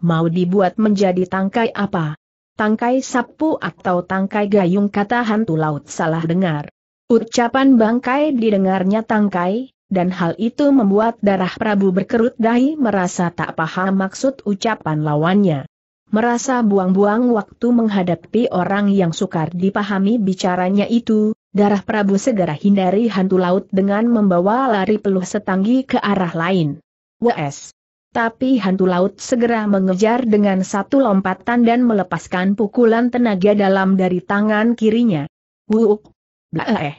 "Mau dibuat menjadi tangkai apa? Tangkai sapu atau tangkai gayung, kata hantu laut. Salah dengar. Ucapan bangkai didengarnya tangkai, dan hal itu membuat darah Prabu berkerut dahi, merasa tak paham maksud ucapan lawannya. Merasa buang-buang waktu menghadapi orang yang sukar dipahami bicaranya itu, darah Prabu segera hindari hantu laut dengan membawa lari Peluh Setanggi ke arah lain. Wes. Tapi hantu laut segera mengejar dengan satu lompatan dan melepaskan pukulan tenaga dalam dari tangan kirinya. Wuuk! Blaeh!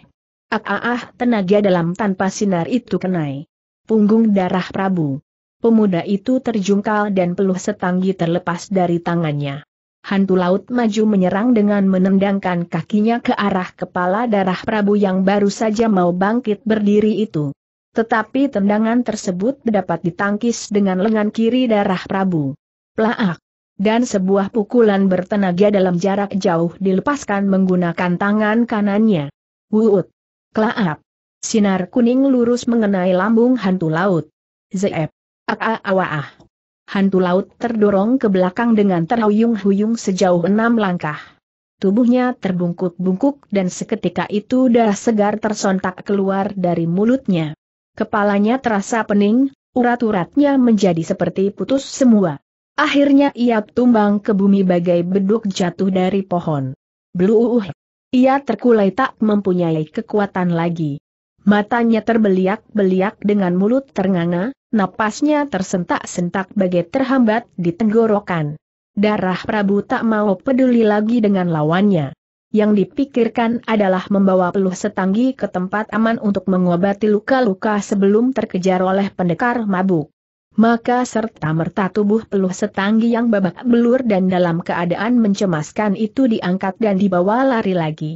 Tenaga dalam tanpa sinar itu kenai punggung darah Prabu. Pemuda itu terjungkal dan Peluh Setanggi terlepas dari tangannya. Hantu laut maju menyerang dengan menendangkan kakinya ke arah kepala darah Prabu yang baru saja mau bangkit berdiri itu. Tetapi tendangan tersebut dapat ditangkis dengan lengan kiri darah Prabu. Plaak! Dan sebuah pukulan bertenaga dalam jarak jauh dilepaskan menggunakan tangan kanannya. Wuut! Klaap! Sinar kuning lurus mengenai lambung hantu laut. Zeep! Aawaah! Hantu laut terdorong ke belakang dengan terhuyung-huyung sejauh 6 langkah. Tubuhnya terbungkuk-bungkuk dan seketika itu darah segar tersontak keluar dari mulutnya. Kepalanya terasa pening, urat-uratnya menjadi seperti putus semua. Akhirnya ia tumbang ke bumi bagai beduk jatuh dari pohon. Bluuh! Ia terkulai tak mempunyai kekuatan lagi. Matanya terbeliak-beliak dengan mulut ternganga, napasnya tersentak-sentak bagai terhambat di tenggorokan. Darah Prabu tak mau peduli lagi dengan lawannya. Yang dipikirkan adalah membawa Peluh Setanggi ke tempat aman untuk mengobati luka-luka sebelum terkejar oleh pendekar mabuk. Maka serta-merta tubuh Peluh Setanggi yang babak belur dan dalam keadaan mencemaskan itu diangkat dan dibawa lari lagi.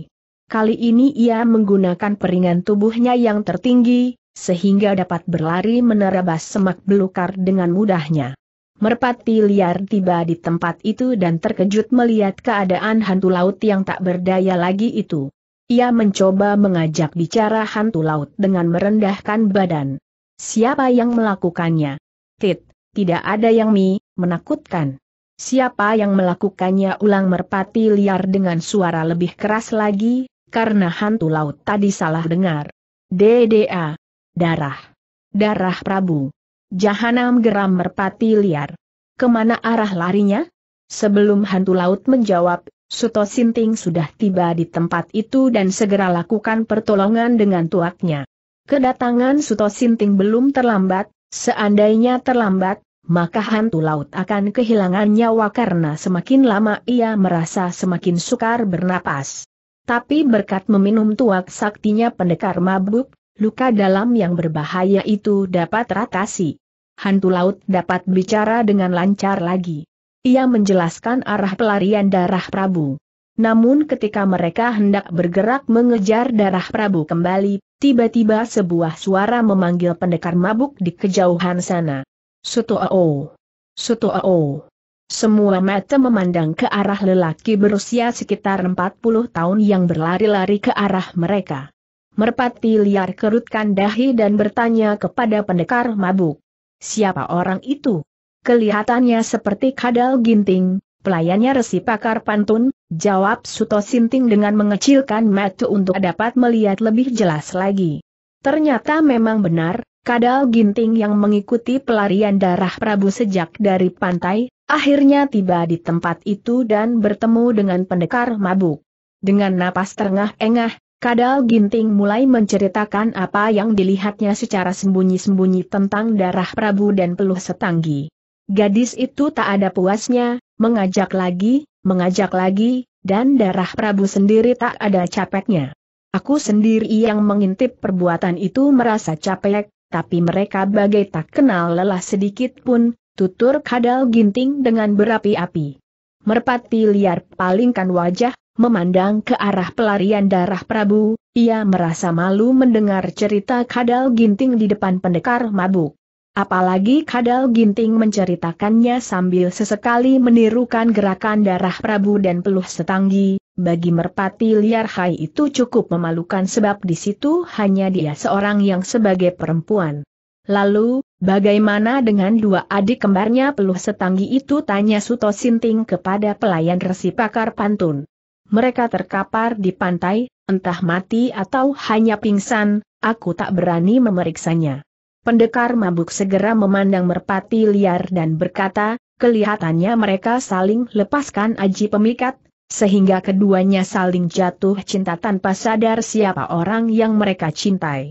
Kali ini ia menggunakan peringan tubuhnya yang tertinggi, sehingga dapat berlari menerabas semak belukar dengan mudahnya. Merpati Liar tiba di tempat itu dan terkejut melihat keadaan hantu laut yang tak berdaya lagi itu. Ia mencoba mengajak bicara hantu laut dengan merendahkan badan. Siapa yang melakukannya? Tidak ada yang menakutkan. Siapa yang melakukannya? Ulang Merpati Liar dengan suara lebih keras lagi, karena hantu laut tadi salah dengar. DDA. Darah Prabu. Jahanam, geram Merpati Liar. Kemana arah larinya? Sebelum hantu laut menjawab, Suto Sinting sudah tiba di tempat itu dan segera lakukan pertolongan dengan tuaknya. Kedatangan Suto Sinting belum terlambat, seandainya terlambat, maka hantu laut akan kehilangan nyawa karena semakin lama ia merasa semakin sukar bernapas. Tapi berkat meminum tuak saktinya pendekar mabuk, luka dalam yang berbahaya itu dapat teratasi. Hantu laut dapat bicara dengan lancar lagi. Ia menjelaskan arah pelarian darah Prabu. Namun ketika mereka hendak bergerak mengejar darah Prabu kembali, tiba-tiba sebuah suara memanggil pendekar mabuk di kejauhan sana. Suto-o! Suto-o! Semua mata memandang ke arah lelaki berusia sekitar 40 tahun yang berlari-lari ke arah mereka. Merpati Liar kerutkan dahi dan bertanya kepada pendekar mabuk. Siapa orang itu? Kelihatannya seperti Kadal Ginting, pelayannya Resi Pakar Pantun, jawab Suto Sinting dengan mengecilkan mata untuk dapat melihat lebih jelas lagi. Ternyata memang benar, Kadal Ginting yang mengikuti pelarian darah Prabu sejak dari pantai, akhirnya tiba di tempat itu dan bertemu dengan pendekar mabuk. Dengan napas terengah-engah, Kadal Ginting mulai menceritakan apa yang dilihatnya secara sembunyi-sembunyi tentang darah Prabu dan Peluh Setanggi. Gadis itu tak ada puasnya, mengajak lagi, dan darah Prabu sendiri tak ada capeknya. Aku sendiri yang mengintip perbuatan itu merasa capek, tapi mereka bagai tak kenal lelah sedikit pun, tutur Kadal Ginting dengan berapi-api. Merpati Liar palingkan wajah, memandang ke arah pelarian darah Prabu, ia merasa malu mendengar cerita Kadal Ginting di depan pendekar mabuk. Apalagi Kadal Ginting menceritakannya sambil sesekali menirukan gerakan darah Prabu dan Peluh Setanggi. Bagi Merpati Liar hai itu cukup memalukan sebab di situ hanya dia seorang yang sebagai perempuan. Lalu, bagaimana dengan dua adik kembarnya Peluh Setanggi itu? Tanya Suto Sinting kepada pelayan Resi Pakar Pantun. Mereka terkapar di pantai, entah mati atau hanya pingsan, aku tak berani memeriksanya. Pendekar Mabuk segera memandang Merpati Liar dan berkata, kelihatannya mereka saling lepaskan aji pemikat, sehingga keduanya saling jatuh cinta tanpa sadar siapa orang yang mereka cintai.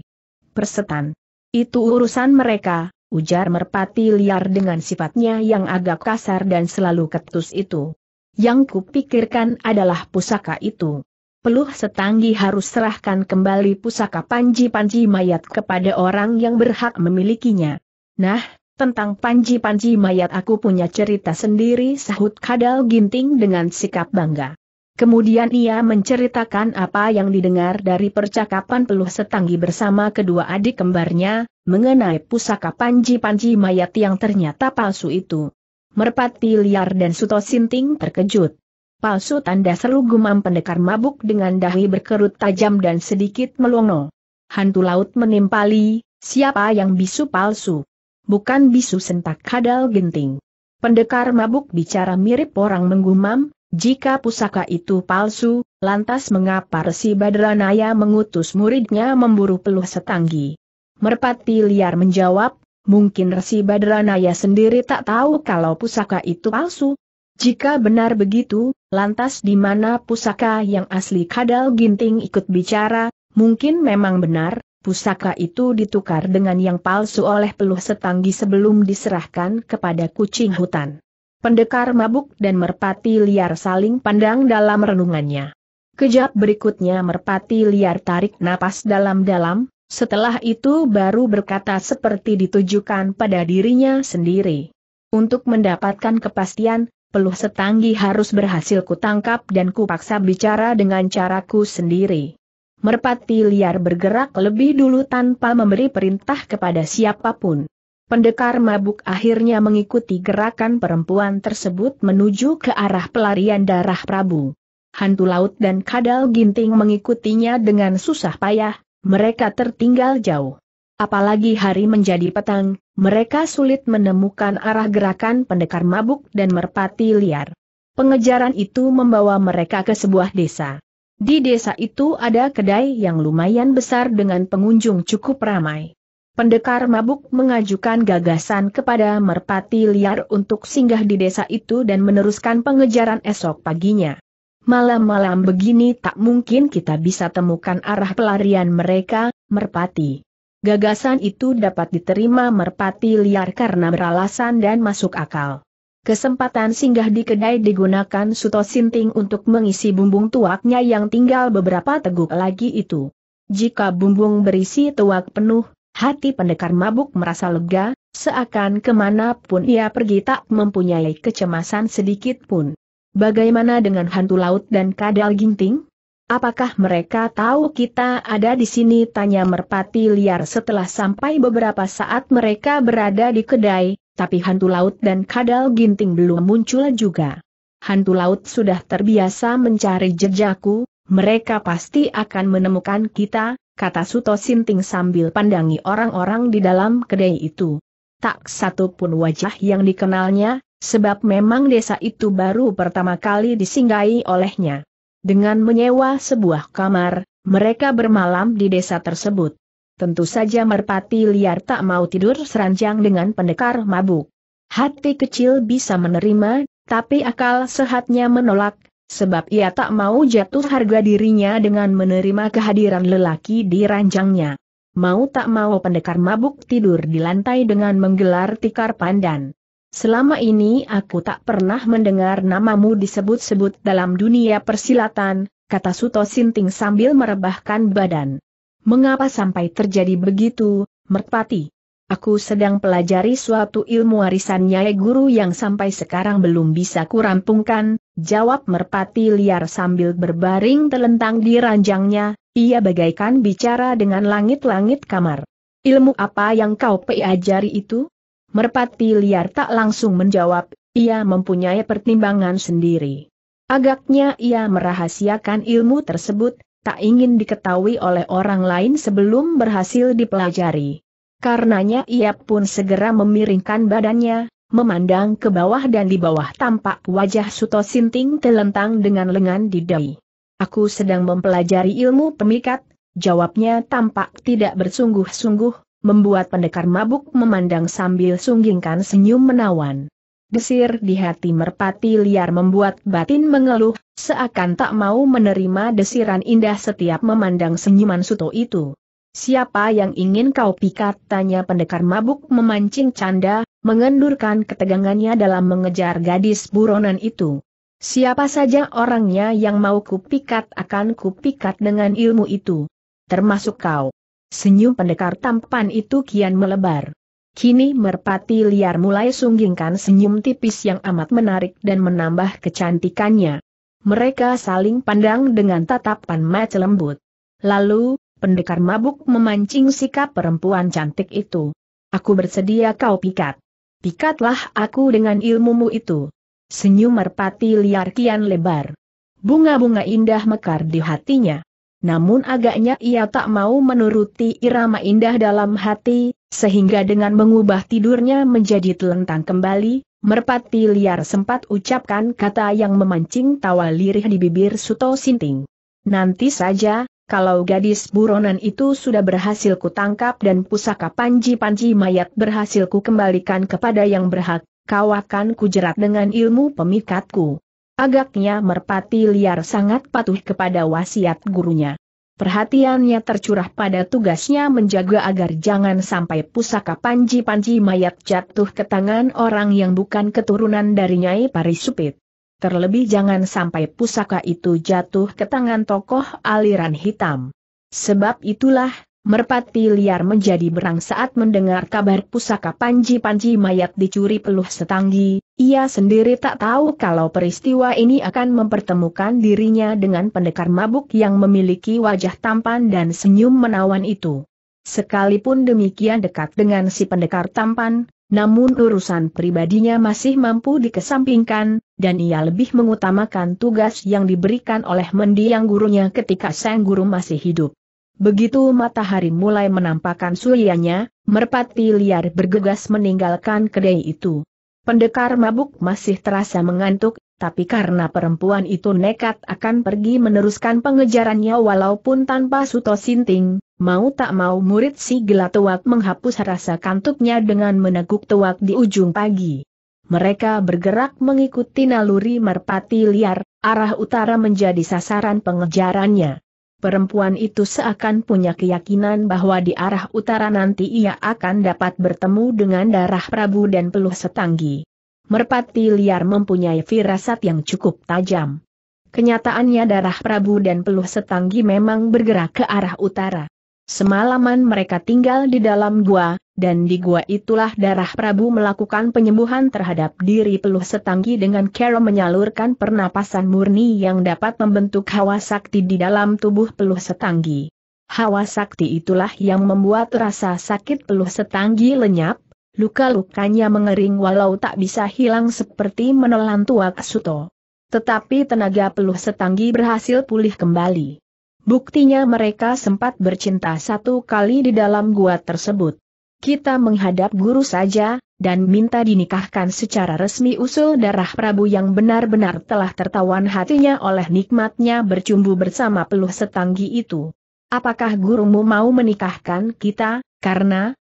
Persetan. Itu urusan mereka, ujar Merpati Liar dengan sifatnya yang agak kasar dan selalu ketus itu. Yang kupikirkan adalah pusaka itu. Peluh Setanggi harus serahkan kembali pusaka Panji-panji Mayat kepada orang yang berhak memilikinya. Nah, tentang Panji-panji Mayat aku punya cerita sendiri, sahut Kadal Ginting dengan sikap bangga. Kemudian ia menceritakan apa yang didengar dari percakapan Peluh Setanggi bersama kedua adik kembarnya, mengenai pusaka Panji-panji Mayat yang ternyata palsu itu. Merpati Liar dan Suto Sinting terkejut. Palsu, tanda seru, gumam Pendekar Mabuk dengan dahi berkerut tajam dan sedikit melongo. Hantu laut menimpali, siapa yang bisu palsu? Bukan bisu, sentak Kadal Ginting. Pendekar Mabuk bicara mirip orang menggumam, jika pusaka itu palsu, lantas mengapa Resi Badranaya mengutus muridnya memburu Peluh Setanggi? Merpati Liar menjawab, mungkin Resi Badranaya sendiri tak tahu kalau pusaka itu palsu. Jika benar begitu, lantas di mana pusaka yang asli? Kadal Ginting ikut bicara, mungkin memang benar, pusaka itu ditukar dengan yang palsu oleh Peluh Setanggi sebelum diserahkan kepada Kucing Hutan. Pendekar Mabuk dan Merpati Liar saling pandang dalam renungannya. Kejap berikutnya Merpati Liar tarik napas dalam-dalam. Setelah itu baru berkata seperti ditujukan pada dirinya sendiri. Untuk mendapatkan kepastian, Peluh Setanggi harus berhasil kutangkap dan kupaksa bicara dengan caraku sendiri. Merpati Liar bergerak lebih dulu tanpa memberi perintah kepada siapapun. Pendekar Mabuk akhirnya mengikuti gerakan perempuan tersebut menuju ke arah pelarian Darah Prabu. Hantu Laut dan Kadal Ginting mengikutinya dengan susah payah. Mereka tertinggal jauh. Apalagi hari menjadi petang, mereka sulit menemukan arah gerakan Pendekar Mabuk dan Merpati Liar. Pengejaran itu membawa mereka ke sebuah desa. Di desa itu ada kedai yang lumayan besar dengan pengunjung cukup ramai. Pendekar Mabuk mengajukan gagasan kepada Merpati Liar untuk singgah di desa itu dan meneruskan pengejaran esok paginya. Malam-malam begini tak mungkin kita bisa temukan arah pelarian mereka, Merpati. Gagasan itu dapat diterima Merpati Liar karena beralasan dan masuk akal. Kesempatan singgah di kedai digunakan Suto Sinting untuk mengisi bumbung tuaknya yang tinggal beberapa teguk lagi itu. Jika bumbung berisi tuak penuh, hati Pendekar Mabuk merasa lega, seakan kemanapun ia pergi tak mempunyai kecemasan sedikit pun. Bagaimana dengan Hantu Laut dan Kadal Ginting? Apakah mereka tahu kita ada di sini? Tanya Merpati Liar setelah sampai beberapa saat mereka berada di kedai, tapi Hantu Laut dan Kadal Ginting belum muncul juga. Hantu Laut sudah terbiasa mencari jejakku, mereka pasti akan menemukan kita, kata Suto Sinting sambil pandangi orang-orang di dalam kedai itu. Tak satu pun wajah yang dikenalnya, sebab memang desa itu baru pertama kali disinggahi olehnya. Dengan menyewa sebuah kamar, mereka bermalam di desa tersebut. Tentu saja Merpati Liar tak mau tidur seranjang dengan Pendekar Mabuk. Hati kecil bisa menerima, tapi akal sehatnya menolak, sebab ia tak mau jatuh harga dirinya dengan menerima kehadiran lelaki di ranjangnya. Mau tak mau Pendekar Mabuk tidur di lantai dengan menggelar tikar pandan. Selama ini aku tak pernah mendengar namamu disebut-sebut dalam dunia persilatan, kata Suto Sinting sambil merebahkan badan. Mengapa sampai terjadi begitu, Merpati? Aku sedang pelajari suatu ilmu warisan Nyai Guru yang sampai sekarang belum bisa kurampungkan, jawab Merpati Liar sambil berbaring telentang di ranjangnya, ia bagaikan bicara dengan langit-langit kamar. Ilmu apa yang kau pelajari itu? Merpati Liar tak langsung menjawab, ia mempunyai pertimbangan sendiri. Agaknya ia merahasiakan ilmu tersebut, tak ingin diketahui oleh orang lain sebelum berhasil dipelajari. Karenanya ia pun segera memiringkan badannya, memandang ke bawah dan di bawah tampak wajah Suto Sinting telentang dengan lengan di dai. Aku sedang mempelajari ilmu pemikat, jawabnya tampak tidak bersungguh-sungguh, membuat pendekar mabuk memandang sambil sunggingkan senyum menawan. Desir di hati merpati liar membuat batin mengeluh, seakan tak mau menerima desiran indah setiap memandang senyuman Suto itu. Siapa yang ingin kau pikat? Tanya pendekar mabuk memancing canda, mengendurkan ketegangannya dalam mengejar gadis buronan itu. Siapa saja orangnya yang mau kupikat akan kupikat dengan ilmu itu. Termasuk kau. Senyum pendekar tampan itu kian melebar. Kini merpati liar mulai sunggingkan senyum tipis yang amat menarik dan menambah kecantikannya. Mereka saling pandang dengan tatapan mata lembut. Lalu, pendekar mabuk memancing sikap perempuan cantik itu. Aku bersedia kau pikat. Pikatlah aku dengan ilmumu itu. Senyum merpati liar kian lebar. Bunga-bunga indah mekar di hatinya. Namun agaknya ia tak mau menuruti irama indah dalam hati, sehingga dengan mengubah tidurnya menjadi telentang kembali, merpati liar sempat ucapkan kata yang memancing tawa lirih di bibir Suto Sinting. Nanti saja, kalau gadis buronan itu sudah berhasil kutangkap dan pusaka panji-panji mayat berhasil kukembalikan kepada yang berhak, kau akan kujerat dengan ilmu pemikatku. Agaknya merpati liar sangat patuh kepada wasiat gurunya. Perhatiannya tercurah pada tugasnya menjaga agar jangan sampai pusaka panji-panji mayat jatuh ke tangan orang yang bukan keturunan dari Nyai Parisupit. Terlebih jangan sampai pusaka itu jatuh ke tangan tokoh aliran hitam. Sebab itulah, merpati liar menjadi berang saat mendengar kabar pusaka panji-panji mayat dicuri Peluh Setanggi. Ia sendiri tak tahu kalau peristiwa ini akan mempertemukan dirinya dengan pendekar mabuk yang memiliki wajah tampan dan senyum menawan itu. Sekalipun demikian dekat dengan si pendekar tampan, namun urusan pribadinya masih mampu dikesampingkan, dan ia lebih mengutamakan tugas yang diberikan oleh mendiang gurunya ketika sang guru masih hidup. Begitu matahari mulai menampakkan suryanya, merpati liar bergegas meninggalkan kedai itu. Pendekar mabuk masih terasa mengantuk, tapi karena perempuan itu nekat akan pergi meneruskan pengejarannya walaupun tanpa Suto Sinting, mau tak mau murid si Gelatuak menghapus rasa kantuknya dengan meneguk tuak di ujung pagi. Mereka bergerak mengikuti naluri merpati liar, arah utara menjadi sasaran pengejarannya. Perempuan itu seakan punya keyakinan bahwa di arah utara nanti ia akan dapat bertemu dengan Darah Prabu dan Peluh Setanggi. Merpati liar mempunyai firasat yang cukup tajam. Kenyataannya Darah Prabu dan Peluh Setanggi memang bergerak ke arah utara. Semalaman mereka tinggal di dalam gua, dan di gua itulah Darah Prabu melakukan penyembuhan terhadap diri Peluh Setanggi dengan cara menyalurkan pernapasan murni yang dapat membentuk hawa sakti di dalam tubuh Peluh Setanggi. Hawa sakti itulah yang membuat rasa sakit Peluh Setanggi lenyap, luka-lukanya mengering walau tak bisa hilang seperti menelan tuak Suto. Tetapi tenaga Peluh Setanggi berhasil pulih kembali. Buktinya mereka sempat bercinta satu kali di dalam gua tersebut. Kita menghadap guru saja, dan minta dinikahkan secara resmi, usul Darah Prabu yang benar-benar telah tertawan hatinya oleh nikmatnya bercumbu bersama Peluh Setanggi itu. Apakah gurumu mau menikahkan kita? Karena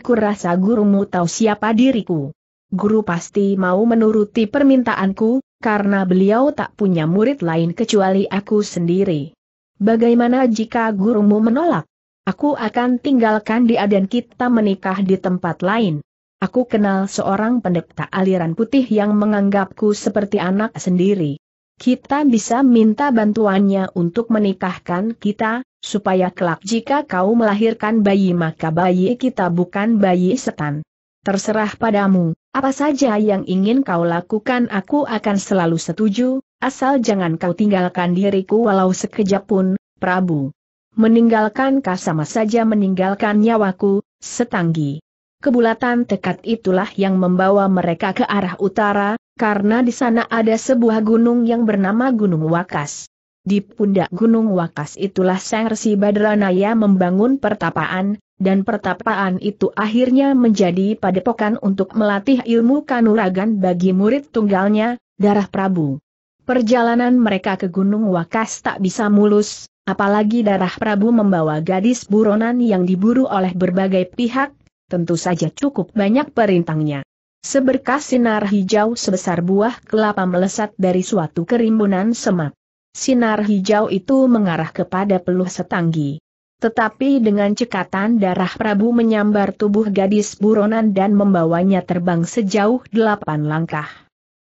ku rasa gurumu tahu siapa diriku. Guru pasti mau menuruti permintaanku, karena beliau tak punya murid lain kecuali aku sendiri. Bagaimana jika gurumu menolak? Aku akan tinggalkan dia dan kita menikah di tempat lain. Aku kenal seorang pendeta aliran putih yang menganggapku seperti anak sendiri. Kita bisa minta bantuannya untuk menikahkan kita, supaya kelak jika kau melahirkan bayi maka bayi kita bukan bayi setan. Terserah padamu, apa saja yang ingin kau lakukan aku akan selalu setuju. Asal jangan kau tinggalkan diriku walau sekejap pun, Prabu. Meninggalkan kau sama saja meninggalkan nyawaku, Setanggi. Kebulatan tekad itulah yang membawa mereka ke arah utara, karena di sana ada sebuah gunung yang bernama Gunung Wakas. Di pundak Gunung Wakas itulah Sang Resi Badranaya membangun pertapaan, dan pertapaan itu akhirnya menjadi padepokan untuk melatih ilmu kanuragan bagi murid tunggalnya, Darah Prabu. Perjalanan mereka ke Gunung Wakas tak bisa mulus, apalagi Darah Prabu membawa gadis buronan yang diburu oleh berbagai pihak, tentu saja cukup banyak perintangnya. Seberkas sinar hijau sebesar buah kelapa melesat dari suatu kerimbunan semak. Sinar hijau itu mengarah kepada Peluh Setanggi. Tetapi dengan cekatan Darah Prabu menyambar tubuh gadis buronan dan membawanya terbang sejauh 8 langkah.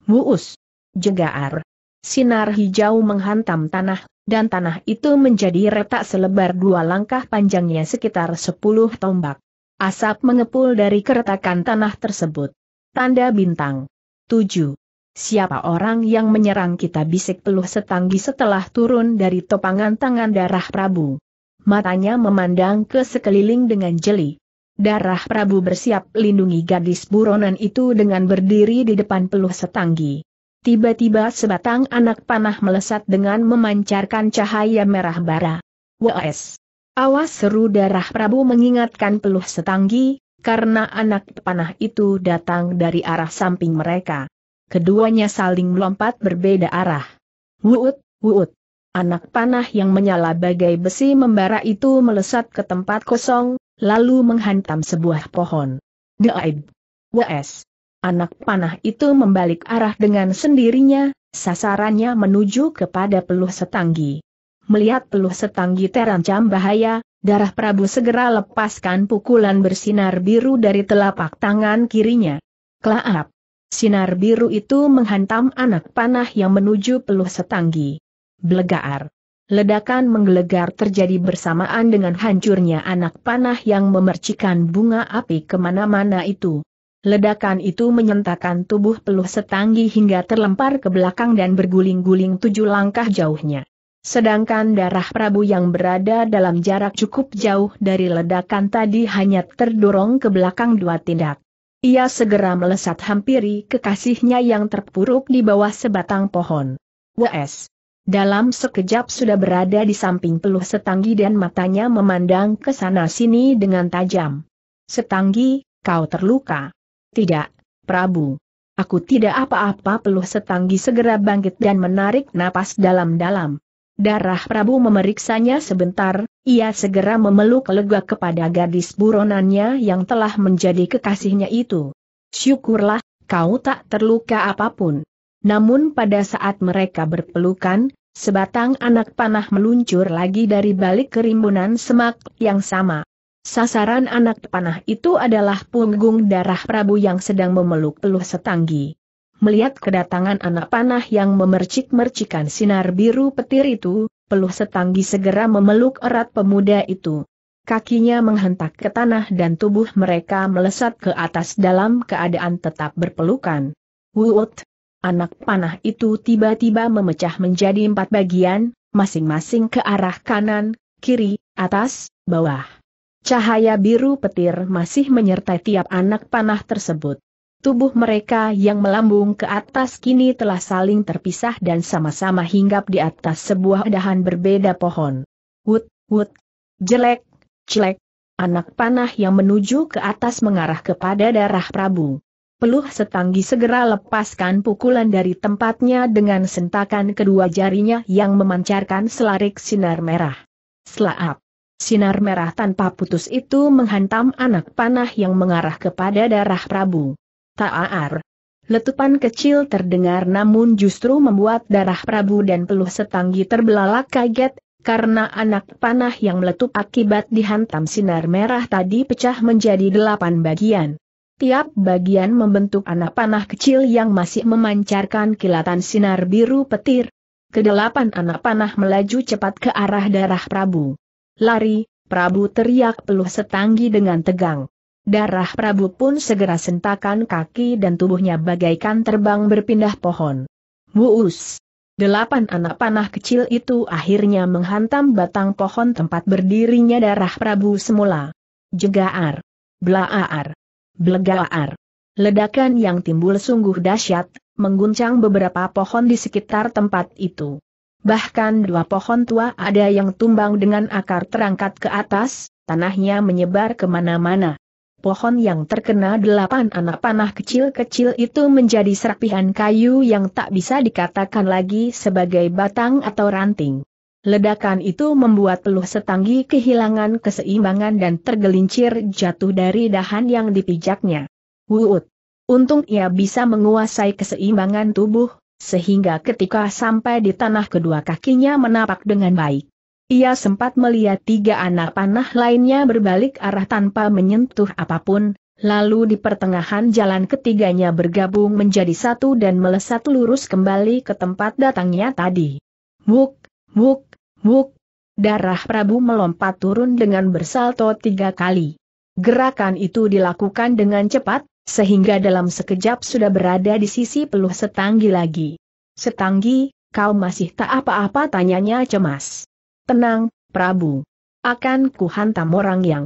Muus! Jegaar! Sinar hijau menghantam tanah, dan tanah itu menjadi retak selebar 2 langkah panjangnya sekitar 10 tombak. Asap mengepul dari keretakan tanah tersebut. Tanda bintang. 7. Siapa orang yang menyerang kita, bisik Peluh Setanggi setelah turun dari topangan tangan Darah Prabu. Matanya memandang ke sekeliling dengan jeli. Darah Prabu bersiap lindungi gadis buronan itu dengan berdiri di depan Peluh Setanggi. Tiba-tiba sebatang anak panah melesat dengan memancarkan cahaya merah bara. "Waes! Awas!" seru Darah Prabu mengingatkan Peluh Setanggi, karena anak panah itu datang dari arah samping mereka. Keduanya saling melompat berbeda arah. "Wuut! Wuut!" Anak panah yang menyala bagai besi membara itu melesat ke tempat kosong, lalu menghantam sebuah pohon. "Deaib! Waes!" Anak panah itu membalik arah dengan sendirinya, sasarannya menuju kepada Peluh Setanggi. Melihat Peluh Setanggi terancam bahaya, Darah Prabu segera lepaskan pukulan bersinar biru dari telapak tangan kirinya. Klaap! Sinar biru itu menghantam anak panah yang menuju Peluh Setanggi. Blegaar. Ledakan menggelegar terjadi bersamaan dengan hancurnya anak panah yang memercikan bunga api kemana-mana itu. Ledakan itu menyentakkan tubuh Peluh Setanggi hingga terlempar ke belakang dan berguling-guling 7 langkah jauhnya. Sedangkan Darah Prabu yang berada dalam jarak cukup jauh dari ledakan tadi hanya terdorong ke belakang 2 tindak. Ia segera melesat hampiri kekasihnya yang terpuruk di bawah sebatang pohon. Wes! Dalam sekejap sudah berada di samping Peluh Setanggi dan matanya memandang ke sana-sini dengan tajam. "Setanggi, kau terluka?" "Tidak, Prabu. Aku tidak apa-apa." Peluh Setanggi segera bangkit dan menarik napas dalam-dalam. Darah Prabu memeriksanya sebentar, ia segera memeluk lega kepada gadis buronannya yang telah menjadi kekasihnya itu. "Syukurlah, kau tak terluka apapun." Namun pada saat mereka berpelukan, sebatang anak panah meluncur lagi dari balik kerimbunan semak yang sama. Sasaran anak panah itu adalah punggung Darah Prabu yang sedang memeluk Peluh Setanggi. Melihat kedatangan anak panah yang memercik-mercikan sinar biru petir itu, Peluh Setanggi segera memeluk erat pemuda itu. Kakinya menghentak ke tanah dan tubuh mereka melesat ke atas dalam keadaan tetap berpelukan. "Wuut!" Anak panah itu tiba-tiba memecah menjadi 4 bagian, masing-masing ke arah kanan, kiri, atas, bawah. Cahaya biru petir masih menyertai tiap anak panah tersebut. Tubuh mereka yang melambung ke atas kini telah saling terpisah dan sama-sama hinggap di atas sebuah dahan berbeda pohon. "Wut, wut! Jelek, jelek!" Anak panah yang menuju ke atas mengarah kepada Darah Prabu. Peluh Setanggi segera lepaskan pukulan dari tempatnya dengan sentakan kedua jarinya yang memancarkan selarik sinar merah. Slaap! Sinar merah tanpa putus itu menghantam anak panah yang mengarah kepada Darah Prabu. Taar! Letupan kecil terdengar namun justru membuat Darah Prabu dan Peluh Setanggi terbelalak kaget, karena anak panah yang meletup akibat dihantam sinar merah tadi pecah menjadi 8 bagian. Tiap bagian membentuk anak panah kecil yang masih memancarkan kilatan sinar biru petir. Kedelapan anak panah melaju cepat ke arah Darah Prabu. "Lari, Prabu!" teriak Peluh Setanggi dengan tegang. Darah Prabu pun segera sentakan kaki dan tubuhnya bagaikan terbang berpindah pohon. Muus! 8 anak panah kecil itu akhirnya menghantam batang pohon tempat berdirinya Darah Prabu semula. Jegaar! Blaaar! Blegaar. Ledakan yang timbul sungguh dahsyat, mengguncang beberapa pohon di sekitar tempat itu. Bahkan 2 pohon tua ada yang tumbang dengan akar terangkat ke atas, tanahnya menyebar kemana-mana. Pohon yang terkena 8 anak panah kecil-kecil itu menjadi serapihan kayu yang tak bisa dikatakan lagi sebagai batang atau ranting. Ledakan itu membuat Peluh Setanggi kehilangan keseimbangan dan tergelincir jatuh dari dahan yang dipijaknya. Wuut! Untung ia bisa menguasai keseimbangan tubuh, sehingga ketika sampai di tanah kedua kakinya menapak dengan baik. Ia sempat melihat 3 anak panah lainnya berbalik arah tanpa menyentuh apapun, lalu di pertengahan jalan ketiganya bergabung menjadi satu dan melesat lurus kembali ke tempat datangnya tadi. Muk! Muk! Muk! Darah Prabu melompat turun dengan bersalto 3 kali. Gerakan itu dilakukan dengan cepat, sehingga dalam sekejap sudah berada di sisi Peluh Setanggi lagi. "Setanggi, kau masih tak apa-apa?" tanyanya cemas. "Tenang, Prabu. Akan kuhantam orang yang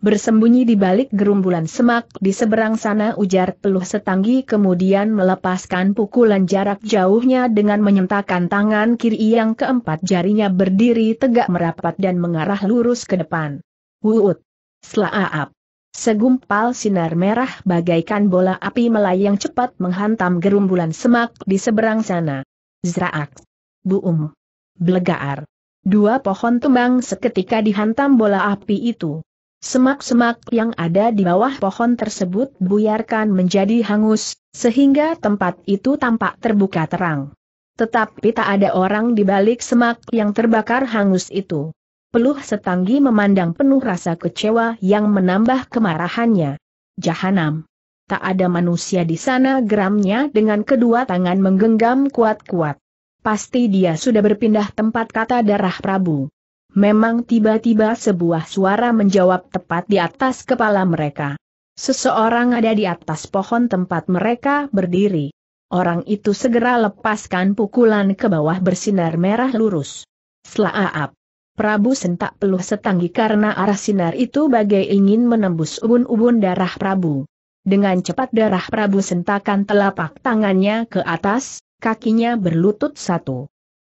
bersembunyi di balik gerumbulan semak di seberang sana," ujar Peluh Setanggi kemudian melepaskan pukulan jarak jauhnya dengan menyentakkan tangan kiri yang keempat jarinya berdiri tegak merapat dan mengarah lurus ke depan. Wuut! Slaap! Segumpal sinar merah bagaikan bola api melayang cepat menghantam gerumbulan semak di seberang sana. Zraak! Buum! Blegaar! 2 pohon tumbang seketika dihantam bola api itu. Semak-semak yang ada di bawah pohon tersebut buyarkan menjadi hangus, sehingga tempat itu tampak terbuka terang. Tetapi tak ada orang di balik semak yang terbakar hangus itu. Peluh Setanggi memandang penuh rasa kecewa yang menambah kemarahannya. Jahanam! Tak ada manusia di sana, geramnya dengan kedua tangan menggenggam kuat-kuat. Pasti dia sudah berpindah tempat, kata Darah Prabu. Memang tiba-tiba sebuah suara menjawab tepat di atas kepala mereka. Seseorang ada di atas pohon tempat mereka berdiri. Orang itu segera lepaskan pukulan ke bawah bersinar merah lurus. Slaap! Prabu, sentak Peluh Setanggi karena arah sinar itu bagai ingin menembus ubun-ubun Darah Prabu. Dengan cepat Darah Prabu sentakan telapak tangannya ke atas. Kakinya berlutut 1.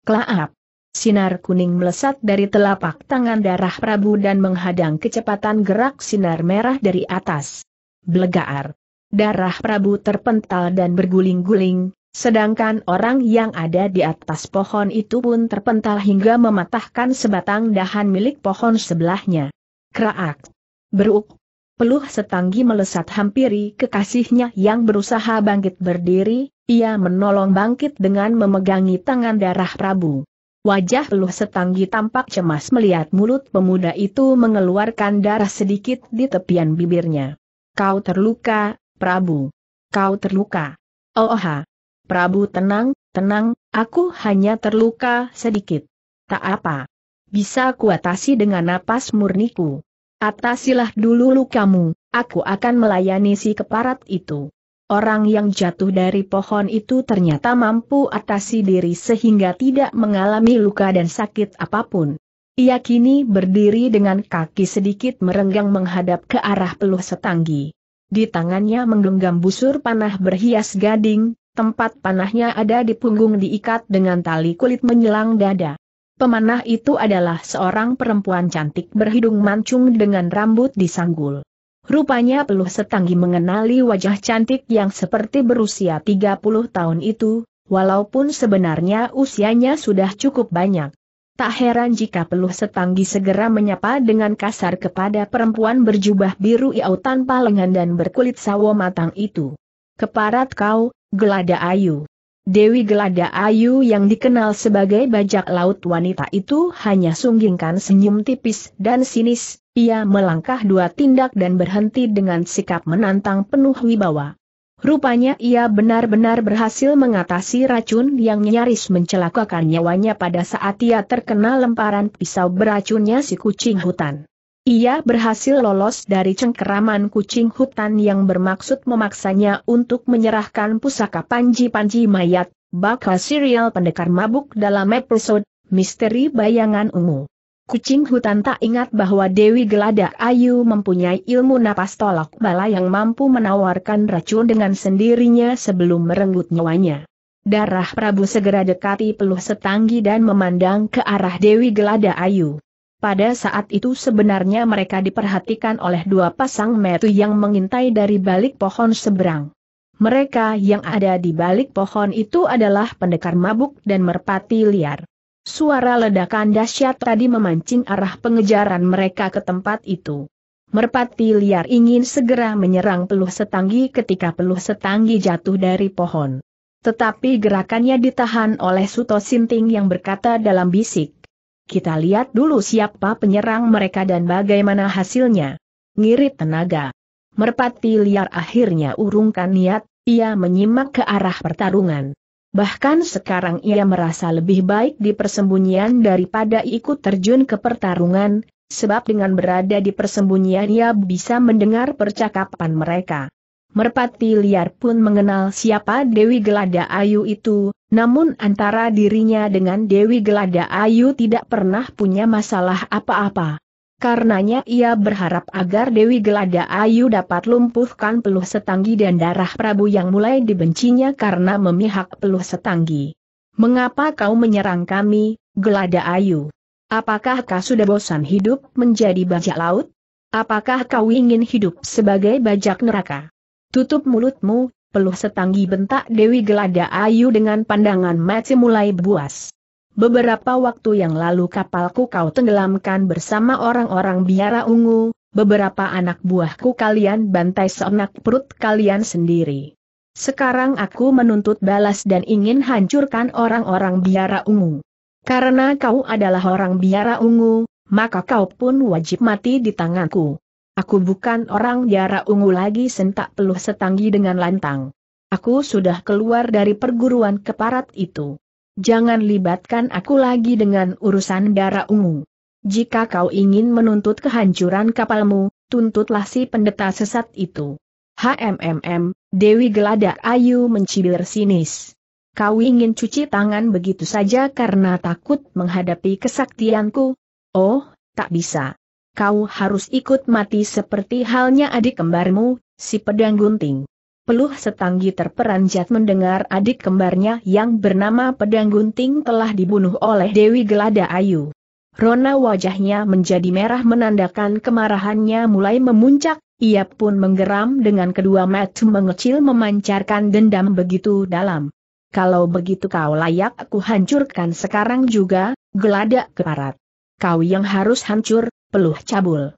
Klaap! Sinar kuning melesat dari telapak tangan Darah Prabu dan menghadang kecepatan gerak sinar merah dari atas. Blegaar! Darah Prabu terpental dan berguling-guling, sedangkan orang yang ada di atas pohon itu pun terpental hingga mematahkan sebatang dahan milik pohon sebelahnya. Kraak! Beruk! Peluh Setanggi melesat hampiri kekasihnya yang berusaha bangkit berdiri, ia menolong bangkit dengan memegangi tangan Darah Prabu. Wajah Peluh Setanggi tampak cemas melihat mulut pemuda itu mengeluarkan darah sedikit di tepian bibirnya. "Kau terluka, Prabu. Kau terluka." "Oha. Prabu, tenang, tenang, aku hanya terluka sedikit. Tak apa. Bisa kuatasi dengan napas murniku. Atasilah dulu lukamu, aku akan melayani si keparat itu." Orang yang jatuh dari pohon itu ternyata mampu atasi diri sehingga tidak mengalami luka dan sakit apapun. Ia kini berdiri dengan kaki sedikit merenggang menghadap ke arah Peluh Setanggi. Di tangannya menggenggam busur panah berhias gading, tempat panahnya ada di punggung diikat dengan tali kulit menyelang dada. Pemanah itu adalah seorang perempuan cantik berhidung mancung dengan rambut disanggul. Rupanya Peluh Setanggi mengenali wajah cantik yang seperti berusia 30 tahun itu, walaupun sebenarnya usianya sudah cukup banyak. Tak heran jika Peluh Setanggi segera menyapa dengan kasar kepada perempuan berjubah biru iau tanpa lengan dan berkulit sawo matang itu. "Keparat kau, Gelada Ayu." Dewi Gelada Ayu yang dikenal sebagai bajak laut wanita itu hanya sunggingkan senyum tipis dan sinis, ia melangkah 2 tindak dan berhenti dengan sikap menantang penuh wibawa. Rupanya ia benar-benar berhasil mengatasi racun yang nyaris mencelakakan nyawanya pada saat ia terkena lemparan pisau beracunnya si kucing hutan. Ia berhasil lolos dari cengkeraman kucing hutan yang bermaksud memaksanya untuk menyerahkan pusaka Panji-panji Mayat, bakal serial Pendekar Mabuk dalam episode Misteri Bayangan Ungu. Kucing hutan tak ingat bahwa Dewi Gelada Ayu mempunyai ilmu napas tolak bala yang mampu menawarkan racun dengan sendirinya sebelum merenggut nyawanya. Darah Prabu segera dekati Peluh Setanggi dan memandang ke arah Dewi Gelada Ayu. Pada saat itu sebenarnya mereka diperhatikan oleh dua pasang mata yang mengintai dari balik pohon seberang. Mereka yang ada di balik pohon itu adalah Pendekar Mabuk dan Merpati Liar. Suara ledakan dahsyat tadi memancing arah pengejaran mereka ke tempat itu. Merpati Liar ingin segera menyerang Peluh Setanggi ketika Peluh Setanggi jatuh dari pohon. Tetapi gerakannya ditahan oleh Suto Sinting yang berkata dalam bisik, "Kita lihat dulu siapa penyerang mereka dan bagaimana hasilnya." Ngirit tenaga, Merpati Liar akhirnya urungkan niat, ia menyimak ke arah pertarungan. Bahkan sekarang ia merasa lebih baik di persembunyian daripada ikut terjun ke pertarungan, sebab dengan berada di persembunyian ia bisa mendengar percakapan mereka. Merpati Liar pun mengenal siapa Dewi Gelada Ayu itu, namun antara dirinya dengan Dewi Gelada Ayu tidak pernah punya masalah apa-apa. Karenanya ia berharap agar Dewi Gelada Ayu dapat lumpuhkan Peluh Setanggi dan Darah Prabu yang mulai dibencinya karena memihak Peluh Setanggi. "Mengapa kau menyerang kami, Gelada Ayu? Apakah kau sudah bosan hidup menjadi bajak laut? Apakah kau ingin hidup sebagai bajak neraka? Tutup mulutmu, Peluh Setanggi!" bentak Dewi Gelada Ayu dengan pandangan mata mulai buas. "Beberapa waktu yang lalu kapalku kau tenggelamkan bersama orang-orang biara ungu, beberapa anak buahku kalian bantai seenak perut kalian sendiri. Sekarang aku menuntut balas dan ingin hancurkan orang-orang biara ungu. Karena kau adalah orang biara ungu, maka kau pun wajib mati di tanganku." "Aku bukan orang biara ungu lagi," sentak Peluh Setanggi dengan lantang. "Aku sudah keluar dari perguruan keparat itu. Jangan libatkan aku lagi dengan urusan darah ungu. Jika kau ingin menuntut kehancuran kapalmu, tuntutlah si pendeta sesat itu." Dewi Gelada Ayu mencibir sinis. "Kau ingin cuci tangan begitu saja karena takut menghadapi kesaktianku? Oh, tak bisa. Kau harus ikut mati seperti halnya adik kembarmu, si Pedang Gunting." Peluh Setanggi terperanjat mendengar adik kembarnya yang bernama Pedang Gunting telah dibunuh oleh Dewi Gelada Ayu. Rona wajahnya menjadi merah menandakan kemarahannya mulai memuncak, ia pun menggeram dengan kedua mata mengecil memancarkan dendam begitu dalam. "Kalau begitu kau layak aku hancurkan sekarang juga, Gelada Keparat. Kau yang harus hancur, Peluh Cabul."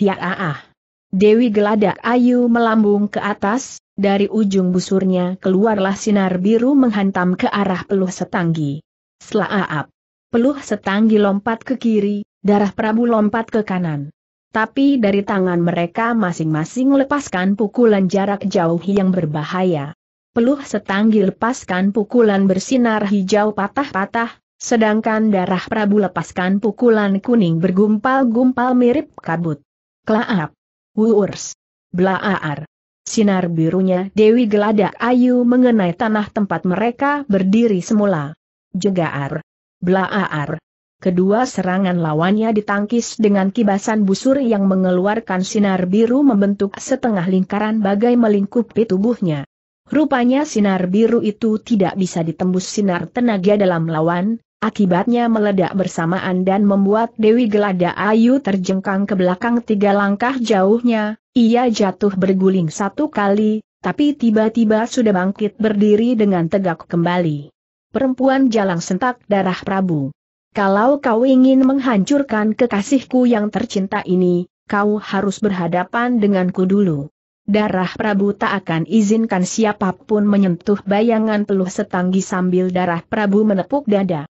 "Hiaaah!" Dewi Gelada Ayu melambung ke atas, dari ujung busurnya keluarlah sinar biru menghantam ke arah Peluh Setanggi. Slaap! Peluh Setanggi lompat ke kiri, Darah Prabu lompat ke kanan. Tapi dari tangan mereka masing-masing lepaskan pukulan jarak jauh yang berbahaya. Peluh Setanggi lepaskan pukulan bersinar hijau patah-patah, sedangkan Darah Prabu lepaskan pukulan kuning bergumpal-gumpal mirip kabut. Klaap! Wurs! Blaar! Sinar birunya Dewi Gelada Ayu mengenai tanah tempat mereka berdiri semula. Jegaar! Blaar! Kedua serangan lawannya ditangkis dengan kibasan busur yang mengeluarkan sinar biru membentuk setengah lingkaran bagai melingkupi tubuhnya. Rupanya sinar biru itu tidak bisa ditembus sinar tenaga dalam lawan, akibatnya meledak bersamaan dan membuat Dewi Gelada Ayu terjengkang ke belakang 3 langkah jauhnya, ia jatuh berguling 1 kali, tapi tiba-tiba sudah bangkit berdiri dengan tegak kembali. "Perempuan jalang!" sentak Darah Prabu. "Kalau kau ingin menghancurkan kekasihku yang tercinta ini, kau harus berhadapan denganku dulu." Darah Prabu tak akan izinkan siapapun menyentuh bayangan Peluh Setanggi sambil Darah Prabu menepuk dada.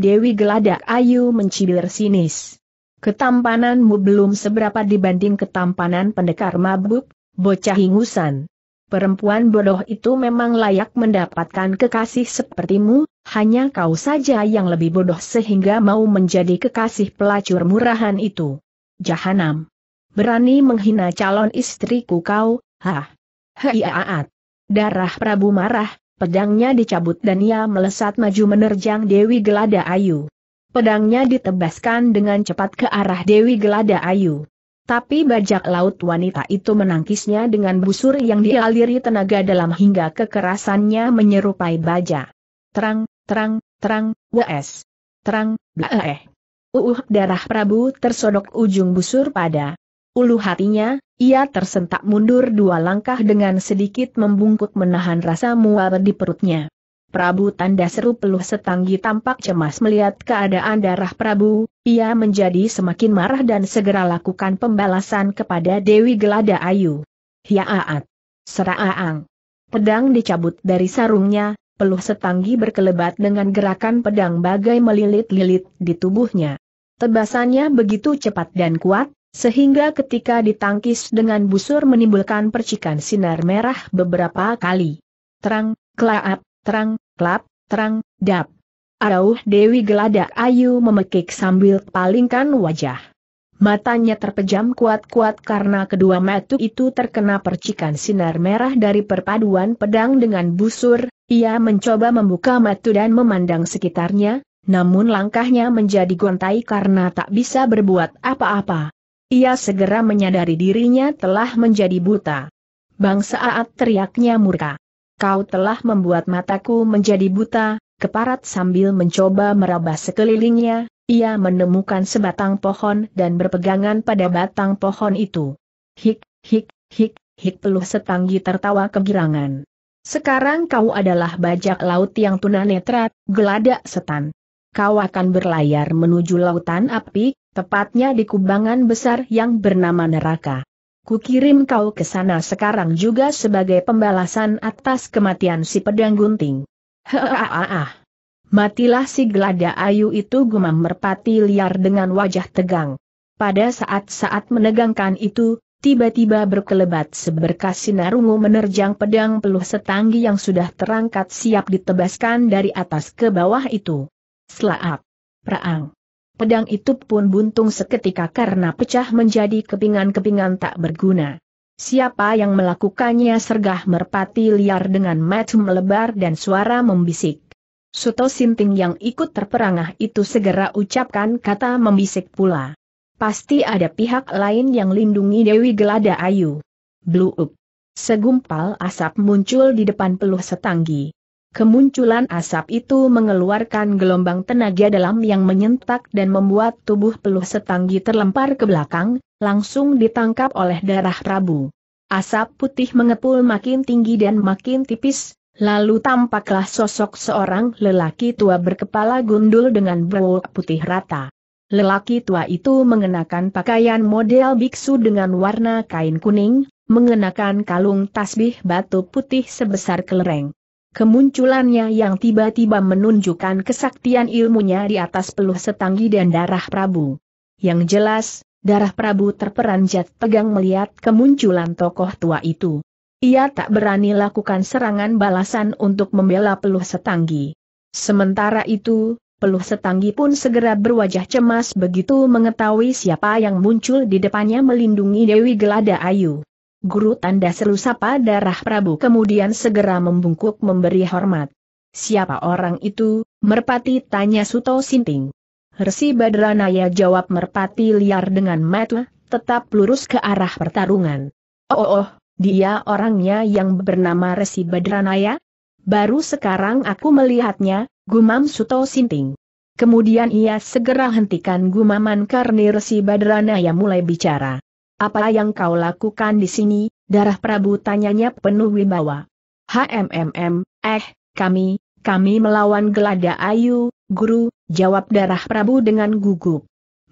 Dewi Gelada Ayu mencibir sinis. "Ketampananmu belum seberapa dibanding ketampanan Pendekar Mabuk, bocah ingusan. Perempuan bodoh itu memang layak mendapatkan kekasih sepertimu, hanya kau saja yang lebih bodoh sehingga mau menjadi kekasih pelacur murahan itu. Jahanam! Berani menghina calon istriku kau, hah!" "Hiaat!" Darah Prabu marah, pedangnya dicabut dan ia melesat maju menerjang Dewi Gelada Ayu. Pedangnya ditebaskan dengan cepat ke arah Dewi Gelada Ayu. Tapi bajak laut wanita itu menangkisnya dengan busur yang dialiri tenaga dalam hingga kekerasannya menyerupai baja. Terang, terang, terang, wes. Terang, blaeh. Darah Prabu tersodok ujung busur pada ulu hatinya, ia tersentak mundur dua langkah dengan sedikit membungkuk menahan rasa mual di perutnya. Prabu, tanda seru Peluh Setanggi tampak cemas melihat keadaan Darah Prabu, ia menjadi semakin marah dan segera lakukan pembalasan kepada Dewi Gelada Ayu. Hiaat! Seraang! Pedang dicabut dari sarungnya, Peluh Setanggi berkelebat dengan gerakan pedang bagai melilit-lilit di tubuhnya. Tebasannya begitu cepat dan kuat, sehingga ketika ditangkis dengan busur menimbulkan percikan sinar merah beberapa kali. Terang, klaap! Terang, klap, terang, dap. Arauh Dewi Gelada Ayu memekik sambil palingkan wajah. Matanya terpejam kuat-kuat karena kedua mata itu terkena percikan sinar merah dari perpaduan pedang dengan busur. Ia mencoba membuka mata dan memandang sekitarnya, namun langkahnya menjadi gontai karena tak bisa berbuat apa-apa. Ia segera menyadari dirinya telah menjadi buta. "Bang!" saat teriaknya murka. "Kau telah membuat mataku menjadi buta." Keparat sambil mencoba meraba sekelilingnya, ia menemukan sebatang pohon dan berpegangan pada batang pohon itu. "Hik, hik, hik, hik!" Peluh Setanggi tertawa kegirangan. "Sekarang kau adalah bajak laut yang tunanetra, Gelada Setan. Kau akan berlayar menuju lautan api, tepatnya di kubangan besar yang bernama neraka. Kukirim kau ke sana sekarang juga sebagai pembalasan atas kematian si pedang gunting." "Heaaah. Matilah si Gelada Ayu itu," gumam Merpati Liar dengan wajah tegang. Pada saat-saat menegangkan itu, tiba-tiba berkelebat seberkas sinar ungu menerjang pedang Peluh Setanggi yang sudah terangkat siap ditebaskan dari atas ke bawah itu. Slaap! Praang! Pedang itu pun buntung seketika karena pecah menjadi kepingan-kepingan tak berguna. "Siapa yang melakukannya?" sergah Merpati Liar dengan mata melebar dan suara membisik. Suto Sinting yang ikut terperangah itu segera ucapkan kata membisik pula. "Pasti ada pihak lain yang lindungi Dewi Gelada Ayu." Bluup! Segumpal asap muncul di depan Peluh Setanggi. Kemunculan asap itu mengeluarkan gelombang tenaga dalam yang menyentak dan membuat tubuh Peluh Setanggi terlempar ke belakang, langsung ditangkap oleh Darah Prabu. Asap putih mengepul makin tinggi dan makin tipis, lalu tampaklah sosok seorang lelaki tua berkepala gundul dengan berwok putih rata. Lelaki tua itu mengenakan pakaian model biksu dengan warna kain kuning, mengenakan kalung tasbih batu putih sebesar kelereng. Kemunculannya yang tiba-tiba menunjukkan kesaktian ilmunya di atas Peluh Setanggi dan Darah Prabu. Yang jelas, Darah Prabu terperanjat tegang melihat kemunculan tokoh tua itu. Ia tak berani lakukan serangan balasan untuk membela Peluh Setanggi. Sementara itu, Peluh Setanggi pun segera berwajah cemas begitu mengetahui siapa yang muncul di depannya melindungi Dewi Gelada Ayu. "Guru!" tanda seru sapa Darah Prabu kemudian segera membungkuk memberi hormat. "Siapa orang itu, Merpati?" tanya Suto Sinting. "Resi Badranaya," jawab Merpati Liar dengan mata tetap lurus ke arah pertarungan. Oh, dia orangnya yang bernama Resi Badranaya? Baru sekarang aku melihatnya," gumam Suto Sinting. Kemudian ia segera hentikan gumaman karena Resi Badranaya mulai bicara. "Apa yang kau lakukan di sini, Darah Prabu?" tanyanya penuh wibawa. Kami melawan Gelada Ayu, Guru," jawab Darah Prabu dengan gugup.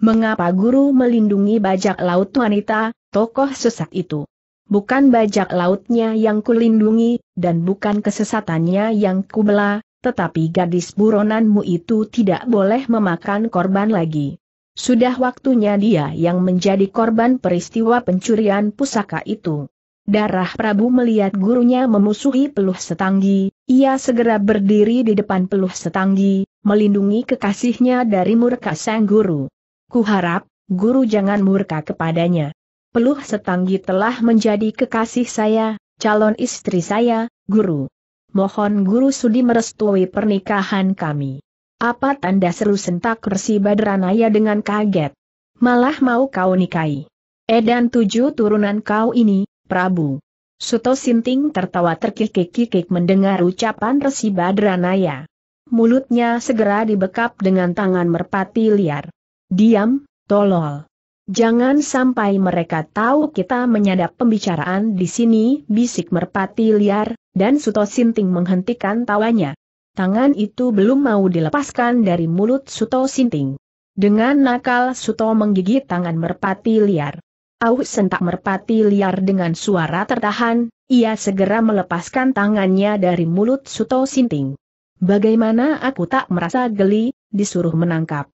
"Mengapa Guru melindungi bajak laut wanita, tokoh sesat itu?" "Bukan bajak lautnya yang kulindungi, dan bukan kesesatannya yang kubela, tetapi gadis buronanmu itu tidak boleh memakan korban lagi. Sudah waktunya dia yang menjadi korban peristiwa pencurian pusaka itu." Darah Prabu melihat gurunya memusuhi Peluh Setanggi, ia segera berdiri di depan Peluh Setanggi, melindungi kekasihnya dari murka sang guru. "Kuharap, Guru jangan murka kepadanya. Peluh Setanggi telah menjadi kekasih saya, calon istri saya, Guru. Mohon Guru sudi merestui pernikahan kami." "Apa?" tanda seru sentak Resi Badranaya dengan kaget. "Malah mau kau nikahi? Edan tujuh turunan kau ini, Prabu." Suto Sinting tertawa terkikik-kikik mendengar ucapan Resi Badranaya. Mulutnya segera dibekap dengan tangan Merpati Liar. Diam, tolol. Jangan sampai mereka tahu kita menyadap pembicaraan di sini, bisik merpati liar, dan Suto Sinting menghentikan tawanya. Tangan itu belum mau dilepaskan dari mulut Suto Sinting. Dengan nakal Suto menggigit tangan merpati liar. Au, sentak merpati liar dengan suara tertahan, ia segera melepaskan tangannya dari mulut Suto Sinting. Bagaimana aku tak merasa geli, disuruh menangkap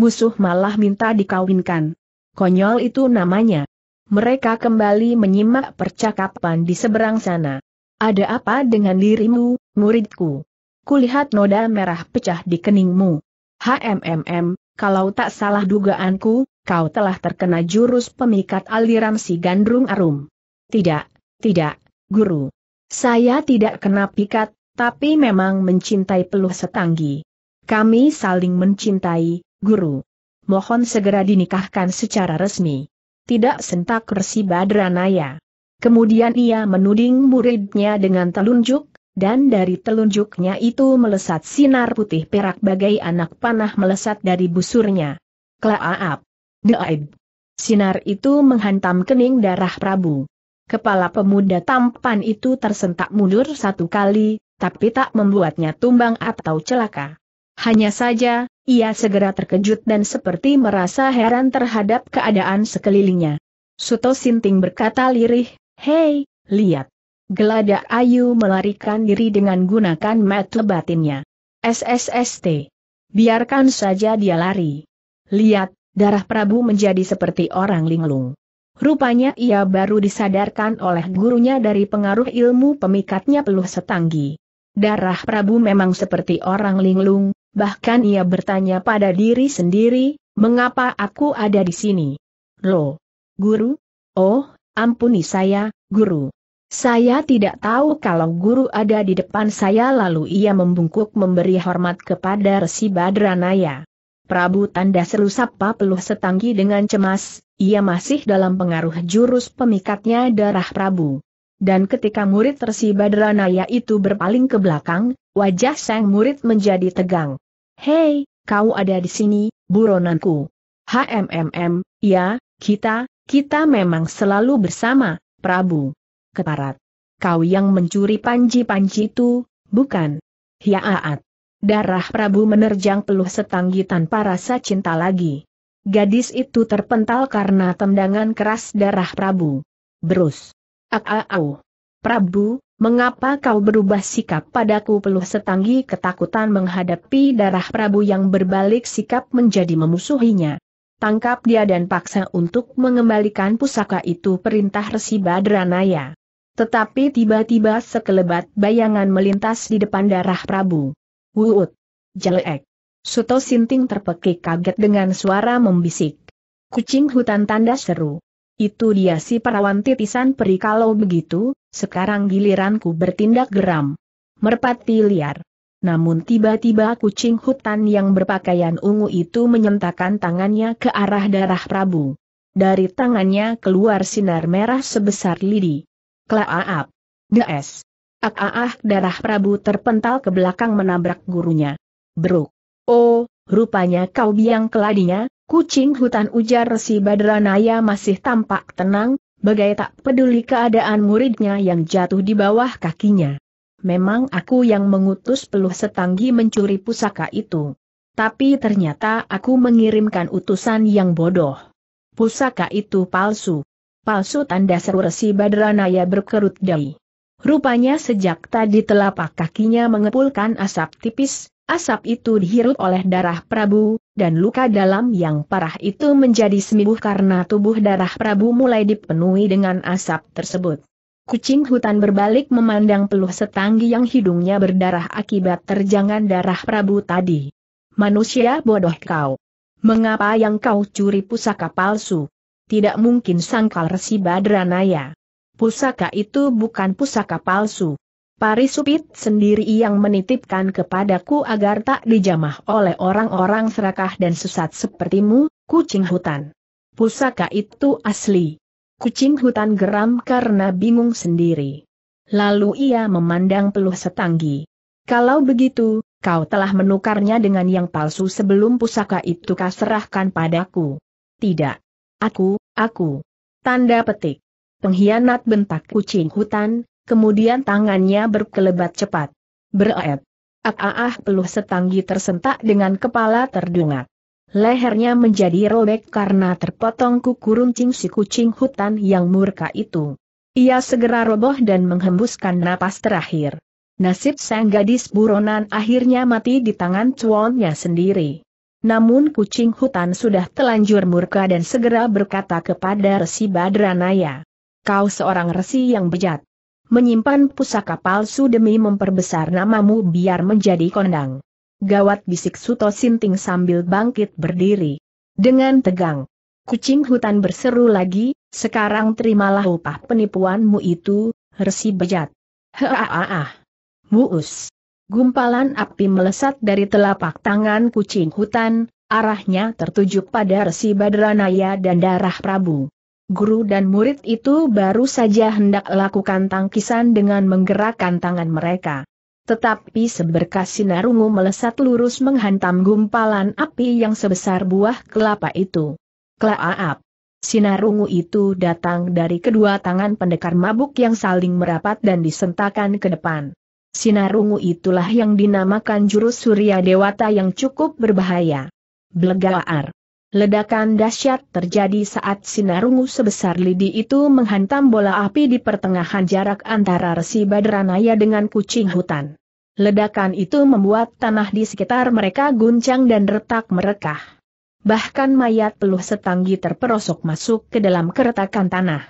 musuh malah minta dikawinkan. Konyol itu namanya. Mereka kembali menyimak percakapan di seberang sana. Ada apa dengan dirimu, muridku? Kulihat noda merah pecah di keningmu. HMMM, kalau tak salah dugaanku, kau telah terkena jurus pemikat aliran si Gandrung Arum. Tidak, tidak, guru. Saya tidak kena pikat, tapi memang mencintai Peluh Setanggi. Kami saling mencintai, guru. Mohon segera dinikahkan secara resmi. Tidak, sentak Resi Badranaya. Kemudian ia menuding muridnya dengan telunjuk, dan dari telunjuknya itu melesat sinar putih perak bagai anak panah melesat dari busurnya. Klaap! Deaib! Sinar itu menghantam kening Darah Prabu. Kepala pemuda tampan itu tersentak mundur satu kali, tapi tak membuatnya tumbang atau celaka. Hanya saja, ia segera terkejut dan seperti merasa heran terhadap keadaan sekelilingnya. Suto Sinting berkata lirih, "Hei, lihat." Gelada Ayu melarikan diri dengan gunakan mata batinnya. SSST. Biarkan saja dia lari. Lihat, Darah Prabu menjadi seperti orang linglung. Rupanya ia baru disadarkan oleh gurunya dari pengaruh ilmu pemikatnya Peluh Setanggi. Darah Prabu memang seperti orang linglung. Bahkan ia bertanya pada diri sendiri, mengapa aku ada di sini? Loh, guru? Oh, ampuni saya, guru. Saya tidak tahu kalau guru ada di depan saya. Lalu ia membungkuk memberi hormat kepada Resi Badranaya. Prabu, tanda seru, sapa Peluh Setanggi dengan cemas, ia masih dalam pengaruh jurus pemikatnya Darah Prabu. Dan ketika murid Resi Badranaya itu berpaling ke belakang, wajah sang murid menjadi tegang. "Hei, kau ada di sini, buronanku." "HMMM, ya, kita memang selalu bersama, Prabu." "Keparat. Kau yang mencuri panji-panji itu, bukan?" "Hiaat." Darah Prabu menerjang Peluh Setanggi tanpa rasa cinta lagi. Gadis itu terpental karena tendangan keras Darah Prabu. Berus. "Au. Prabu, mengapa kau berubah sikap padaku?" Peluh Setanggi ketakutan menghadapi Darah Prabu yang berbalik sikap menjadi memusuhinya. "Tangkap dia dan paksa untuk mengembalikan pusaka itu," perintah Resi Badranaya. Tetapi tiba-tiba sekelebat bayangan melintas di depan Darah Prabu. "Wuut! Jelek!" Suto Sinting terpekik kaget dengan suara membisik. "Kucing hutan!" tanda seru. "Itu dia si perawan titisan peri. Kalau begitu, sekarang giliranku bertindak geram. Merpati liar." Namun tiba-tiba kucing hutan yang berpakaian ungu itu menyentakkan tangannya ke arah Darah Prabu. Dari tangannya keluar sinar merah sebesar lidi. "Klaap! Des!" Darah Prabu terpental ke belakang menabrak gurunya. "Bruk! Oh, rupanya kau biang keladinya, kucing hutan," ujar Resi Badranaya masih tampak tenang, bagai tak peduli keadaan muridnya yang jatuh di bawah kakinya. "Memang aku yang mengutus Peluh Setanggi mencuri pusaka itu. Tapi ternyata aku mengirimkan utusan yang bodoh. Pusaka itu palsu." "Palsu!" tanda seru Resi Badranaya berkerut dahi. Rupanya sejak tadi telapak kakinya mengepulkan asap tipis. Asap itu dihirup oleh Darah Prabu, dan luka dalam yang parah itu menjadi sembuh karena tubuh Darah Prabu mulai dipenuhi dengan asap tersebut. Kucing hutan berbalik memandang Peluh Setanggi yang hidungnya berdarah akibat terjangan Darah Prabu tadi. "Manusia bodoh kau! Mengapa yang kau curi pusaka palsu?" "Tidak mungkin," sangkal Resi Badranaya. "Pusaka itu bukan pusaka palsu. Parisupit sendiri yang menitipkan kepadaku agar tak dijamah oleh orang-orang serakah dan sesat sepertimu, kucing hutan. Pusaka itu asli." Kucing hutan geram karena bingung sendiri. Lalu ia memandang Peluh Setanggi. "Kalau begitu, Kau telah menukarnya dengan yang palsu sebelum pusaka itu kau serahkan padaku. Tidak. Aku. Tanda petik. Pengkhianat, bentak kucing hutan, kemudian tangannya berkelebat cepat. Bereet. Peluh Setanggi tersentak dengan kepala terdungak. Lehernya menjadi robek karena terpotong kuku runcing si kucing hutan yang murka itu. Ia segera roboh dan menghembuskan napas terakhir. Nasib sang gadis buronan akhirnya mati di tangan cuannya sendiri. Namun kucing hutan sudah telanjur murka dan segera berkata kepada Resi Badranaya, "Kau seorang resi yang bejat. Menyimpan pusaka palsu demi memperbesar namamu biar menjadi kondang. Gawat," bisik Suto Sinting sambil bangkit berdiri. Dengan tegang, kucing hutan berseru lagi, "Sekarang terimalah upah penipuanmu itu, resi bejat." Muus. Gumpalan api melesat dari telapak tangan kucing hutan, arahnya tertuju pada Resi Badranaya dan Darah Prabu. Guru dan murid itu baru saja hendak lakukan tangkisan dengan menggerakkan tangan mereka. Tetapi seberkas sinar ungu melesat lurus menghantam gumpalan api yang sebesar buah kelapa itu. Klaap. Sinar ungu itu datang dari kedua tangan pendekar mabuk yang saling merapat dan disentakan ke depan. Sinar ungu itulah yang dinamakan jurus Surya Dewata yang cukup berbahaya. Blegaar. Ledakan dahsyat terjadi saat sinar ungu sebesar lidi itu menghantam bola api di pertengahan jarak antara Resi Badranaya dengan kucing hutan. Ledakan itu membuat tanah di sekitar mereka guncang dan retak merekah. Bahkan mayat Peluh Setanggi terperosok masuk ke dalam keretakan tanah.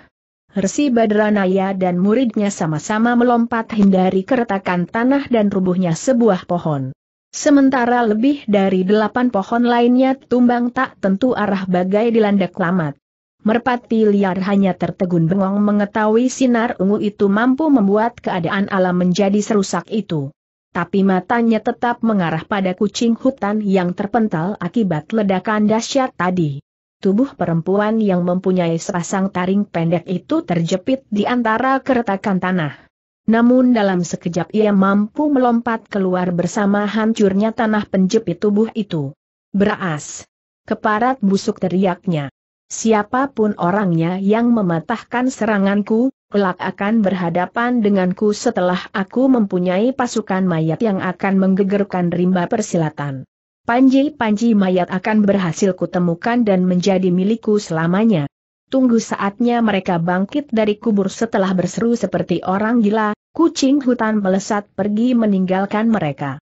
Resi Badranaya dan muridnya sama-sama melompat hindari keretakan tanah dan rubuhnya sebuah pohon. Sementara lebih dari 8 pohon lainnya tumbang tak tentu arah bagai dilanda kelamat. Merpati Liar hanya tertegun bengong mengetahui sinar ungu itu mampu membuat keadaan alam menjadi serusak itu. Tapi matanya tetap mengarah pada kucing hutan yang terpental akibat ledakan dahsyat tadi. Tubuh perempuan yang mempunyai sepasang taring pendek itu terjepit di antara keretakan tanah. Namun dalam sekejap ia mampu melompat keluar bersama hancurnya tanah penjepit tubuh itu. "Beras! Keparat busuk!" teriaknya. "Siapapun orangnya yang mematahkan seranganku, kelak akan berhadapan denganku setelah aku mempunyai pasukan mayat yang akan menggegerkan rimba persilatan. Panji-panji mayat akan berhasil kutemukan dan menjadi milikku selamanya. Tunggu saatnya mereka bangkit dari kubur." Setelah berseru seperti orang gila, kucing hutan melesat pergi meninggalkan mereka.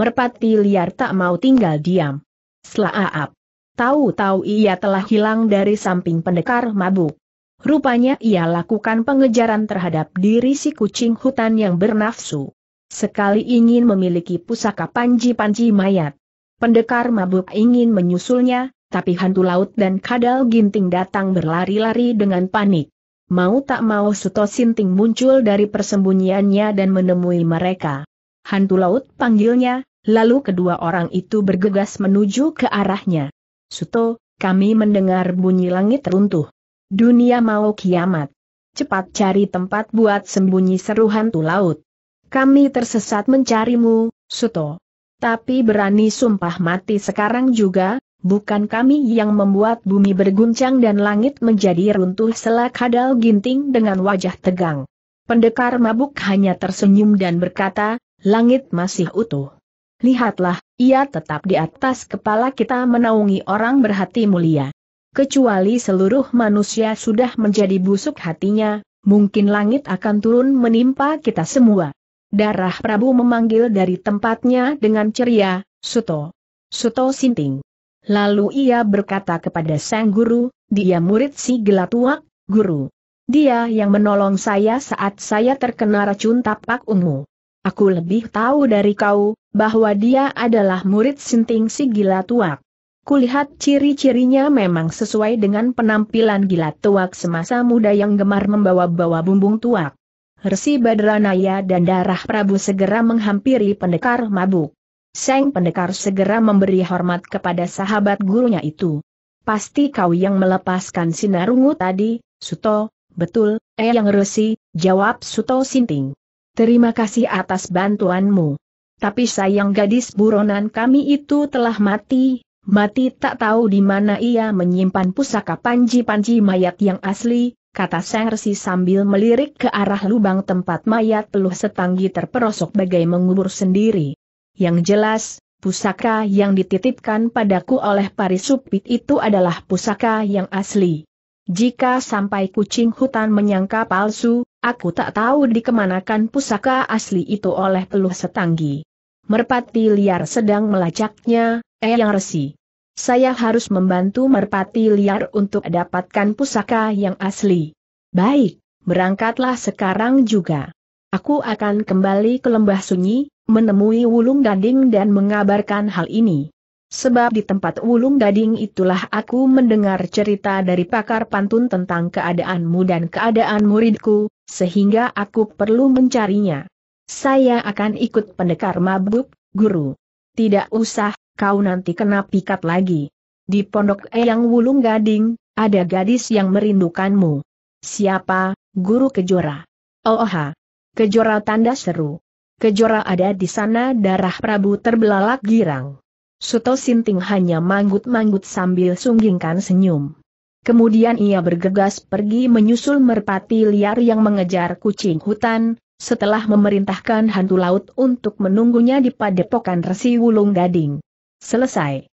Merpati Liar tak mau tinggal diam. Slaap. Tahu-tahu ia telah hilang dari samping pendekar mabuk. Rupanya ia lakukan pengejaran terhadap diri si kucing hutan yang bernafsu sekali ingin memiliki pusaka panji-panji mayat. Pendekar mabuk ingin menyusulnya, tapi hantu laut dan kadal ginting datang berlari-lari dengan panik. Mau tak mau Suto Sinting muncul dari persembunyiannya dan menemui mereka. "Hantu laut," panggilnya, lalu kedua orang itu bergegas menuju ke arahnya. "Suto, kami mendengar bunyi langit runtuh. Dunia mau kiamat. Cepat cari tempat buat sembunyi," seru hantu laut. "Kami tersesat mencarimu, Suto. Tapi berani sumpah mati sekarang juga, bukan kami yang membuat bumi berguncang dan langit menjadi runtuh," selak kadal ginting dengan wajah tegang. Pendekar mabuk hanya tersenyum dan berkata, "Langit masih utuh. Lihatlah, ia tetap di atas kepala kita menaungi orang berhati mulia. Kecuali seluruh manusia sudah menjadi busuk hatinya, mungkin langit akan turun menimpa kita semua." Darah Prabu memanggil dari tempatnya dengan ceria, "Suto, Suto Sinting." Lalu ia berkata kepada sang guru, "Dia murid si Gelatuak, guru. Dia yang menolong saya saat saya terkena racun tapak ungu. Aku lebih tahu dari kau, bahwa dia adalah murid Sinting si Gelatuak. Kulihat ciri-cirinya memang sesuai dengan penampilan Gelatuak semasa muda yang gemar membawa-bawa bumbung tuak." Resi Badranaya dan Darah Prabu segera menghampiri pendekar mabuk. Sang pendekar segera memberi hormat kepada sahabat gurunya itu. "Pasti kau yang melepaskan sinar ungu tadi, Suto." "Betul, Eyang Resi," jawab Suto Sinting. "Terima kasih atas bantuanmu. Tapi sayang gadis buronan kami itu telah mati, mati tak tahu di mana ia menyimpan pusaka panji-panji mayat yang asli, kata sang resi sambil melirik ke arah lubang tempat mayat Peluh Setanggi terperosok bagai mengubur sendiri. Yang jelas, pusaka yang dititipkan padaku oleh Parisupit itu adalah pusaka yang asli. Jika sampai kucing hutan menyangka palsu, aku tak tahu dikemanakan pusaka asli itu oleh Peluh Setanggi. Merpati Liar sedang melacaknya, Eyang Resi. Saya harus membantu Merpati Liar untuk dapatkan pusaka yang asli. Baik, berangkatlah sekarang juga. Aku akan kembali ke Lembah Sunyi, menemui Wulung Gading dan mengabarkan hal ini. Sebab di tempat Wulung Gading itulah aku mendengar cerita dari pakar pantun tentang keadaanmu dan keadaan muridku, sehingga aku perlu mencarinya. Saya akan ikut pendekar mabuk, guru. Tidak usah. Kau nanti kena pikat lagi. Di pondok Eyang Wulung Gading, ada gadis yang merindukanmu. Siapa, Guru Kejora? Oha, Kejora tanda seru. Kejora ada di sana. Darah Prabu terbelalak girang. Suto Sinting hanya manggut-manggut sambil sunggingkan senyum. Kemudian ia bergegas pergi menyusul Merpati Liar yang mengejar kucing hutan, setelah memerintahkan hantu laut untuk menunggunya di padepokan Resi Wulung Gading. Selesai.